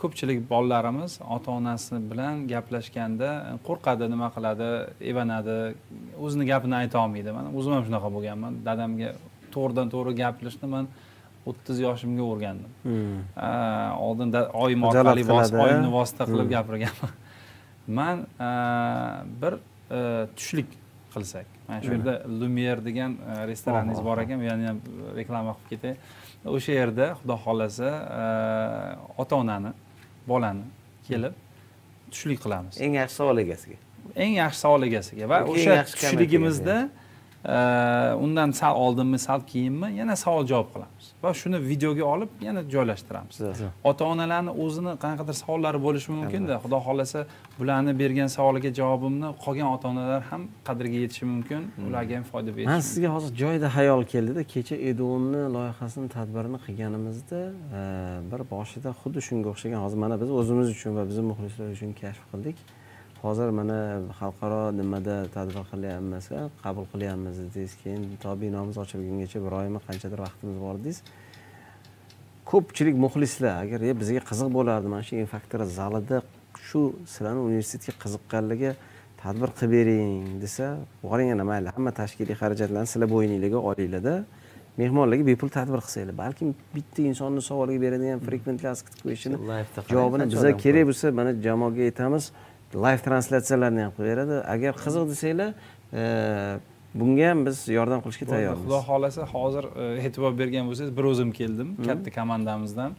ko'pchilik bolalarimiz ota-onasi bilan gaplashganda qo'rqadi, nima qiladi, evanadi, o'zini gapini ayta olmaydi. Men o'zim ham shunaqa bo'lganman. Dadamga to'g'ridan-to'g'ri gaplashni men o'ttiz yoshimga o'rgandim. Oldinda oyim orqali oyimni vosita qilib gapirganman. Men bir tushlik qilsak, mana shu yerda Lumiere degan restoraningiz bor ekan, bu yerni ham reklama qilib ketay. O'sha yerda xudo xolasa ota-onani, bolani kelib tushlik qilamiz. Eng yaxshi savol egasiga. Eng yaxshi savol egasiga va o'sha tushligimizda undan sal oldinmi, sal keyinmi yana savol javob qilamiz va shuni videoga olib yana joylashtiramiz. Ota-onalarni o'zini qanaqadir savollari bo'lishi mumkin-da, xudo xolasa bularni bergan savolga javobimni qolgan ota-onalar ham qadriga yetishi mumkin, ularga ham foyda berishi. Men sizga hozir joyida hayol keldi-da, kecha Edonni loyihasini tadbirini qilganimizda bir boshida xuddi shunga o'xshagan, hozir mana biz o'zimiz uchun va bizning muxlislar uchun kashf qildik. Hozir mana xalqaro nimada tadbir qilyapmiz, qabul qilyapmiz deysiz, keyin to'binomiz ochilgungacha bir oymi qanchadir vaqtimiz bor deysiz. Ko'pchilik muxlislar agar bizga qiziq bo'lardi, mana shu N-Factor zalida shu sizlarni universitetga qiziqqanlarga tadbir qilib bering desa, boring ana mayli, hamma tashkiliy xarajatlarni sizlar bo'yiningizga olinglar-da, mehmonlarga bepul tadbir qilsanglar, balki bitta insonning savoliga beradigan frequently asked question javobini bizga kerak bo'lsa, mana jamoaga aytamiz. Live translyatsiyalarni ham qilaveradi. Agar qiziq desanglar, bunga ham biz yordam qilishga tayyormiz. Xudo xolasa hozir e'tibor bergan bo'lsangiz, bir o'zim keldim, katta komandamizdan.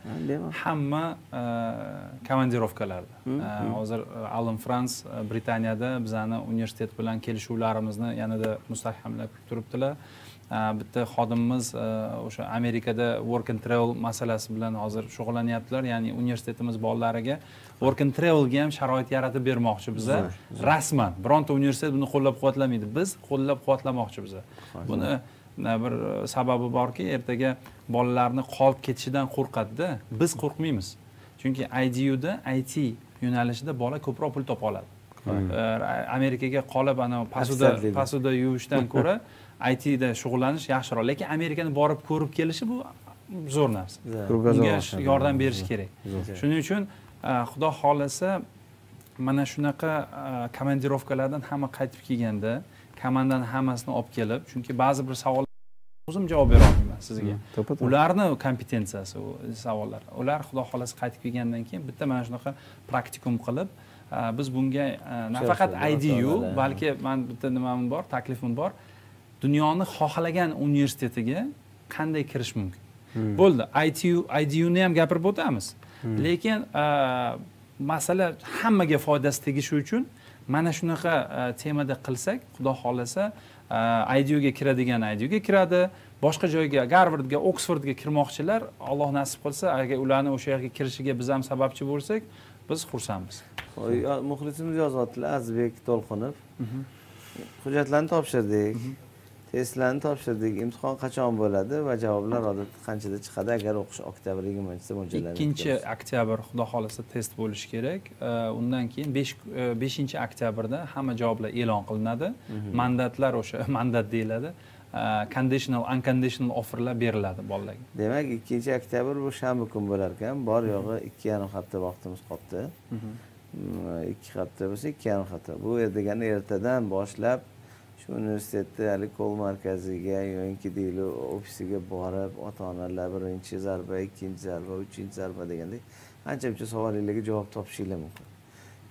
Hamma komandirovkalarda. Hozir Alan Frans Britaniyada bizani universitet bilan kelishuvlarimizni yanada mustahkamlab turibdilar. Bitta xodimimiz o'sha Amerikada work and travel masalasi bilan hozir shug'ullanyaptilar, ya'ni universitetimiz bolalariga work and travel ga ham sharoit yaratib bermoqchi biza. Rasman bironta universitet buni qo'llab-quvvatlamaydi. Biz qo'llab-quvvatlamoqchi biza. Buni bir sababi borki, ertaga bolalarni qolib ketishidan qo'rqadi-da. Biz qo'rqmaymiz. Chunki I D U da I T yo'nalishida bola ko'proq pul topa oladi. Amerikaga qolib ana pasuda pasuda yuvishdan ko'ra I T da shug'ullanish yaxshiroq. Lekin Amerikani borib ko'rib kelishi bu zo'r narsa. Bunga yordam berish kerak. Shuning uchun Xudo xolasa mana shunaqa komandirovkalardan hamma qaytib kelganda, komandani hammasini olib kelib, chunki ba'zi bir savollarga o'zim javob bera olmayman sizga. Ularni kompetensiyasi savollar. Ular Xudo xolasa qaytib kelgandan keyin bitta mana shunaqa praktikum qilib, biz bunga nafaqat I D U, balki men bitta nimam bor, taklifim bor. Dunyoning xohlagan universitetiga qanday kirish mumkin? Bo'ldi, I D U ni ham gapirib o'tamiz. Lekin masala hammaga foydasi tegishi uchun mana shunaqa temada qilsak, Xudo xolasa I D Uga kiradigan I D Uga kiradi, boshqa joyga Harvardga, Oxfordga kirmoqchilar Alloh nasib qilsa, agar ularni o'sha yerga kirishiga biz ham sababchi bo'lsak, biz xursandmiz. Muxlisimiz yozyaptilar, Azbek To'lqinov. Hujjatlarni topshirdik. testlarni topshirdik. Imtihon qachon bo'ladi va javoblar odatda qanchada chiqadi? Agar o'qish oktabrga manchsa mo'ljallangan. ikkinchi oktabr xudo xolasa test bo'lishi kerak. Undan keyin beshinchi oktyabrda hamma javoblar e'lon qilinadi. Mandatlar o'sha mandat deyiladi. Conditional, unconditional offerlar beriladi bolalarga. Demak, ikkinchi oktabr bu shanba kun bo'lar ekan. Bor yo'g'i ikki yarim hafta vaqtimiz qoldi. ikki hafta bo'lsa ikki yarim hafta. Bu degani ertadan boshlab shu universitetda Alikol markaziga yoki deyli ofisiga borib, ota-onalar birinchi zarba, ikkinchi zarba, uchinchi zarba degandek ancha-muncha savollarga javob topishinglar mumkin.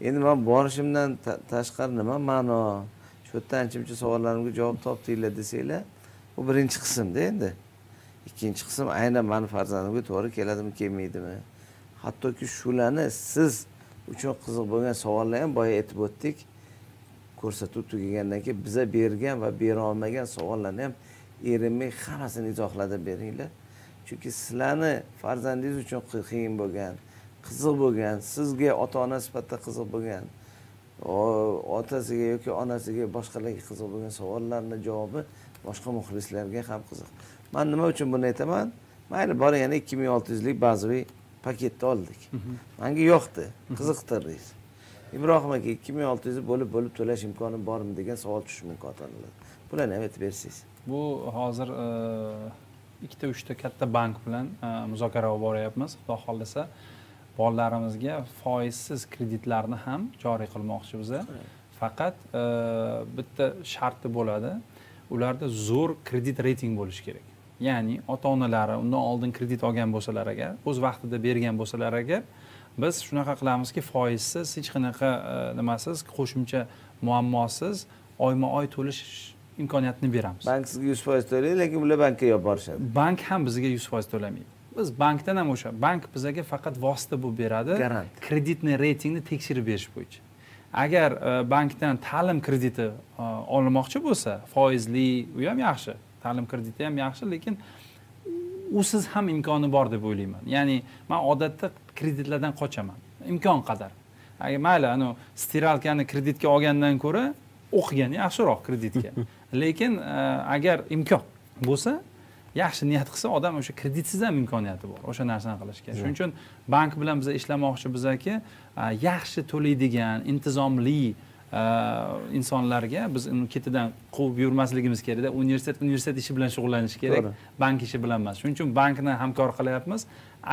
Endi men borishimdan tashqari nima ma'no? Shu yerda ancha-muncha savollarimga javob topdinglar desanglar, bu birinchi qismda endi. Ikkinchi qism aynan men farzandimga to'g'ri keladimi, kelmaydimi? Hattoki shularni siz uchun qiziq bo'lgan savollarni ham boya aytib o'tdik. Ko'rsatuv tugagandan keyin biza bergan va bera olmagan savollarni ham erinmay hammasini izohlab beringlar. Chunki sizlarni farzandingiz uchun qiyin bo'lgan, qiziq bo'lgan, sizga ota-ona sifatida qiziq bo'lgan, otasiga yoki onasiga boshqalarga qiziq bo'lgan savollarning javobi boshqa muxlislarga ham qiziq. Men nima uchun buni aytaman? Mayli, bor yana ikki ming olti yuz lik bazaviy paketni oldik. Menga yoqdi, qiziqtirdingiz. Ibrohim aka, ikki ming olti yuz bo'lib-bo'lib to'lash imkoni bormi degan savol tushishi mumkin ota-onalar. Bularni aytib bersangiz. Bu hozir ikkita uchta katta bank bilan muzokara olib boryapmiz. Xudo xolasa bolalarimizga foizsiz kreditlarni ham joriy qilmoqchi biz. Faqat bitta sharti bo'ladi. Ularda zo'r kredit reyting bo'lishi kerak. Ya'ni ota-onalari undan oldin kredit olgan bo'lsalar agar, o'z vaqtida bergan bo'lsalar agar, biz shunaqa qilamizki, foizsiz, hech qanaqa nimasiz, qo'shimcha muammosiz oyma-oy to'lish imkoniyatini beramiz. Bank sizga yuz foiz to'laydi, lekin ular bankka yo'q borishadi. Bank ham bizga yuz foiz to'lamaydi. Biz bankdan ham o'sha, bank bizga faqat vosita bo'lib beradi, kreditni reytingni tekshirib berish bo'yicha. Agar bankdan ta'lim krediti olmoqchi bo'lsa, foizli, u ham yaxshi, ta'lim krediti ham yaxshi, lekin usiz ham imkoni bor deb o'ylayman. Ya'ni men odatda kreditlardan qochaman. Imkon qadar. Agar mayli, anu stiralkani kreditga olgandan ko'ra o'qigan yaxshiroq kreditga. Lekin agar imkon bo'lsa, yaxshi niyat qilsa, odam o'sha kreditsiz ham imkoniyati bor. O'sha narsani qilish kerak. Shuning uchun bank bilan biz ishlamoqchi bizaki, yaxshi to'laydigan, intizomli insonlarga biz uni ketidan quvib yurmasligimiz kerakda. Universitet universitet ishi bilan shug'ullanish kerak, bank ishi bilan emas. Shuning uchun bankni hamkor qilyapmiz.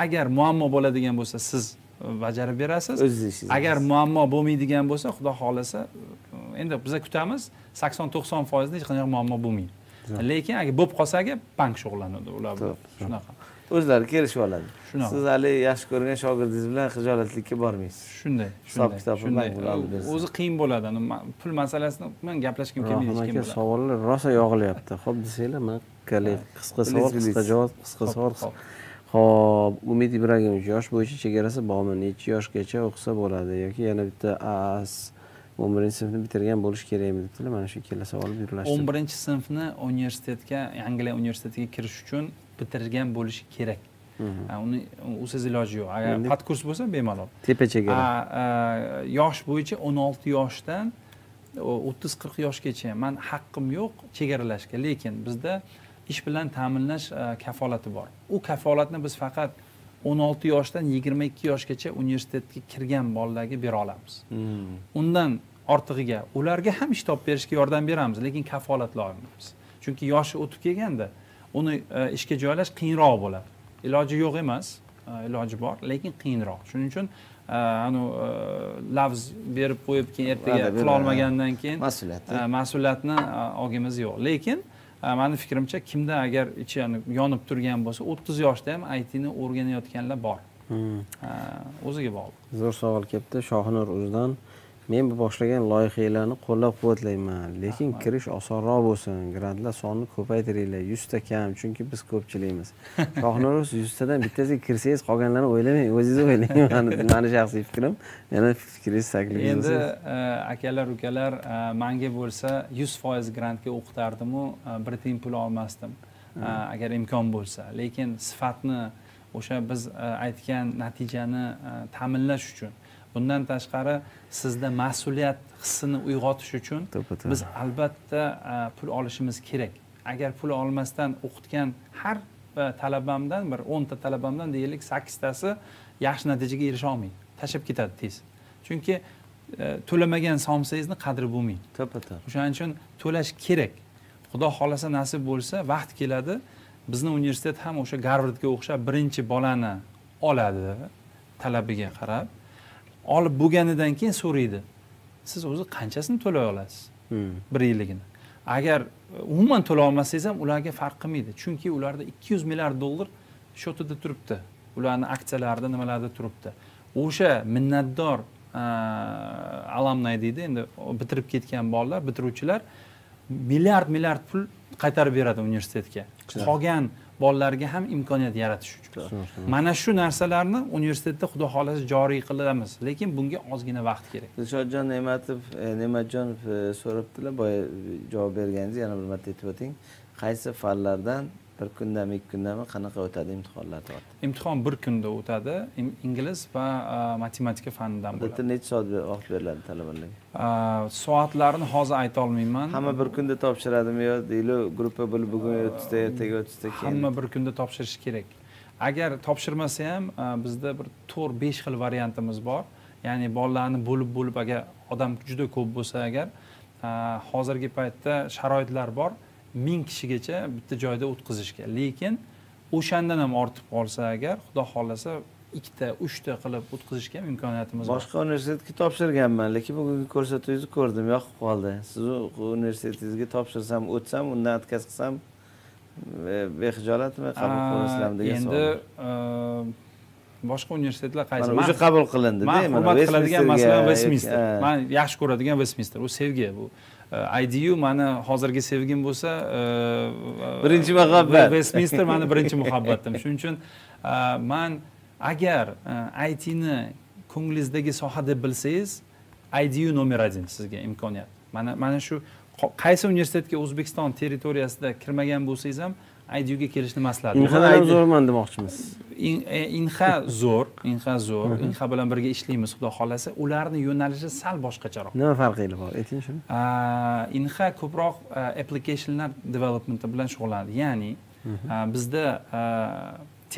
Agar muammo bo'ladigan bo'lsa, siz bajarib berasiz. Agar muammo bo'lmaydigan bo'lsa, xudo xolasa endi biz kutamiz sakson to'qson foizda hech qanday muammo bo'lmaydi. Lekin agar bo'lib qolsa, bank shug'ullanadi ular bilan. Shunaqa. O'zlari kelishib oladi. Siz hali yaxshi ko'rgan shogirdingiz bilan xijolatlikka bormaysiz. Shunday. Hisob-kitobni o'zi qiyin bo'ladi. Pul masalasini men gaplashkim kelmaydi hech kim bilan. Savollar rosa yog'ilyapti. Xo'p desanglar, men qisqa savol, qisqa javob, qisqa savol. Xo'p, Umid Ibragimovich, yosh bo'yicha chegarasi bormi? Necha yoshgacha o'qisa bo'ladi yoki yana bitta A A S o'n birinchi sinfni bitirgan bo'lish kerakmi debdilar. Mana shu ikkala savolni birlashtirdim. o'n birinchi sinfni universitetga, Angliya universitetiga kirish uchun bitirgan bo'lishi kerak. Uni usiz iloji yo'q. Agar pat kurs bo'lsa bemalol. Tepa chegara. Yosh bo'yicha o'n olti yoshdan o'ttiz qirq yoshgacha men haqqim yo'q chegaralashga, lekin bizda ish bilan ta'minlash kafolati bor. U kafolatni biz faqat o'n olti yoshdan yigirma ikki yoshgacha universitetga kirgan bolalarga bera olamiz. Undan ortig'iga ularga ham ish topib berishga yordam beramiz, lekin kafolatli olmaymiz. Chunki yoshi o'tib kelganda uni ishga joylash qiyinroq bo'ladi. Iloji yo'q emas, iloji bor, lekin qiyinroq. Shuning uchun anu lavz berib qo'yib, keyin ertaga qila olmagandan keyin mas'uliyatni olgimiz yo'q. Lekin meni fikrimcha, kimda agar ichi yonib turgan bo'lsa, o'ttiz yoshda ham I T ni o'rganayotganlar bor. O'ziga bog'liq. Zo'r savol kelibdi Shohinur o'zidan. Men bu boshlagan loyihalarni qo'llab-quvvatlayman, lekin kirish osonroq bo'lsin, grantlar sonini ko'paytiringlar, yuzta kam, chunki biz ko'pchilikmiz. Shohnur o'z yuztadan bittasiga kirsangiz, qolganlarni o'ylamang, o'zingiz o'ylang. Meni shaxsiy fikrim, yana fikringiz taklif. Endi akalar, ukalar, menga bo'lsa yuz foiz grantga o'qitardim-u, bir tiyin pul olmasdim, agar imkon bo'lsa. Lekin sifatni, o'sha biz aytgan natijani ta'minlash uchun, bundan tashqari sizda mas'uliyat hissini uyg'otish uchun biz albatta pul olishimiz kerak. agar pul olmasdan o'qitgan har talabamdan bir o'nta talabamdan deylik sakkiztasi yaxshi natijaga erisha olmaydi, tashab ketadi tez. Chunki to'lamagan somsangizni qadri bo'lmaydi. To'pata. O'shaning uchun to'lash kerak. Xudo xolasa nasib bo'lsa, vaqt keladi. Bizning universitet ham o'sha Garvardga o'xshab birinchi bolani oladi, talabiga qarab. Olib bo'lganidan keyin so'raydi. Siz o'zi qanchasini to'lay olasiz? Bir yilligini. Agar umuman to'lay olmasangiz ham ularga farq qilmaydi. Chunki ularda ikki yuz milliard dollar shotida turibdi. Ularning aksiyalarida nimalarda turibdi. O'sha minnatdor alumni deydi, endi bitirib ketgan bolalar, bitiruvchilar milliard milliard pul qaytarib beradi universitetga. Qolgan bolalarga ham imkoniyat yaratish uchun. Mana shu narsalarni universitetda xudo xolasi joriy qilamiz, lekin bunga ozgina vaqt kerak. Dilshodjon Ne'matov, Ne'matjonov so'rabdilar, boya javob berganingiz, yana bir marta aytib o'ting. Qaysi fanlardan bir kundami, ikki kundami qanaqa o'tadi imtihonlar? Imtihon bir kunda o'tadi, ingliz va matematika fanidan bo'ladi. Necha soat vaqt beriladi talabalarga? Soatlarni hozir ayta olmayman. Hamma bir kunda topshiradimi yo deylik gruppa bo'lib bugun o'ttizda, ertaga o'ttizda keyin? Hamma bir kunda topshirish kerak. Agar topshirmasa ham bizda bir to'rt besh xil variantimiz bor. Ya'ni bolalarni bo'lib-bo'lib agar odam juda ko'p bo'lsa agar hozirgi paytda sharoitlar bor. ming kishigacha bitta joyda o'tkazishga. Lekin o'shandan ham ortib qolsa agar xudo xolasa ikkita, uchta qilib o'tkazishga imkoniyatimiz bor. Boshqa universitetga topshirganman, lekin bugungi ko'rsatuvingizni ko'rdim, yoqib qoldi. Siz universitetingizga topshirsam, o'tsam, undan atkaz qilsam bexijolatmi qabul qilasizlarmi degan savol. Endi boshqa universitetlar qaysi? Mana o'zi qabul qilindi, deyman. Hurmat qiladigan masalan Westminster. Men yaxshi ko'radigan Westminster, u sevgi bu. I D U mana hozirgi sevgim bo'lsa, birinchi muhabbat. Westminster mana birinchi muhabbatim. Shuning uchun men agar I T ni ko'nglingizdagi soha deb bilsangiz, I D U nomer bir sizga imkoniyat. Mana mana shu qaysi universitetga O'zbekiston territoriyasida kirmagan bo'lsangiz ham I D U ga kelishni maslahat. Inha zo'rman demoqchimiz. Inha zo'r, Inha zo'r. Inha bilan birga ishlaymiz, xudo xolasa. Ularni yo'nalishi sal boshqacharoq. Nima farqi bor? Ayting shuni. Inha ko'proq applicationlar developmenti bilan shug'ullanadi. Ya'ni bizda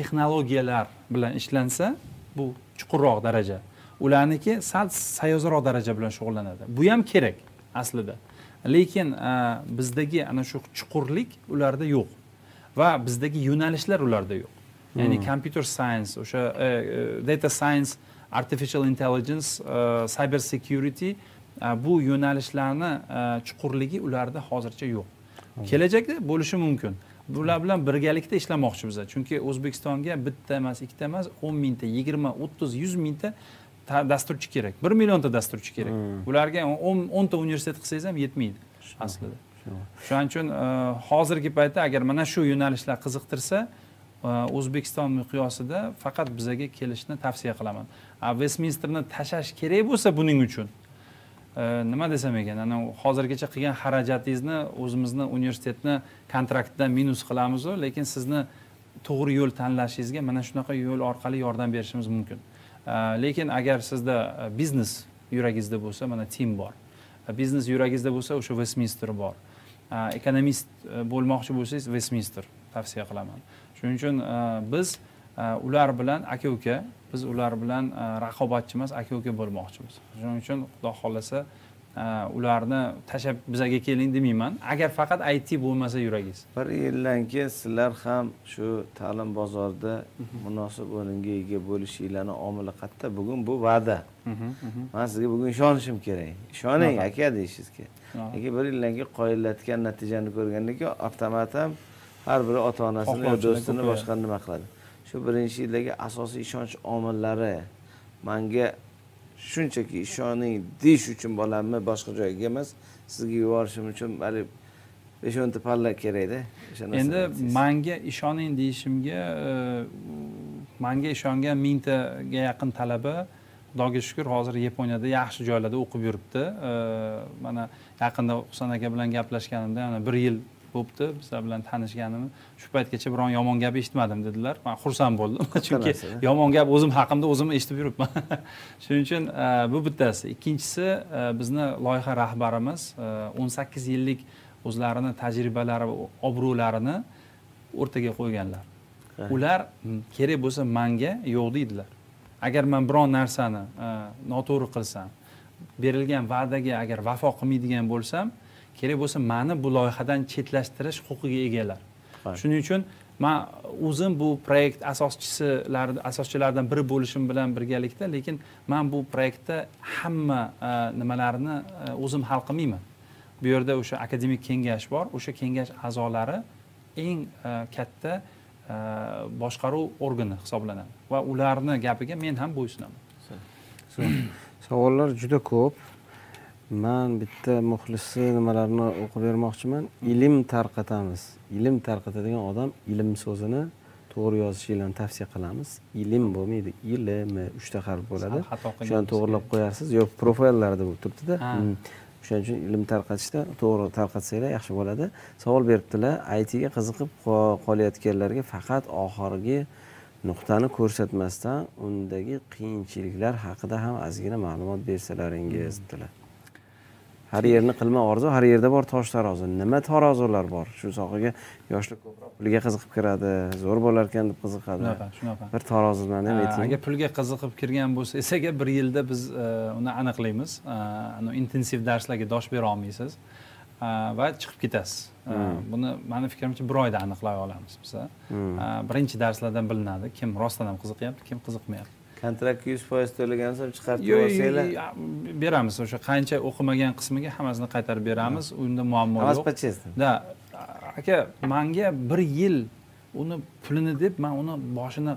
texnologiyalar bilan ishlansa, bu chuqurroq daraja. Ularniki sal sayozroq daraja bilan shug'ullanadi. Bu ham kerak aslida. Lekin bizdagi ana shu chuqurlik ularda yo'q. Va bizdagi yo'nalishlar ularda yo'q. Ya'ni computer science, o'sha data science, artificial intelligence, cyber security bu yo'nalishlarni chuqurligi ularda hozircha yo'q. Kelajakda bo'lishi mumkin. Bular bilan birgalikda ishlamoqchi biz. Chunki O'zbekistonga bitta emas, ikkita emas, o'n mingta, yigirma, o'ttiz, yuz mingta dasturchi kerak. bir millionta dasturchi kerak. Ularga o'nta universitet qilsangiz ham yetmaydi aslida. Shuning uchun hozirgi paytda agar mana shu yo'nalishlar qiziqtirsa, O'zbekiston miqyosida faqat bizga kelishni tavsiya qilaman. Westminsterni tashlash kerak bo'lsa buning uchun nima desam ekan, ana hozirgacha qilgan xarajatingizni o'zimizni universitetni kontraktidan minus qilamiz, lekin sizni to'g'ri yo'l tanlashingizga mana shunaqa yo'l orqali yordam berishimiz mumkin. Lekin agar sizda biznes yuragingizda bo'lsa, mana team bor. Biznes yuragingizda bo'lsa, o'sha Westminster bor. Ekonomist bo'lmoqchi bo'lsangiz Westminster tavsiya qilaman. Shuning uchun biz ular bilan aka-uka, biz ular bilan raqobatchi emas, aka-uka bo'lmoqchimiz. Shuning uchun xudo xolasa ularni tashab bizaga keling demayman. Agar faqat I T bo'lmasa yuragingiz. Bir yildan keyin sizlar ham shu ta'lim bozorida munosib o'ringa ega bo'lishingizlarning omili qatta. Bugun bu va'da. Men sizga bugun ishonishim kerak. Ishoning aka deysizki. Lekin bir yildan keyin qoyillatgan natijani ko'rgandan keyin avtomat ham har biri ota-onasini, do'stini boshqa nima qiladi. Shu birinchi yildagi asosiy ishonch omillari menga shunchaki ishoning deyish uchun bolamni boshqa joyga emas, sizga yuborishim uchun hali besh o'n ta palla kerak-da. Endi menga ishoning deyishimga menga ishongan ming taga yaqin talaba Xudoga shukr, hozir Yaponiyada yaxshi joylarda o'qib yuribdi. Mana yaqinda Husan aka bilan gaplashganimda mana bir yil bo'pti bizlar bilan tanishganim. Shu paytgacha biron yomon gap eshitmadim dedilar. Men xursand bo'ldim. Chunki yomon gap o'zim haqimda o'zim eshitib yuribman. Shuning uchun bu bittasi. Ikkinchisi, bizni loyiha rahbarimiz o'n sakkiz yillik o'zlarini tajribalari va obro'larini o'rtaga qo'yganlar. Ular kerak bo'lsa menga yo'q deydilar. Agar men biron narsani noto'g'ri qilsam, berilgan va'daga agar vafo qilmaydigan bo'lsam, kerak bo'lsa meni bu loyihadan chetlashtirish huquqiga egalar. Shuning uchun men o'zim bu proyekt asoschilari asoschilaridan biri bo'lishim bilan birgalikda, lekin men bu proyektda hamma nimalarni o'zim hal qilmayman. Bu yerda o'sha akademik kengash bor, o'sha kengash a'zolari eng katta boshqaruv organi hisoblanadi va ularni gapiga men ham bo'ysunaman. Savollar juda ko'p. Men bitta muxlisni nimalarni o'qib bermoqchiman. Ilm tarqatamiz. Ilm tarqatadigan odam ilm so'zini to'g'ri yozishingni tavsiya qilamiz. Ilm bo'lmaydi, ilm uchta harf bo'ladi. Shuni to'g'rilab qo'yarsiz, yo'q profillarda bo'lib turibdi-da. Shuning uchun ilm tarqatishda to'g'ri tarqatsanglar yaxshi bo'ladi. Savol beribdilar, I T ga qiziqib qolayotganlarga faqat oxirgi nuqtani ko'rsatmasdan undagi qiyinchiliklar haqida ham ozgina ma'lumot bersalaringiz dedilar. Har yerni qilma orzu, har yerda bor tosh tarozi. Nima tarozilar bor? Shu sohaga yoshlar ko'proq pulga qiziqib kiradi, zo'r bo'lar ekan deb qiziqadi. Bir tarozidan ham ayting. Agar pulga qiziqib kirgan bo'lsa, esaga bir yilda biz uni aniqlaymiz. Uni intensiv darslarga dosh bera olmaysiz va chiqib ketasiz. Buni mening fikrimcha bir oyda aniqlay olamiz biz. Birinchi darslardan bilinadi, kim rostdan ham qiziqyapti, kim qiziqmayapti. Kontrakt yuz foiz to'lagan so'ng chiqarib qo'ysanglar beramiz. O'sha qancha o'qimagan qismiga hammasini qaytarib beramiz. Unda muammo yo'q. Raspachestim. Da, aka, menga bir yil uni pulini deb men uni boshini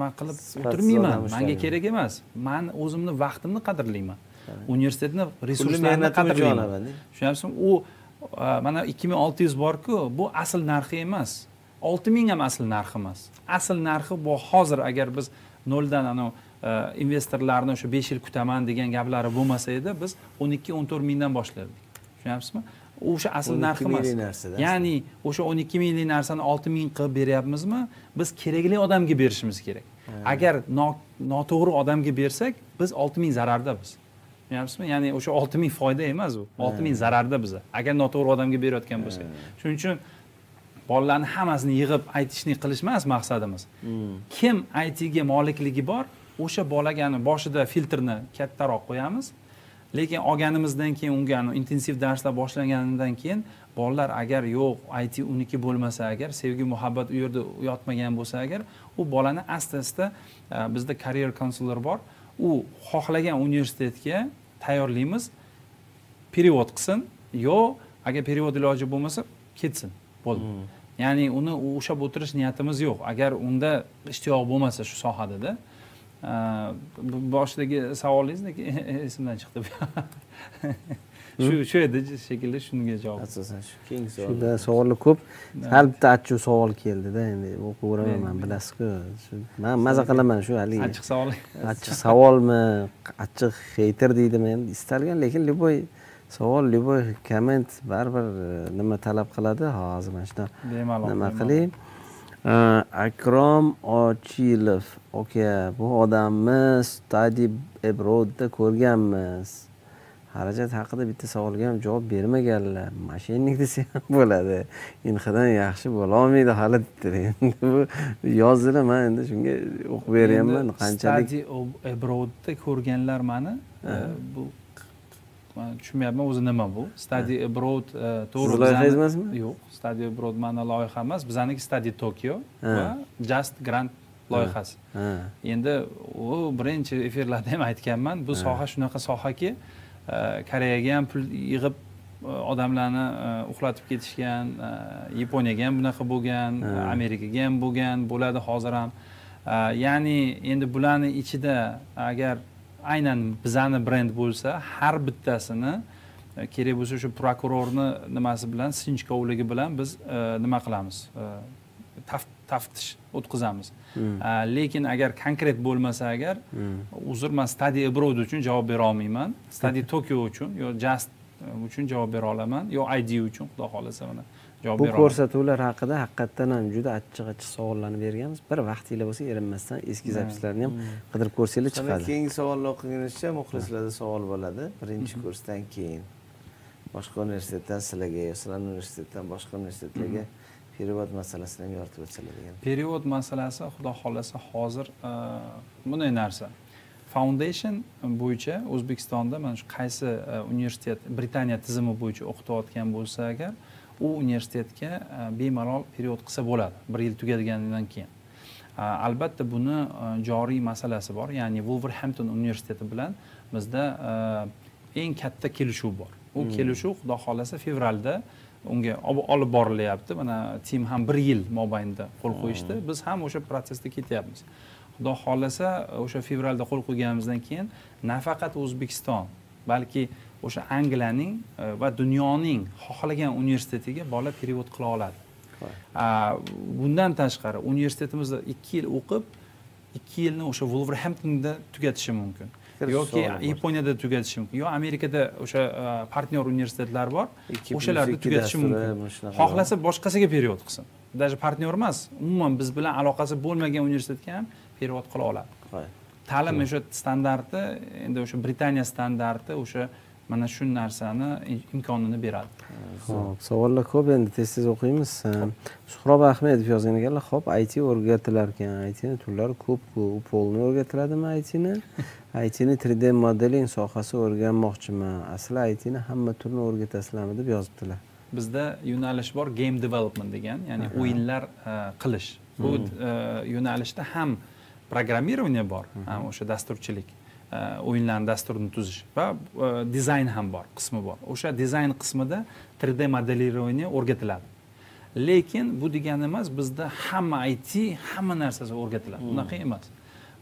men qilib o'tirmayman. Menga kerak emas. Men o'zimni vaqtimni qadrlayman. Universitetni resurslarini qadrlayman. Tushunyapsizmi? U mana ikki ming olti yuz bor-ku, bu asl narxi emas. olti ming ham asl narxi emas. Asl narxi bu hozir agar biz noldan ana investorlarni o'sha besh yil kutaman degan gaplari bo'lmasa edi, biz o'n ikki o'n to'rt mingdan boshlardik. Tushunyapsizmi? O'sha asl narx emas. Ya'ni o'sha o'n ikki minglik narsani olti ming qilib beryapmizmi? Biz kerakli odamga berishimiz kerak. Agar noto'g'ri odamga bersak, biz olti ming zararda biz. Tushunyapsizmi? Ya'ni o'sha olti ming foyda emas u, olti ming zararda biz. Agar noto'g'ri odamga berayotgan bo'lsak. Shuning uchun bolalarni hammasini yig'ib aytishni qilish emas maqsadimiz. Kim I T ga molikligi bor, o'sha bolagani boshida filtrni kattaroq qo'yamiz. Lekin olganimizdan keyin unga intensiv darslar boshlanganidan keyin bolalar agar yo'q I T uniki bo'lmasa, agar sevgi muhabbat u yerda yotmagan bo'lsa, agar u bolani asta-asta bizda career counselor bor, u xohlagan universitetga tayyorlaymiz. Perevod qilsin, yo agar perevod iloji bo'lmasa, ketsin. Bo'ldi. Ya'ni uni o'sha o'tirish niyatimiz yo'q. Agar unda ishtiyoq bo'lmasa shu sohada-da. Boshidagi savolingiz esimdan chiqdi. Shu shu edi shekilli, shunga javob. Asosan shu. Keyingi savol. Shunda savollar ko'p. Albatta achchiq savol keldi-da. Endi o'qib o'raman, bilasiz-ku. Men mazza qilaman shu hali. Achchiq savol. Achchiq savolmi, achchiq hater deydimi endi istalgan, lekin liboy savol, liboy komment baribir nima talab qiladi? Hozir mana shunda nima qiling? Akrom Ochilov. Oka, bu odamni study abroadda ko'rganmiz. Xarajat haqida bitta savolga ham javob bermaganlar. Mashinnik desa ham bo'ladi. Inxidan yaxshi bo'la olmaydi hali dedi. Bu yozdilar, men endi shunga o'qib berayapman. Qanchalik study abroadda ko'rganlar meni bu tushunmayapman o'zi nima bu? Study abroad to'g'ri loyihasi emasmi? Yo'q, study abroad mana loyiha emas, bizaniki study Tokyo va Just Grant loyihasi. Endi u birinchi efirlarda ham aytganman, bu soha shunaqa sohaki, Koreyaga ham pul yig'ib odamlarni uxlatib ketishgan, Yaponiyaga ham bunaqa bo'lgan, Amerikaga ham bo'lgan, bo'ladi hozir ham. Ya'ni endi bularning ichida agar aynan bizani brend bo'lsa, har bittasini kerak bo'lsa shu prokurorni nimasi bilan, sinchkovligi bilan biz nima qilamiz? Taftish o'tkazamiz. Lekin agar konkret bo'lmasa, agar uzr, men study abroad uchun javob bera olmayman, study Tokyo uchun yo Just uchun javob bera olaman, yo I D uchun xudo xolasa mana javob bera olaman. Bu ko'rsatuvlar haqida haqiqatan ham juda achchiq-achchiq savollarni berganmiz. Bir vaqtingizlar bo'lsa, erinmasdan eski zapislarni ham qidirib ko'rsanglar chiqadi. Keyingi savollar o'qiganingizcha muxlislarda savol bo'ladi. Birinchi kursdan keyin başka üniversiteden silege, Islam üniversiteden başka üniversitelere periyod masalasini yoritib o'tilgan. Periyod masalasi, xudo xolasa hozir bunday narsa. Foundation bo'yicha O'zbekistonda mana shu qaysi universitet Britaniya tizimi bo'yicha o'qitayotgan bo'lsa agar, u universitetga bemalol periyod qilsa bo'ladi. bir yil tugagandan keyin. Albatta buni joriy masalasi bor. Ya'ni Wolverhampton universiteti bilan bizda eng katta kelishuv bor. U kelishuv xudo xolasa fevralda unga olib borilyapti. Mana tim ham bir yil mobaynida qo'l qo'yishdi. Biz ham o'sha protsessda ketyapmiz. Xudo xolasa o'sha fevralda qo'l qo'yganimizdan keyin nafaqat O'zbekiston, balki o'sha Angliyaning va dunyoning xohlagan universitetiga bola perevod qila oladi. Bundan tashqari universitetimizda ikki yil o'qib, ikki yilni o'sha Wolverhamptonda tugatishi mumkin. Yoki Yaponiyada tugatish mumkin, yo Amerikada o'sha partner universitetlar bor, o'shalarda tugatish mumkin. Xohlasa boshqasiga period qilsin. Даже partner emas, umuman biz bilan aloqasi bo'lmagan universitetga ham period qila oladi. Ta'lim o'sha standarti, endi o'sha Britaniya standarti o'sha mana shu narsani imkonini beradi. Xo'p, savollar ko'p, endi tez-tez o'qiymiz. Shuhrob Ahmedov yozgan ekanlar, "Xo'p, I T o'rgatilar ekan, I T'ning turlari ko'p-ku, u polni o'rgatiladimi I T'ni? I T'ni tri D modeling sohasi o'rganmoqchiman. Asli I T'ni hamma turini o'rgatasizlarmi?" deb yozibdilar. Bizda yo'nalish bor, game development degan, ya'ni o'yinlar qilish. Bu yo'nalishda ham programmirowaniya bor, ham o'sha dasturchilik, o'yinlarning dasturini tuzish va dizayn ham bor, qismi bor. O'sha dizayn qismida tri D modelирование o'rgatiladi. Lekin bu degani emas, bizda hamma I T, hamma narsasi o'rgatiladi. Bunaqa emas.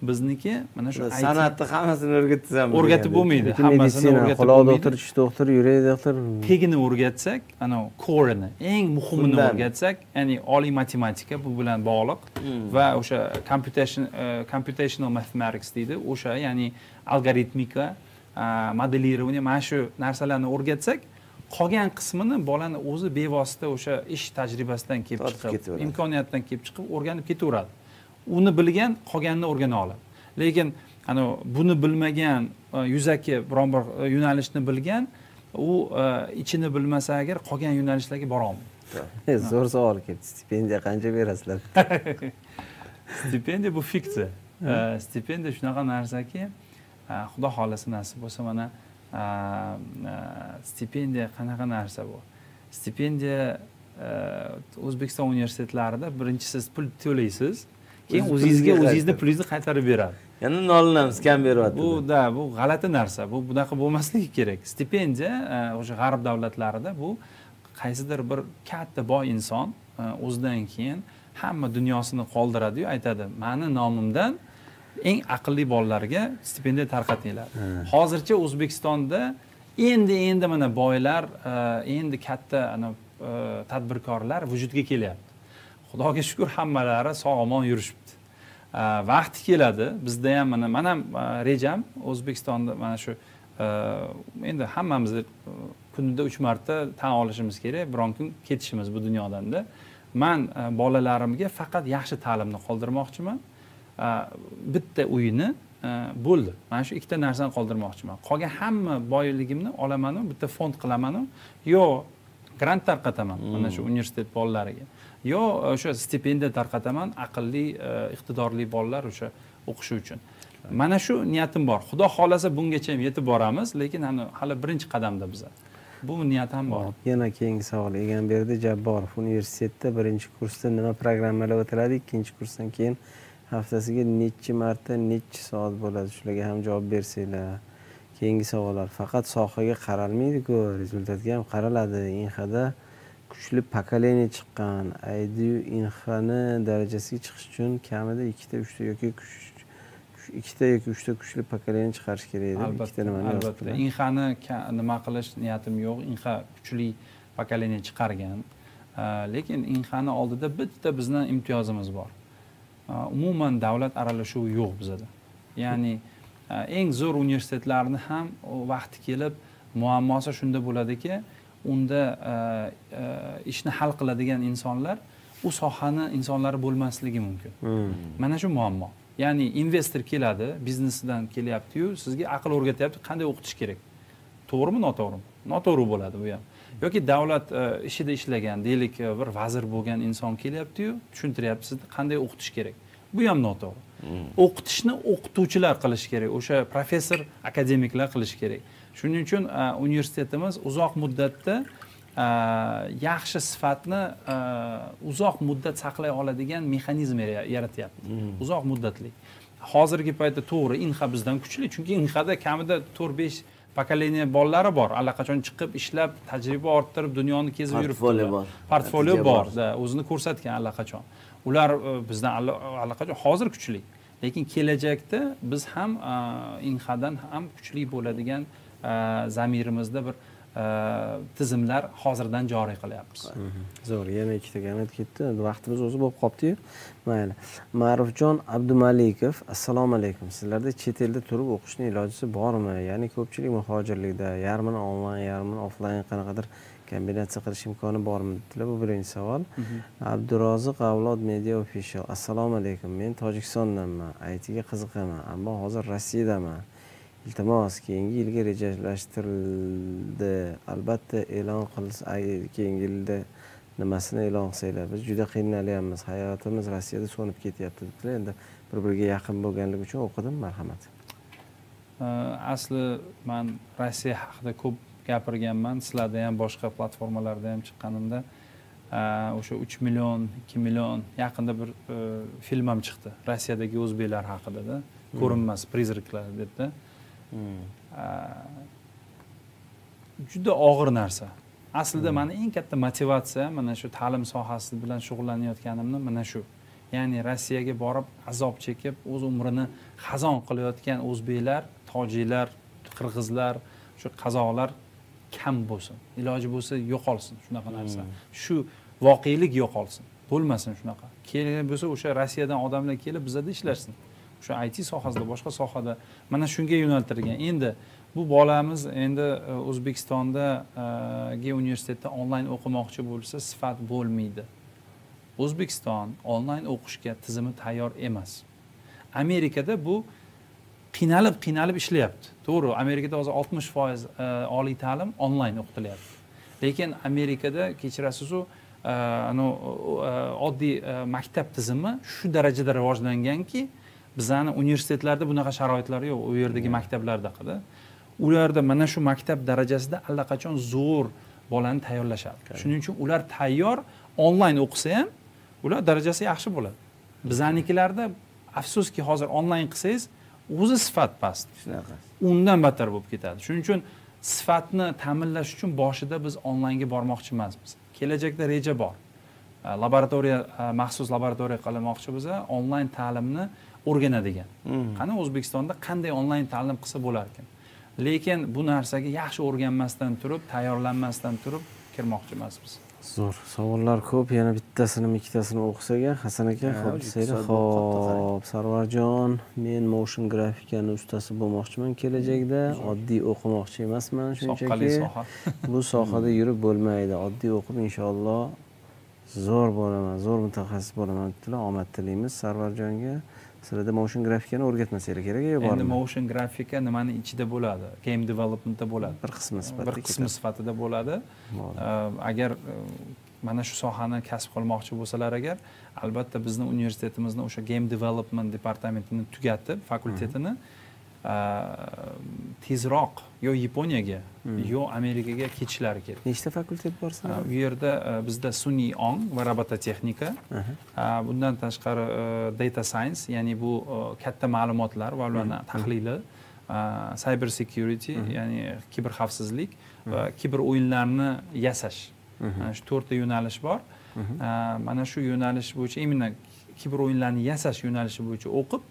Bizniki mana shu san'atni hammasini o'rgatamiz. O'rgatib bo'lmaydi. Hammasini o'rgatib bo'lmaydi. Doktor, tish doktor, yurak doktor. Tegini o'rgatsak, ana ko'rini, eng muhimini o'rgatsak, ya'ni oliy matematika bu bilan bog'liq va o'sha computation computational mathematics deydi, o'sha ya'ni algoritmika, modelирование, mana shu narsalarni o'rgatsak, qolgan qismini bolani o'zi bevosita o'sha ish tajribasidan kelib chiqib, imkoniyatdan kelib chiqib o'rganib ketaveradi. Uni bilgan qolganini o'rgana oladi. Lekin ana buni bilmagan yuzaki biron bir yo'nalishni bilgan u ichini bilmasa agar qolgan yo'nalishlarga bora olmaydi. Zo'r savol ketdi. Stipendiya qancha berasizlar? Stipendiya bu fiktsiya. Stipendiya shunaqa narsaki, xudo xolasi nasib bo'lsa mana stipendiya qanaqa narsa bu? Stipendiya O'zbekiston universitetlarida birinchisiz pul to'laysiz. Keyin o'zingizga o'zingizni pulingizni qaytarib beradi. Ya'ni nolinamiz kam beryapti. Bu da, bu g'alati narsa. Bu bunaqa bo'lmasligi kerak. Stipendiya o'sha g'arb davlatlarida bu qaysidir bir katta boy inson o'zidan keyin hamma dunyosini qoldiradi-yu, aytadi, "Meni nomimdan eng aqlli bolalarga stipendiya tarqatinglar." Hozircha O'zbekistonda endi-endi mana boylar, endi katta ana tadbirkorlar vujudga kelyapti. Xudoga shukr, hammalari sog'-omon yurishibdi. Vaqti keladi, bizda ham mana men ham rejam O'zbekistonda mana shu endi hammamiz kunida uch marta tan olishimiz kerak, biron kun ketishimiz bu dunyodan-da. Men bolalarimga faqat yaxshi ta'limni qoldirmoqchiman. Bitta uyini bo'ldi. Mana shu ikkita narsani qoldirmoqchiman. Qolgan hamma boyligimni olaman, bitta fond qilaman, yo grant tarqataman mana shu universitet bolalariga. Yo o'sha stipendiya tarqataman aqlli, iqtidorli bolalar o'sha o'qishi uchun. Mana shu niyatim bor. Xudo xolasa bungacha ham yetib boramiz, lekin hali birinchi qadamda biza. Bu niyat ham bor. Yana keyingi savol Egamberdi Jabborov. Universitetda birinchi kursda nima programmalar o'tiladi? Ikkinchi kursdan keyin haftasiga necha marta, necha soat bo'ladi? Shularga ham javob bersanglar. Keyingi savollar faqat sohaga qaralmaydi-ku, rezultatga ham qaraladi. Inhada kuchli pokoleniya chiqqan, I D U inhani darajasiga chiqish uchun kamida ikkita uchta yoki ikkita yoki uchta kuchli pokoleniya chiqarish kerak edi. Ikkita nima? Albatta, inhani nima qilish niyatim yo'q. Inha kuchli pokoleniya chiqargan. Lekin inhani oldida bitta bizning imtiyozimiz bor. Umuman davlat aralashuvi yo'q bizda. Ya'ni eng zo'r universitetlarni ham vaqti kelib muammosi shunda bo'ladiki, unda ishni hal qiladigan insonlar u sohani insonlari bo'lmasligi mumkin. Mana shu muammo. Ya'ni investor keladi, biznesdan kelyapti-yu, sizga aql o'rgatyapti, qanday o'qitish kerak. To'g'rimi, noto'g'rimi? noto'g'ri bo'ladi bu ham. Yoki davlat ishida ishlagan, deylik bir vazir bo'lgan inson kelyapti-yu, tushuntiryapti sizni qanday o'qitish kerak. Bu ham noto'g'ri. O'qitishni o'qituvchilar qilish kerak, o'sha professor, akademiklar qilish kerak. Shuning uchun universitetimiz uzoq muddatda yaxshi sifatni uzoq muddat saqlay oladigan mexanizm yaratyapti. Uzoq muddatli. Hozirgi paytda to'g'ri inha bizdan kuchli, chunki inhada kamida to'rt besh pokoleniya bolalari bor. Allaqachon chiqib, ishlab, tajriba orttirib, dunyoni kezib yuribdi. Portfolio bor, o'zini ko'rsatgan allaqachon. Ular bizdan allaqachon hozir kuchli. Lekin kelajakda biz ham inhadan ham kuchli bo'ladigan zamirimizda bir tizimlar hozirdan joriy qilyapmiz. Zo'r, yana ikkita gamet ketdi. Vaqtimiz o'zi bo'lib qopti-yu. Mayli. Ma'rufjon Abdumalikov, assalomu alaykum. Sizlarda chet elda turib o'qishning iloji bormi? Ya'ni ko'pchilik muhojirlikda, yarmini onlayn, yarmini offlayn qanaqadir kombinatsiya qilish imkoni bormi? Bu birinchi savol. Abduroziq Avlod Media Official. Assalomu alaykum. Men Tojikistondanman. I T'ga qiziqaman, ammo hozir Rossiyadaman. Iltimos, keyingi yilga rejalashtirildi. Albatta e'lon qilsa, keyingi yilda nimasini e'lon qilsanglar, biz juda qiynalyapmiz. Hayotimiz Rossiyada so'nib ketyapti dedilar. Endi bir-biriga yaqin bo'lganlik uchun o'qidim, marhamat. Asli men Rossiya haqida ko'p gapirganman. Sizlarda ham boshqa platformalarda ham chiqqanimda o'sha uch million, ikki million yaqinda bir film ham chiqdi. Rossiyadagi o'zbeklar haqida-da. Ko'rinmas prizriklar debdi. Juda og'ir narsa. Aslida meni eng katta motivatsiya mana shu ta'lim sohasi bilan shug'ullanayotganimni mana shu. Ya'ni Rossiyaga borib azob chekib o'z umrini xazon qilayotgan o'zbeklar, tojiklar, qirg'izlar, shu qazoqlar kam bo'lsin. Iloji bo'lsa yo'qolsin shunaqa narsa. Shu voqelik yo'qolsin. Bo'lmasin shunaqa. Kerak bo'lsa o'sha Rossiyadan odamlar kelib bizada ishlashsin. Shu I T sohasida, boshqa sohada mana shunga yo'naltirgan. Endi bu bolamiz endi O'zbekistondagi universitetda onlayn o'qimoqchi bo'lsa, sifat bo'lmaydi. O'zbekiston onlayn o'qishga tizimi tayyor emas. Amerikada bu qiynalib, qiynalib ishlayapti. To'g'ri, Amerikada hozir oltmish foiz oliy ta'lim onlayn o'qitilyapti. Lekin Amerikada kechirasiz-ku oddiy maktab tizimi shu darajada rivojlanganki, bizani universitetlarda bunaqa sharoitlar yo'q, u yerdagi maktablarda. Ularda mana shu maktab darajasida allaqachon zo'r bolani tayyorlashadi. Shuning uchun ular tayyor onlayn o'qisa ham, ular darajasi yaxshi bo'ladi. Bizanikilarda afsuski hozir onlayn qilsangiz, o'zi sifat past. Undan battar bo'lib ketadi. Shuning uchun sifatni ta'minlash uchun boshida biz onlaynga bormoqchi emasmiz. Kelajakda reja bor. Laboratoriya, maxsus laboratoriya qilmoqchi bo'lsa, onlayn ta'limni o'rganadigan. Qani O'zbekistonda qanday onlayn ta'lim qilsa bo'lar ekan. Lekin bu narsaga yaxshi o'rganmasdan turib, tayyorlanmasdan turib kirmoqchi emasmiz. Zo'r. Savollar ko'p, yana bittasini, ikkitasini o'qisaga, Hasan aka, xo'p, sizlar xo'p, Sarvarjon, men motion grafikani ustasi bo'lmoqchiman kelajakda, oddiy o'qimoqchi emasman, shunchaki bu sohada yurib bo'lmaydi. Oddiy o'qib inshaalloh zo'r bo'laman, zo'r mutaxassis bo'laman deb omad tilaymiz Sarvarjonga. Sizlarda motion grafikani o'rgatmasanglar kerak-ku bormi? Endi motion grafika nimani ichida bo'ladi? Game developmentda bo'ladi. Bir qismi sifatida, bir qismi sifatida bo'ladi. Agar mana shu sohani kasb qilmoqchi bo'lsalar, agar albatta bizning universitetimizni o'sha game development departamentini tugatib, fakultetini tezroq yo Yaponiyaga, yo Amerikaga ketishlari kerak. Nechta fakultet bor sizda? Bu yerda bizda sun'iy ong va robototexnika, bundan tashqari data science, ya'ni bu katta ma'lumotlar va ularni tahlili, cyber security, ya'ni kiber xavfsizlik va kiber o'yinlarni yasash. Mana shu to'rtta yo'nalish bor. Mana shu yo'nalish bo'yicha, imina kiber o'yinlarni yasash yo'nalishi bo'yicha o'qib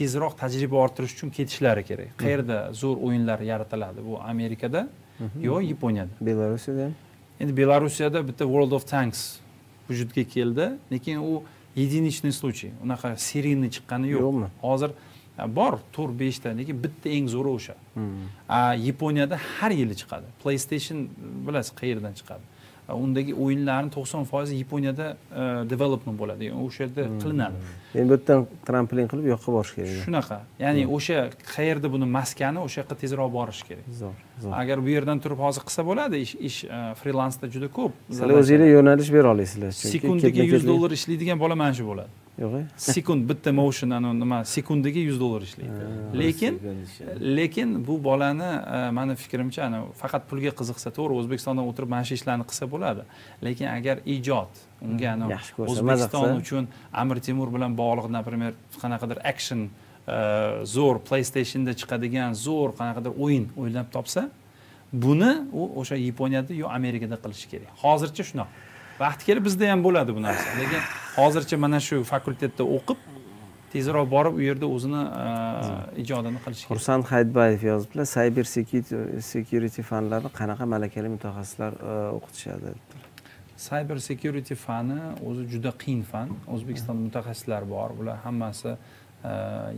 tezroq tajriba orttirish uchun ketishlari kerak. Qayerda zo'r o'yinlar yaratiladi? Bu Amerikada yo Yaponiyada. Belarusiyada? Endi Belarusiyada bitta World of Tanks vujudga keldi, lekin u единичный случай. Unaqa seriyni chiqqani yo'q. Hozir bor to'rt besh ta, lekin bitta eng zo'ri o'sha. Yaponiyada har yili chiqadi. PlayStation bilasiz, qayerdan chiqadi? Undagi o'yinlarning to'qson foizi Yaponiyada development bo'ladi, o'sha yerda qilinadi. Men bu yerdan tramplin qilib yoqqa borish kerak. Shunaqa. Ya'ni o'sha qayerda buni maskani, o'sha yerga tezroq borish kerak. Zo'r. Agar bu yerdan turib hozir qilsa bo'ladi, ish ish freelansda juda ko'p. Sizlar o'zingizga yo'nalish bera olasizlar. Sekundiga yuz dollar ishlaydigan bola mana shu bo'ladi. Yo'q. Sekund bitta motion ana nima sekundiga yuz dollar ishlaydi. Lekin lekin bu bolani meni fikrimcha ana faqat pulga qiziqsa, to'g'ri O'zbekistondan o'tirib mana shu ishlarni qilsa bo'ladi. Lekin agar ijod unga ana O'zbekiston uchun Amir Temur bilan bog'liq, например, qanaqadir action zo'r PlayStation'da chiqadigan zo'r qanaqadir o'yin o'ylab topsa, buni u o'sha Yaponiyada yo Amerikada qilish kerak. Hozircha shunday. Vaqti kelib bizda ham bo'ladi bu narsa. Lekin hozircha mana shu fakultetda o'qib, tezroq borib u yerda o'zini ijodini qilish kerak. Xursand Hayitbayev yozibdilar, cyber security fanlarini qanaqa malakali mutaxassislar o'qitishadi? Cyber security fani o'zi juda qiyin fan. O'zbekistonda mutaxassislar bor, ular hammasi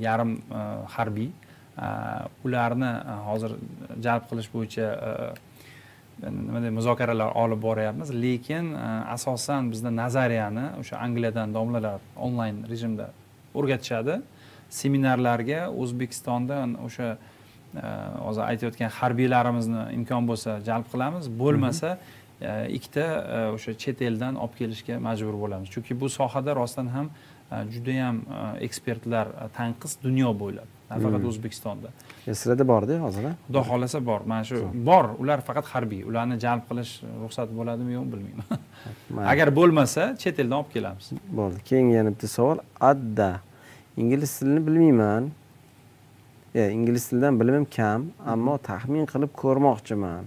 yarim harbiy, ularni hozir jalb qilish bo'yicha nima deydi muzokaralar olib boryapmiz, lekin asosan bizda nazariyani o'sha Angliyadan domlalar onlayn rejimda o'rgatishadi. Seminarlarga O'zbekistondan o'sha hozir aytayotgan harbiylarimizni imkon bo'lsa jalb qilamiz, bo'lmasa ikkita o'sha chet eldan olib kelishga majbur bo'lamiz, chunki bu sohada rostdan ham juda ham ekspertlar tanqis dunyo bo'ylab, nafaqat O'zbekistonda. Sizlarda borda hozir-a? Xudo xolasa bor. Mana shu bor, ular faqat harbiy. Ularni jalb qilish ruxsat bo'ladimi yo'q bilmayman. Agar bo'lmasa, chet eldan olib kelamiz. Bo'ldi. Keyin yana bitta savol. Adda ingliz tilini bilmayman. Ya, ingliz tilidan bilimim kam, ammo taxmin qilib ko'rmoqchiman.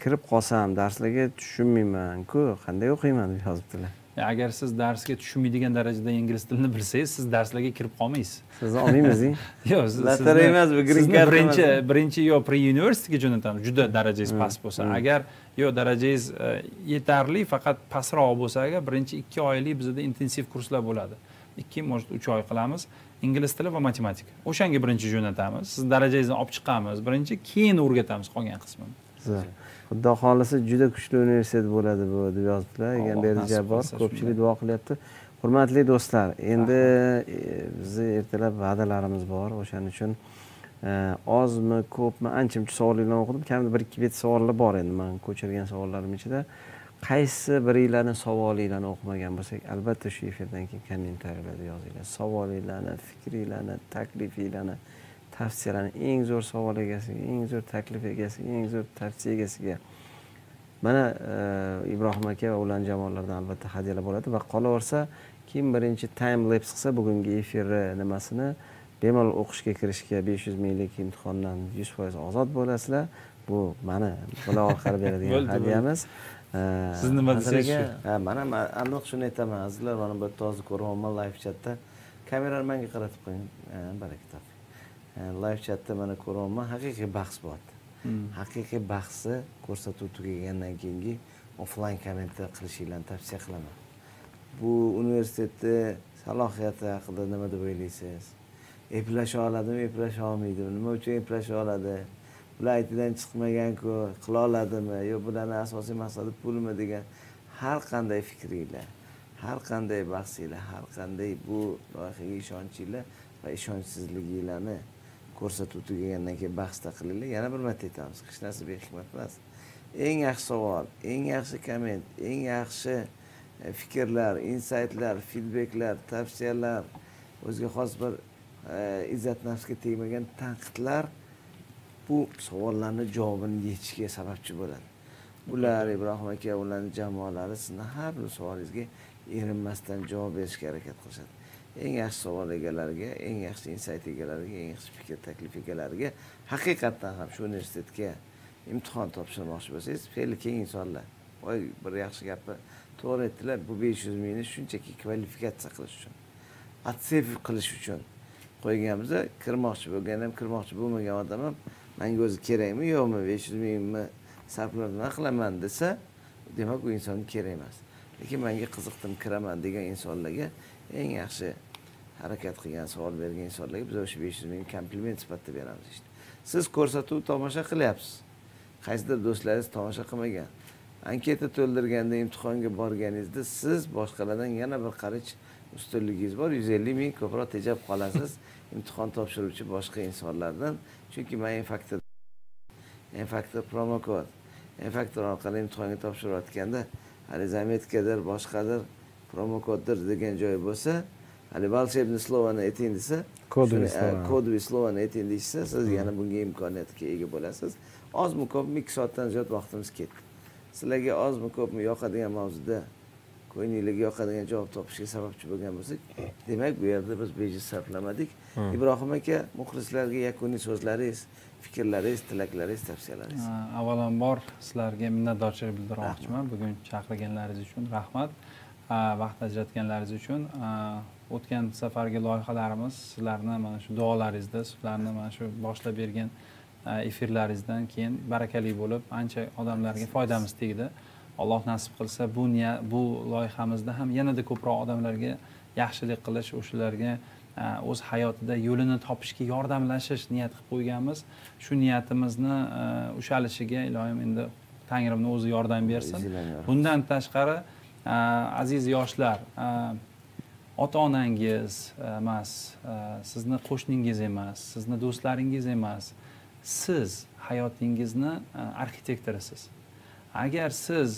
Kirib qolsam, darslarga tushunmayman-ku. Qanday o'qiyman deb yozibdilar. Agar siz darsga tushunmaydigan darajada ingliz tilini bilsangiz, siz darslarga kirib qolmaysiz. Sizni olmaymiz-ku. Yo'q, sizni emas, birinchi birinchi birinchi yo pre-universitetiga jo'natamiz, juda darajangiz past bo'lsa. Agar yo darajangiz yetarli, faqat pastroq bo'lsa, agar birinchi ikki oylik bizda intensiv kurslar bo'ladi. ikki, может, uch oy qilamiz. Ingliz tili va matematika. O'shanga birinchi jo'natamiz. Siz darajangizni olib chiqamiz, birinchi keyin o'rgatamiz qolgan qismini. Xudo xolasi juda kuchli universitet bo'ladi bu deb yozibdilar. Egamberi Jabbor ko'pchilik duo qilyapti. Hurmatli do'stlar, endi bizni ertalab va'dalarimiz bor. O'shaning uchun ozmi, ko'pmi, ancha-muncha savollarni o'qidim. Kamida bir ikki bet savollar bor endi men ko'chirgan savollarim ichida. Qaysi biringlarning savollarini o'qimagan bo'lsak, albatta shu efirdan keyin kommentariyalarda yozinglar. Savollaringizni, fikringizni, taklifingizni, tavsiyalarni, eng zo'r savol egasiga, eng zo'r taklif egasiga, eng zo'r tavsiya egasiga. Mana Ibrohim aka va ularning jamoalaridan albatta hadiyalar bo'ladi va qolaversa, kim birinchi time lapse qilsa, bugungi efirni nimasini bemalol o'qishga kirishga besh yuz minglik imtihondan yuz foiz ozod bo'lasizlar. Bu meni bular orqali beradigan hadiyamiz. Siz nima deysiz? Ha, men ham aniq shuni aytaman, azizlar, mana bu yerda hozir ko'ryapman live chatda. Kamerani menga qaratib qo'ying. Barakat. Live chatda mana ko'ryapman, haqiqiy bahs bo'ldi. Haqiqiy bahsni ko'rsatuv tugagandan keyingi offline kommentlar qilishinglarni tavsiya qilaman. Bu universitetda salohiyati haqida nima deb o'ylaysiz? Eplasha oladimi, eplasha olmaydimi? Nima uchun eplasha oladi? Bular aytidan chiqmagan-ku, qila oladimi? Yo, bularning asosiy maqsadi pulmi degan har qanday fikringlar, har qanday bahsinglar, har qanday bu loyihaga ishonchingiz va ishonchsizligingizni ko'rsatuv tugagandan keyin bahsda qilinglar. Yana bir marta aytamiz, hech narsa behikmat emas. Eng yaxshi savol, eng yaxshi komment, eng yaxshi fikrlar, insaytlar, feedbacklar, tavsiyalar, o'ziga xos bir izzat nafsga tegmagan tanqidlar bu savollarning javobini yechishga sababchi bo'ladi. Ular Ibrohim aka ularning jamoalari sizning har bir savolingizga erinmasdan javob berishga harakat qilishadi. Eng yaxshi savol egalariga, eng yaxshi insight egalariga, eng yaxshi fikr taklif egalariga haqiqatan ham shu universitetga imtihon topshirmoqchi bo'lsangiz, fe'li keng insonlar. Voy, bir yaxshi gapni to'g'ri aytdilar, bu besh yuz mingni shunchaki kvalifikatsiya qilish uchun, atsev qilish uchun qo'yganmiz. Kirmoqchi bo'lgan ham, kirmoqchi bo'lmagan odam ham menga o'zi kerakmi, yo'qmi, besh yuz mingni sarflab nima qilaman desa, demak u insonga kerak emas. Lekin menga qiziqdim, kiraman degan insonlarga eng yaxshi harakat qilgan, savol bergan insonlarga biz o'sha besh yuz ming kompliment sifatida beramiz ishni. Siz ko'rsatuv tomosha qilyapsiz. Qaysidir do'stlaringiz tomosha qilmagan. Anketa to'ldirganda, imtihonga borganingizda siz boshqalardan yana bir qarich ustunligingiz bor. yuz ellik ming ko'proq tejab qolasiz imtihon topshiruvchi boshqa insonlardan. Chunki men faktor Enfaktör promo kod. Enfaktör orqali imtihonga topshirayotganda hali zametkadir, boshqadir, promo koddir degan joyi bo'lsa, hali valshebni slovani ayting desa, kodviy slovani ayting desa, siz yana bunga imkoniyatga ega bo'lasiz. Ozmi ko'pmi ikki soatdan ziyod vaqtimiz ketdi. Sizlarga ozmi ko'pmi yoqadigan mavzuda ko'ngilingizga yoqadigan javob topishga sababchi bo'lgan bo'lsak, demak bu yerda biz bejiz sarflamadik. Ibrohim aka, muxlislarga yakuniy so'zlaringiz, fikrlaringiz, tilaklaringiz, tavsiyalaringiz. Avvalambor sizlarga minnatdorchilik bildirmoqchiman. Bugun chaqirganlaringiz uchun rahmat. Vaqt ajratganlaringiz uchun o'tgan safargi loyihalarimiz sizlarni mana shu duolaringizda, sizlarni mana shu boshlab bergan efirlaringizdan keyin barakali bo'lib, ancha odamlarga foydamiz tegdi. Alloh nasib qilsa bu bu loyihamizda ham yanada ko'proq odamlarga yaxshilik qilish, o'shalarga o'z hayotida yo'lini topishga yordamlashish niyat qilib qo'yganmiz. Shu niyatimizni o'shalishiga iloyim endi Tangrimni o'zi yordam bersin. Bundan tashqari aziz yoshlar, ota-onangiz emas, sizni qo'shningiz emas, sizni do'stlaringiz emas, siz hayotingizni arxitektorisiz. Agar siz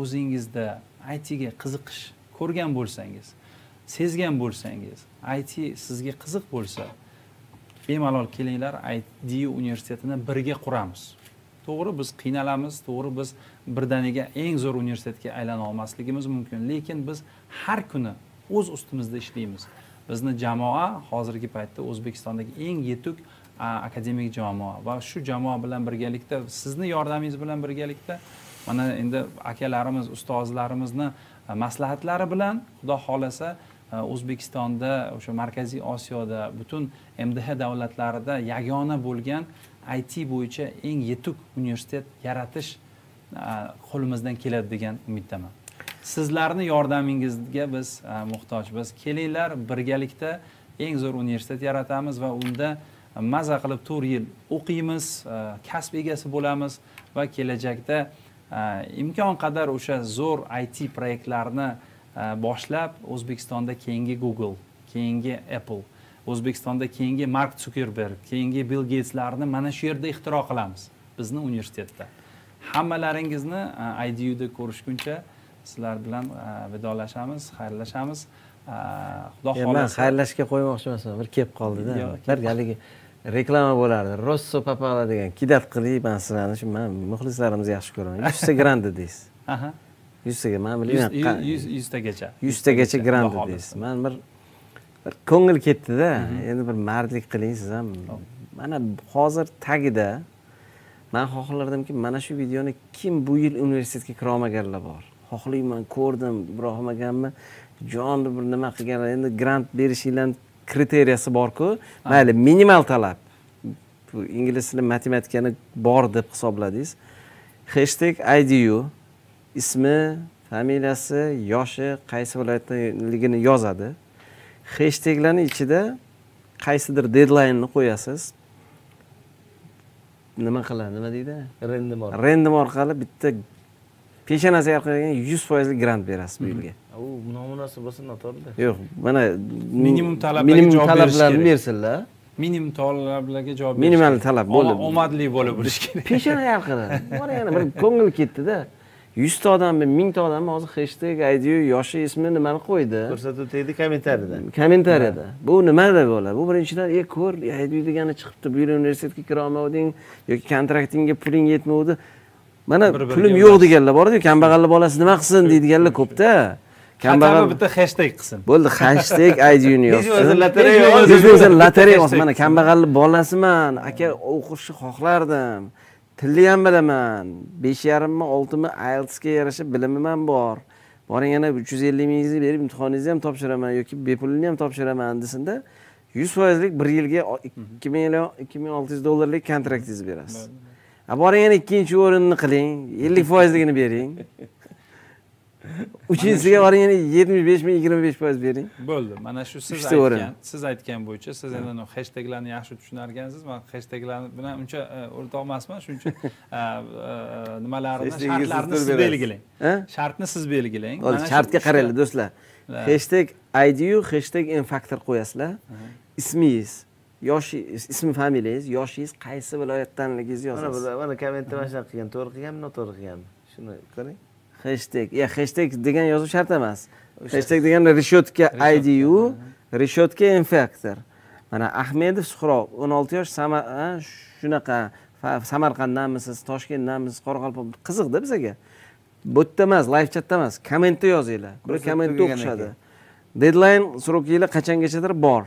o'zingizda I T ga qiziqish ko'rgan bo'lsangiz, sezgan bo'lsangiz, I T sizga qiziq bo'lsa, bemalol kelinglar, I T universitetini birga quramiz. To'g'ri, biz qiynalamiz, to'g'ri, biz birdaniga eng zo'r universitetga aylana olmasligimiz mumkin, lekin biz har kuni o'z ustimizda ishlaymiz. Bizni jamoa hozirgi paytda O'zbekistondagi eng yetuk akademik jamoa va shu jamoa bilan birgalikda, sizni yordamingiz bilan birgalikda mana endi akalarimiz, ustozlarimizni maslahatlari bilan xudo xolasa O'zbekistonda, o'sha Markaziy Osiyoda, butun M D H davlatlarida yagona bo'lgan I T bo'yicha eng yetuk universitet yaratish qo'limizdan keladi degan umiddaman. Sizlarni yordamingizga biz muhtojmiz. Kelinglar, birgalikda eng zo'r universitet yaratamiz va unda mazza qilib to'rt yil o'qiymiz, kasb egasi bo'lamiz va kelajakda imkon qadar o'sha zo'r I T loyihalarni boshlab O'zbekistonda keyingi Google, keyingi Apple, O'zbekistonda keyingi Mark Zuckerberg, keyingi Bill Gateslarni mana shu yerda ixtiro qilamiz bizni universitetda. Hammalaringizni I D U da ko'rishguncha sizlar bilan vidolashamiz, xayrlashamiz. Xudo xolasa. Men xayrlashga qo'ymoqchi emasman, bir kelib qoldi-da. Ular haligi reklama bo'lardi. Rosso papala degan kidat qilib men sizlarni shu men muxlislarimizni yaxshi ko'raman. yuz ta grand deysiz. Aha. yuz ta men bilmayman. yuz tagacha. yuz tagacha grand deysiz. Men bir bir ko'ngil ketdi-da. Endi bir mardlik qiling siz ham. Mana hozir tagida men xohlardim-ki, mana shu videoni kim bu yil universitetga kira olmaganlar bor. Xohlayman, ko'rdim, Ibrohim akamni jonni bir nima qilganlar. Endi grant berishinglar kriteriyasi bor-ku. Mayli, minimal talab. Bu ingliz tili matematikani bor deb hisobladingiz. hashtag I D U ismi, familiyasi, yoshi, qaysi viloyatdaligini yozadi. Hashtaglarning ichida qaysidir deadline ni qo'yasiz. Nima qiladi? Nima deydi? Random orqali. Random orqali bitta peshanasi yarqiragan yuz foiz grant berasiz bu yilga. U nomunasi bo'lsa noto'g'ri. Yo'q, mana minimum talablarga javob talablarni bersinlar. Minimum talablarga javob berish. Minimal talab bo'lib, omadli bo'lib bo'lish kerak. Peshona yarqiradi. Bora yana bir ko'ngil ketdi-da. yuz ta odammi, ming ta odammi hozir hashtag I D U yoshi ismi nimani qo'ydi? Ko'rsatuv tegdi kommentariyada. Kommentariyada. Bu nimada bo'ladi? Bu birinchidan, "E ko'r, I D U degani chiqibdi, bu yil universitetga kira olmading yoki kontraktingga puling yetmadi." Mana pulim yo'q deganlar bor-ku, kambag'allar bolasi nima qilsin deydiganlar ko'p-da. Kambag'al bitta hashtag qilsin. Bo'ldi, hashtag I D U ni yozsin. Biz o'zimiz lotereya olsin. Mana kambag'al bolasiman, aka o'qishni xohlardim. Tilni ham bilaman. besh yarim mi, olti mi I E L T S ga yarasha bilimi ham bor. Boring yana uch yuz ellik mingingizni berib imtihoningizni ham topshiraman yoki bepulini ham topshiraman desinda, yuz foiz lik bir yilga ikki ming olti yuz dollarlik kontraktingizni berasiz. A boring yana ikkinchi o'rinni qiling, ellik foiz ligini bering. Uchinchisiga boring yana yetmish besh ming yigirma besh foiz bering. Bo'ldi. Mana shu siz aytgan, siz aytgan bo'yicha siz endi hashtaglarni yaxshi tushunargansiz. Men hashtaglarni bilan uncha o'rtoq emasman, shuncha nimalarini, shartlarni siz belgilang. Shartni siz belgilang. Shartga qaranglar do'stlar. hashtag I D U, hashtag enfaktor qo'yasizlar. Ismingiz, yoshi ismi familiyangiz, yoshingiz, qaysi viloyatdanligingizni yozasiz. Mana mana kommentlardan qilgan, to'g'ri qilganmi, noto'g'ri qilganmi? Shuni ko'ring. Hashtag, ya hashtag degan yozuv shart emas. Hashtag deganda reshetka I D U, reshetka infektor. Mana Ahmedov Suhrob, o'n olti yosh, shunaqa Samarqanddanmisiz, Toshkentdanmisiz, Qoraqalpog'iston. Qiziqda bizga. Bu yerda emas, live chatda emas, kommentda yozinglar. Bir kommentni o'qishadi. Deadline srokiga qachongachadir bor.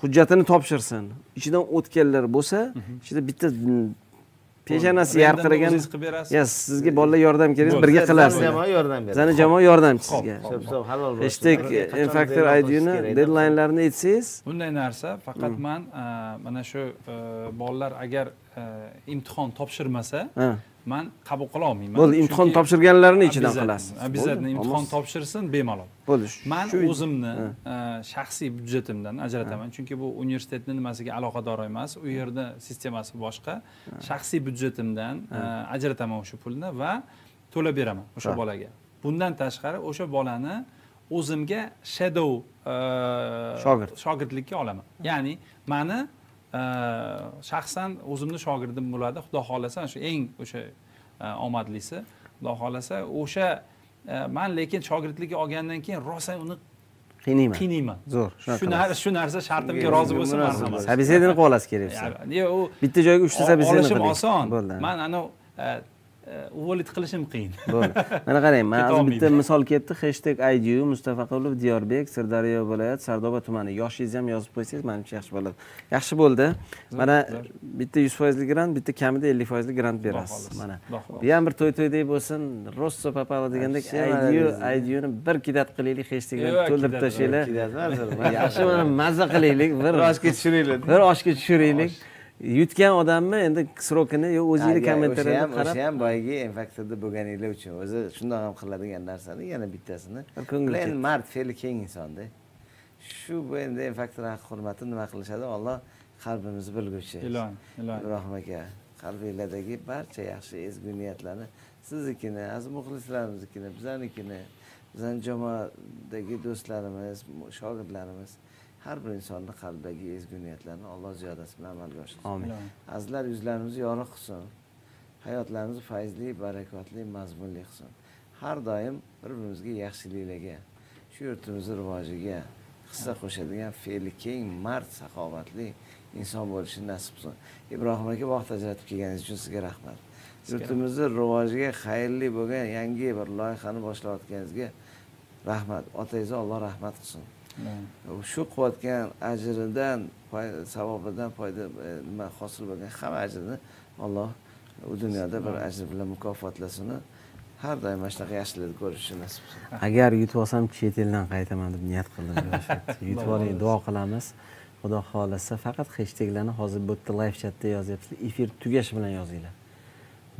Hujjatini topshirsin. İçinden o'tganlar bo'lsa, işte bitta peshanasi yarqiragan. Ya sizga bolalar yordam kerak, birga qilasiz. Bizning jamoa yordamchisizga. Hashtag infaktor I D'ni deadline'larni aytsangiz. Bunday narsa faqat men mana shu bolalar agar imtihon topshirmasa, men qabul qila olmayman. Bo'ldi, imtihon topshirganlarni ichidan qilasiz. Bizatni imtihon topshirsin bemalol. Men o'zimni shaxsiy byudjetimdan ajrataman, chunki bu universitetning nimasiga aloqador emas, u yerda sistemasi boshqa. Shaxsiy byudjetimdan ajrataman o'sha pulni va to'lab beraman o'sha bolaga. Bundan tashqari o'sha bolani o'zimga shadow shogird shogirdlikka olaman. Ya'ni meni shaxsan o'zimni shogirdim bo'ladi, xudo xolasa shu eng o'sha omadlisi, xudo xolasa o'sha men lekin shogirdlikka olgandan keyin rosa uni qiynayman. Qiynayman. Zo'r. Shu narsa shartimga rozi bo'lsin, marhamat. Sabizedini qo'yib olasiz keraksa. Yo'q, u bitta joyga uchta sabizedini qo'yib olishim oson. Men ana uvolit qilishim qiyin. Bo'ldi. Mana qarang, men bitta misol ketdi. hashtag I D U Mustafa Qulov Diyorbek, Sirdaryo viloyat, Sardoba tumani. Yoshingizni ham yozib qo'ysangiz, menimcha yaxshi bo'ladi. Yaxshi bo'ldi. Mana bitta yuz foiz lik grant, bitta kamida ellik foiz lik grant berasiz. Mana. Bu ham bir to'y-to'ydek bo'lsin. Rosso papala degandek I D U I D U ni bir kidat qilaylik, hashtag bilan to'ldirib tashlaylik. Yaxshi, mana mazza qilaylik, bir oshga tushiraylik. Bir oshga tushiraylik. Yutgan odammi endi srokini yo o'zingiz kommentariyada qarab, o'sha ham boyagi infaktorda bo'lganinglar uchun o'zi shundoq ham qiladigan narsani yana bittasini. Endi mard fe'li keng insonda. Shu bu endi infaktor haqi hurmati nima qilishadi? Alloh qalbimizni bilguvchi. Ilon, ilon. Ilohim aka, qalbingizdagi barcha yaxshi ezgu niyatlarni siznikini, aziz muxlislarimizni, biznikini, bizning jamoadagi do'stlarimiz, shogirdlarimiz har bir insonning qalbidagi ezgu niyatlarini Alloh ziyodasi bilan amalga oshirsin. Amin. Azizlar yuzlarimizni yorug' qilsin. Hayotlarimizni fayzli, barakotli, mazmunli qilsin. Har doim bir-birimizga yaxshiliklarga, shu yurtimizning rivojiga hissa qo'shadigan fe'li keng, mard, saxovatli inson bo'lishni nasib qilsin. Ibrohim aka, vaqt ajratib kelganingiz uchun sizga rahmat. Yurtimizning rivojiga xayrli bo'lgan yangi bir loyihani boshlayotganingizga rahmat. Otangizni Alloh rahmat qilsin. Shu qilayotgan ajridan, savobidan foyda nima hosil bo'lgan hamma ajrini Alloh u dunyoda bir ajr bilan mukofotlasin. Har doim mana shunaqa yaxshilikni ko'rishni nasib qilsin. Agar yutib olsam chet eldan qaytaman deb niyat qildim. Yutib oling, duo qilamiz. Xudo xolasa faqat hashtaglarni hozir bu yerda live chatda yozyapsizlar. Efir tugashi bilan yozinglar.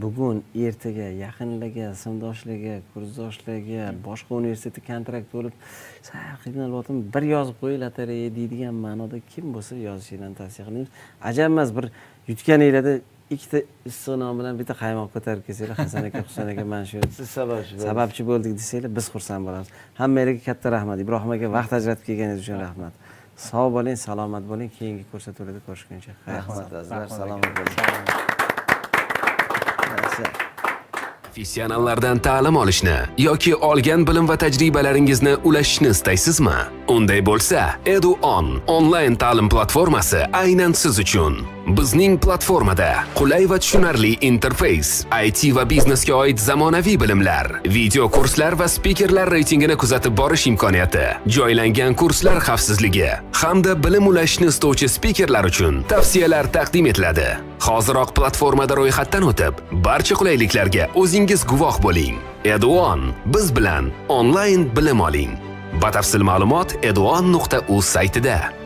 Bugun, ertaga, yaqinlarga, sinfdoshlarga, kursdoshlarga, boshqa universitetda kontrakt bo'lib, sayqinalotim bir yozib qo'ying, lotereya deydigan ma'noda kim bo'lsa yozishinglarni tavsiya qilamiz. Ajab emas, bir yutganinglarda ikkita issiq non bilan bitta qaymoq ko'tarib kelsanglar, Hasan aka, Husan aka, men shu siz sababchi sababchi bo'ldik desanglar, biz xursand bo'lamiz. Hammalarga katta rahmat. Ibrohim aka, vaqt ajratib kelganingiz uchun rahmat. Sog' bo'ling, salomat bo'ling. Keyingi ko'rsatuvlarda ko'rishguncha. Rahmat azizlar, salomat bo'ling. Professionallardan ta'lim olishni yoki olgan bilim va tajribalaringizni ulashishni istaysizmi? Unday bo'lsa, EduOn onlayn ta'lim platformasi aynan siz uchun. Bizning platformada qulay va tushunarli interfeys, I T va biznesga oid zamonaviy bilimlar, video kurslar va speakerlar reytingini kuzatib borish imkoniyati, joylangan kurslar xavfsizligi hamda bilim ulashishni istovchi speakerlar uchun tavsiyalar taqdim etiladi. Hoziroq platformada ro'yxatdan o'tib, barcha qulayliklarga o'zingiz guvoh bo'ling. EduOn, biz bilan onlayn bilim oling. Batafsil ma'lumot eduon nuqta u saytida.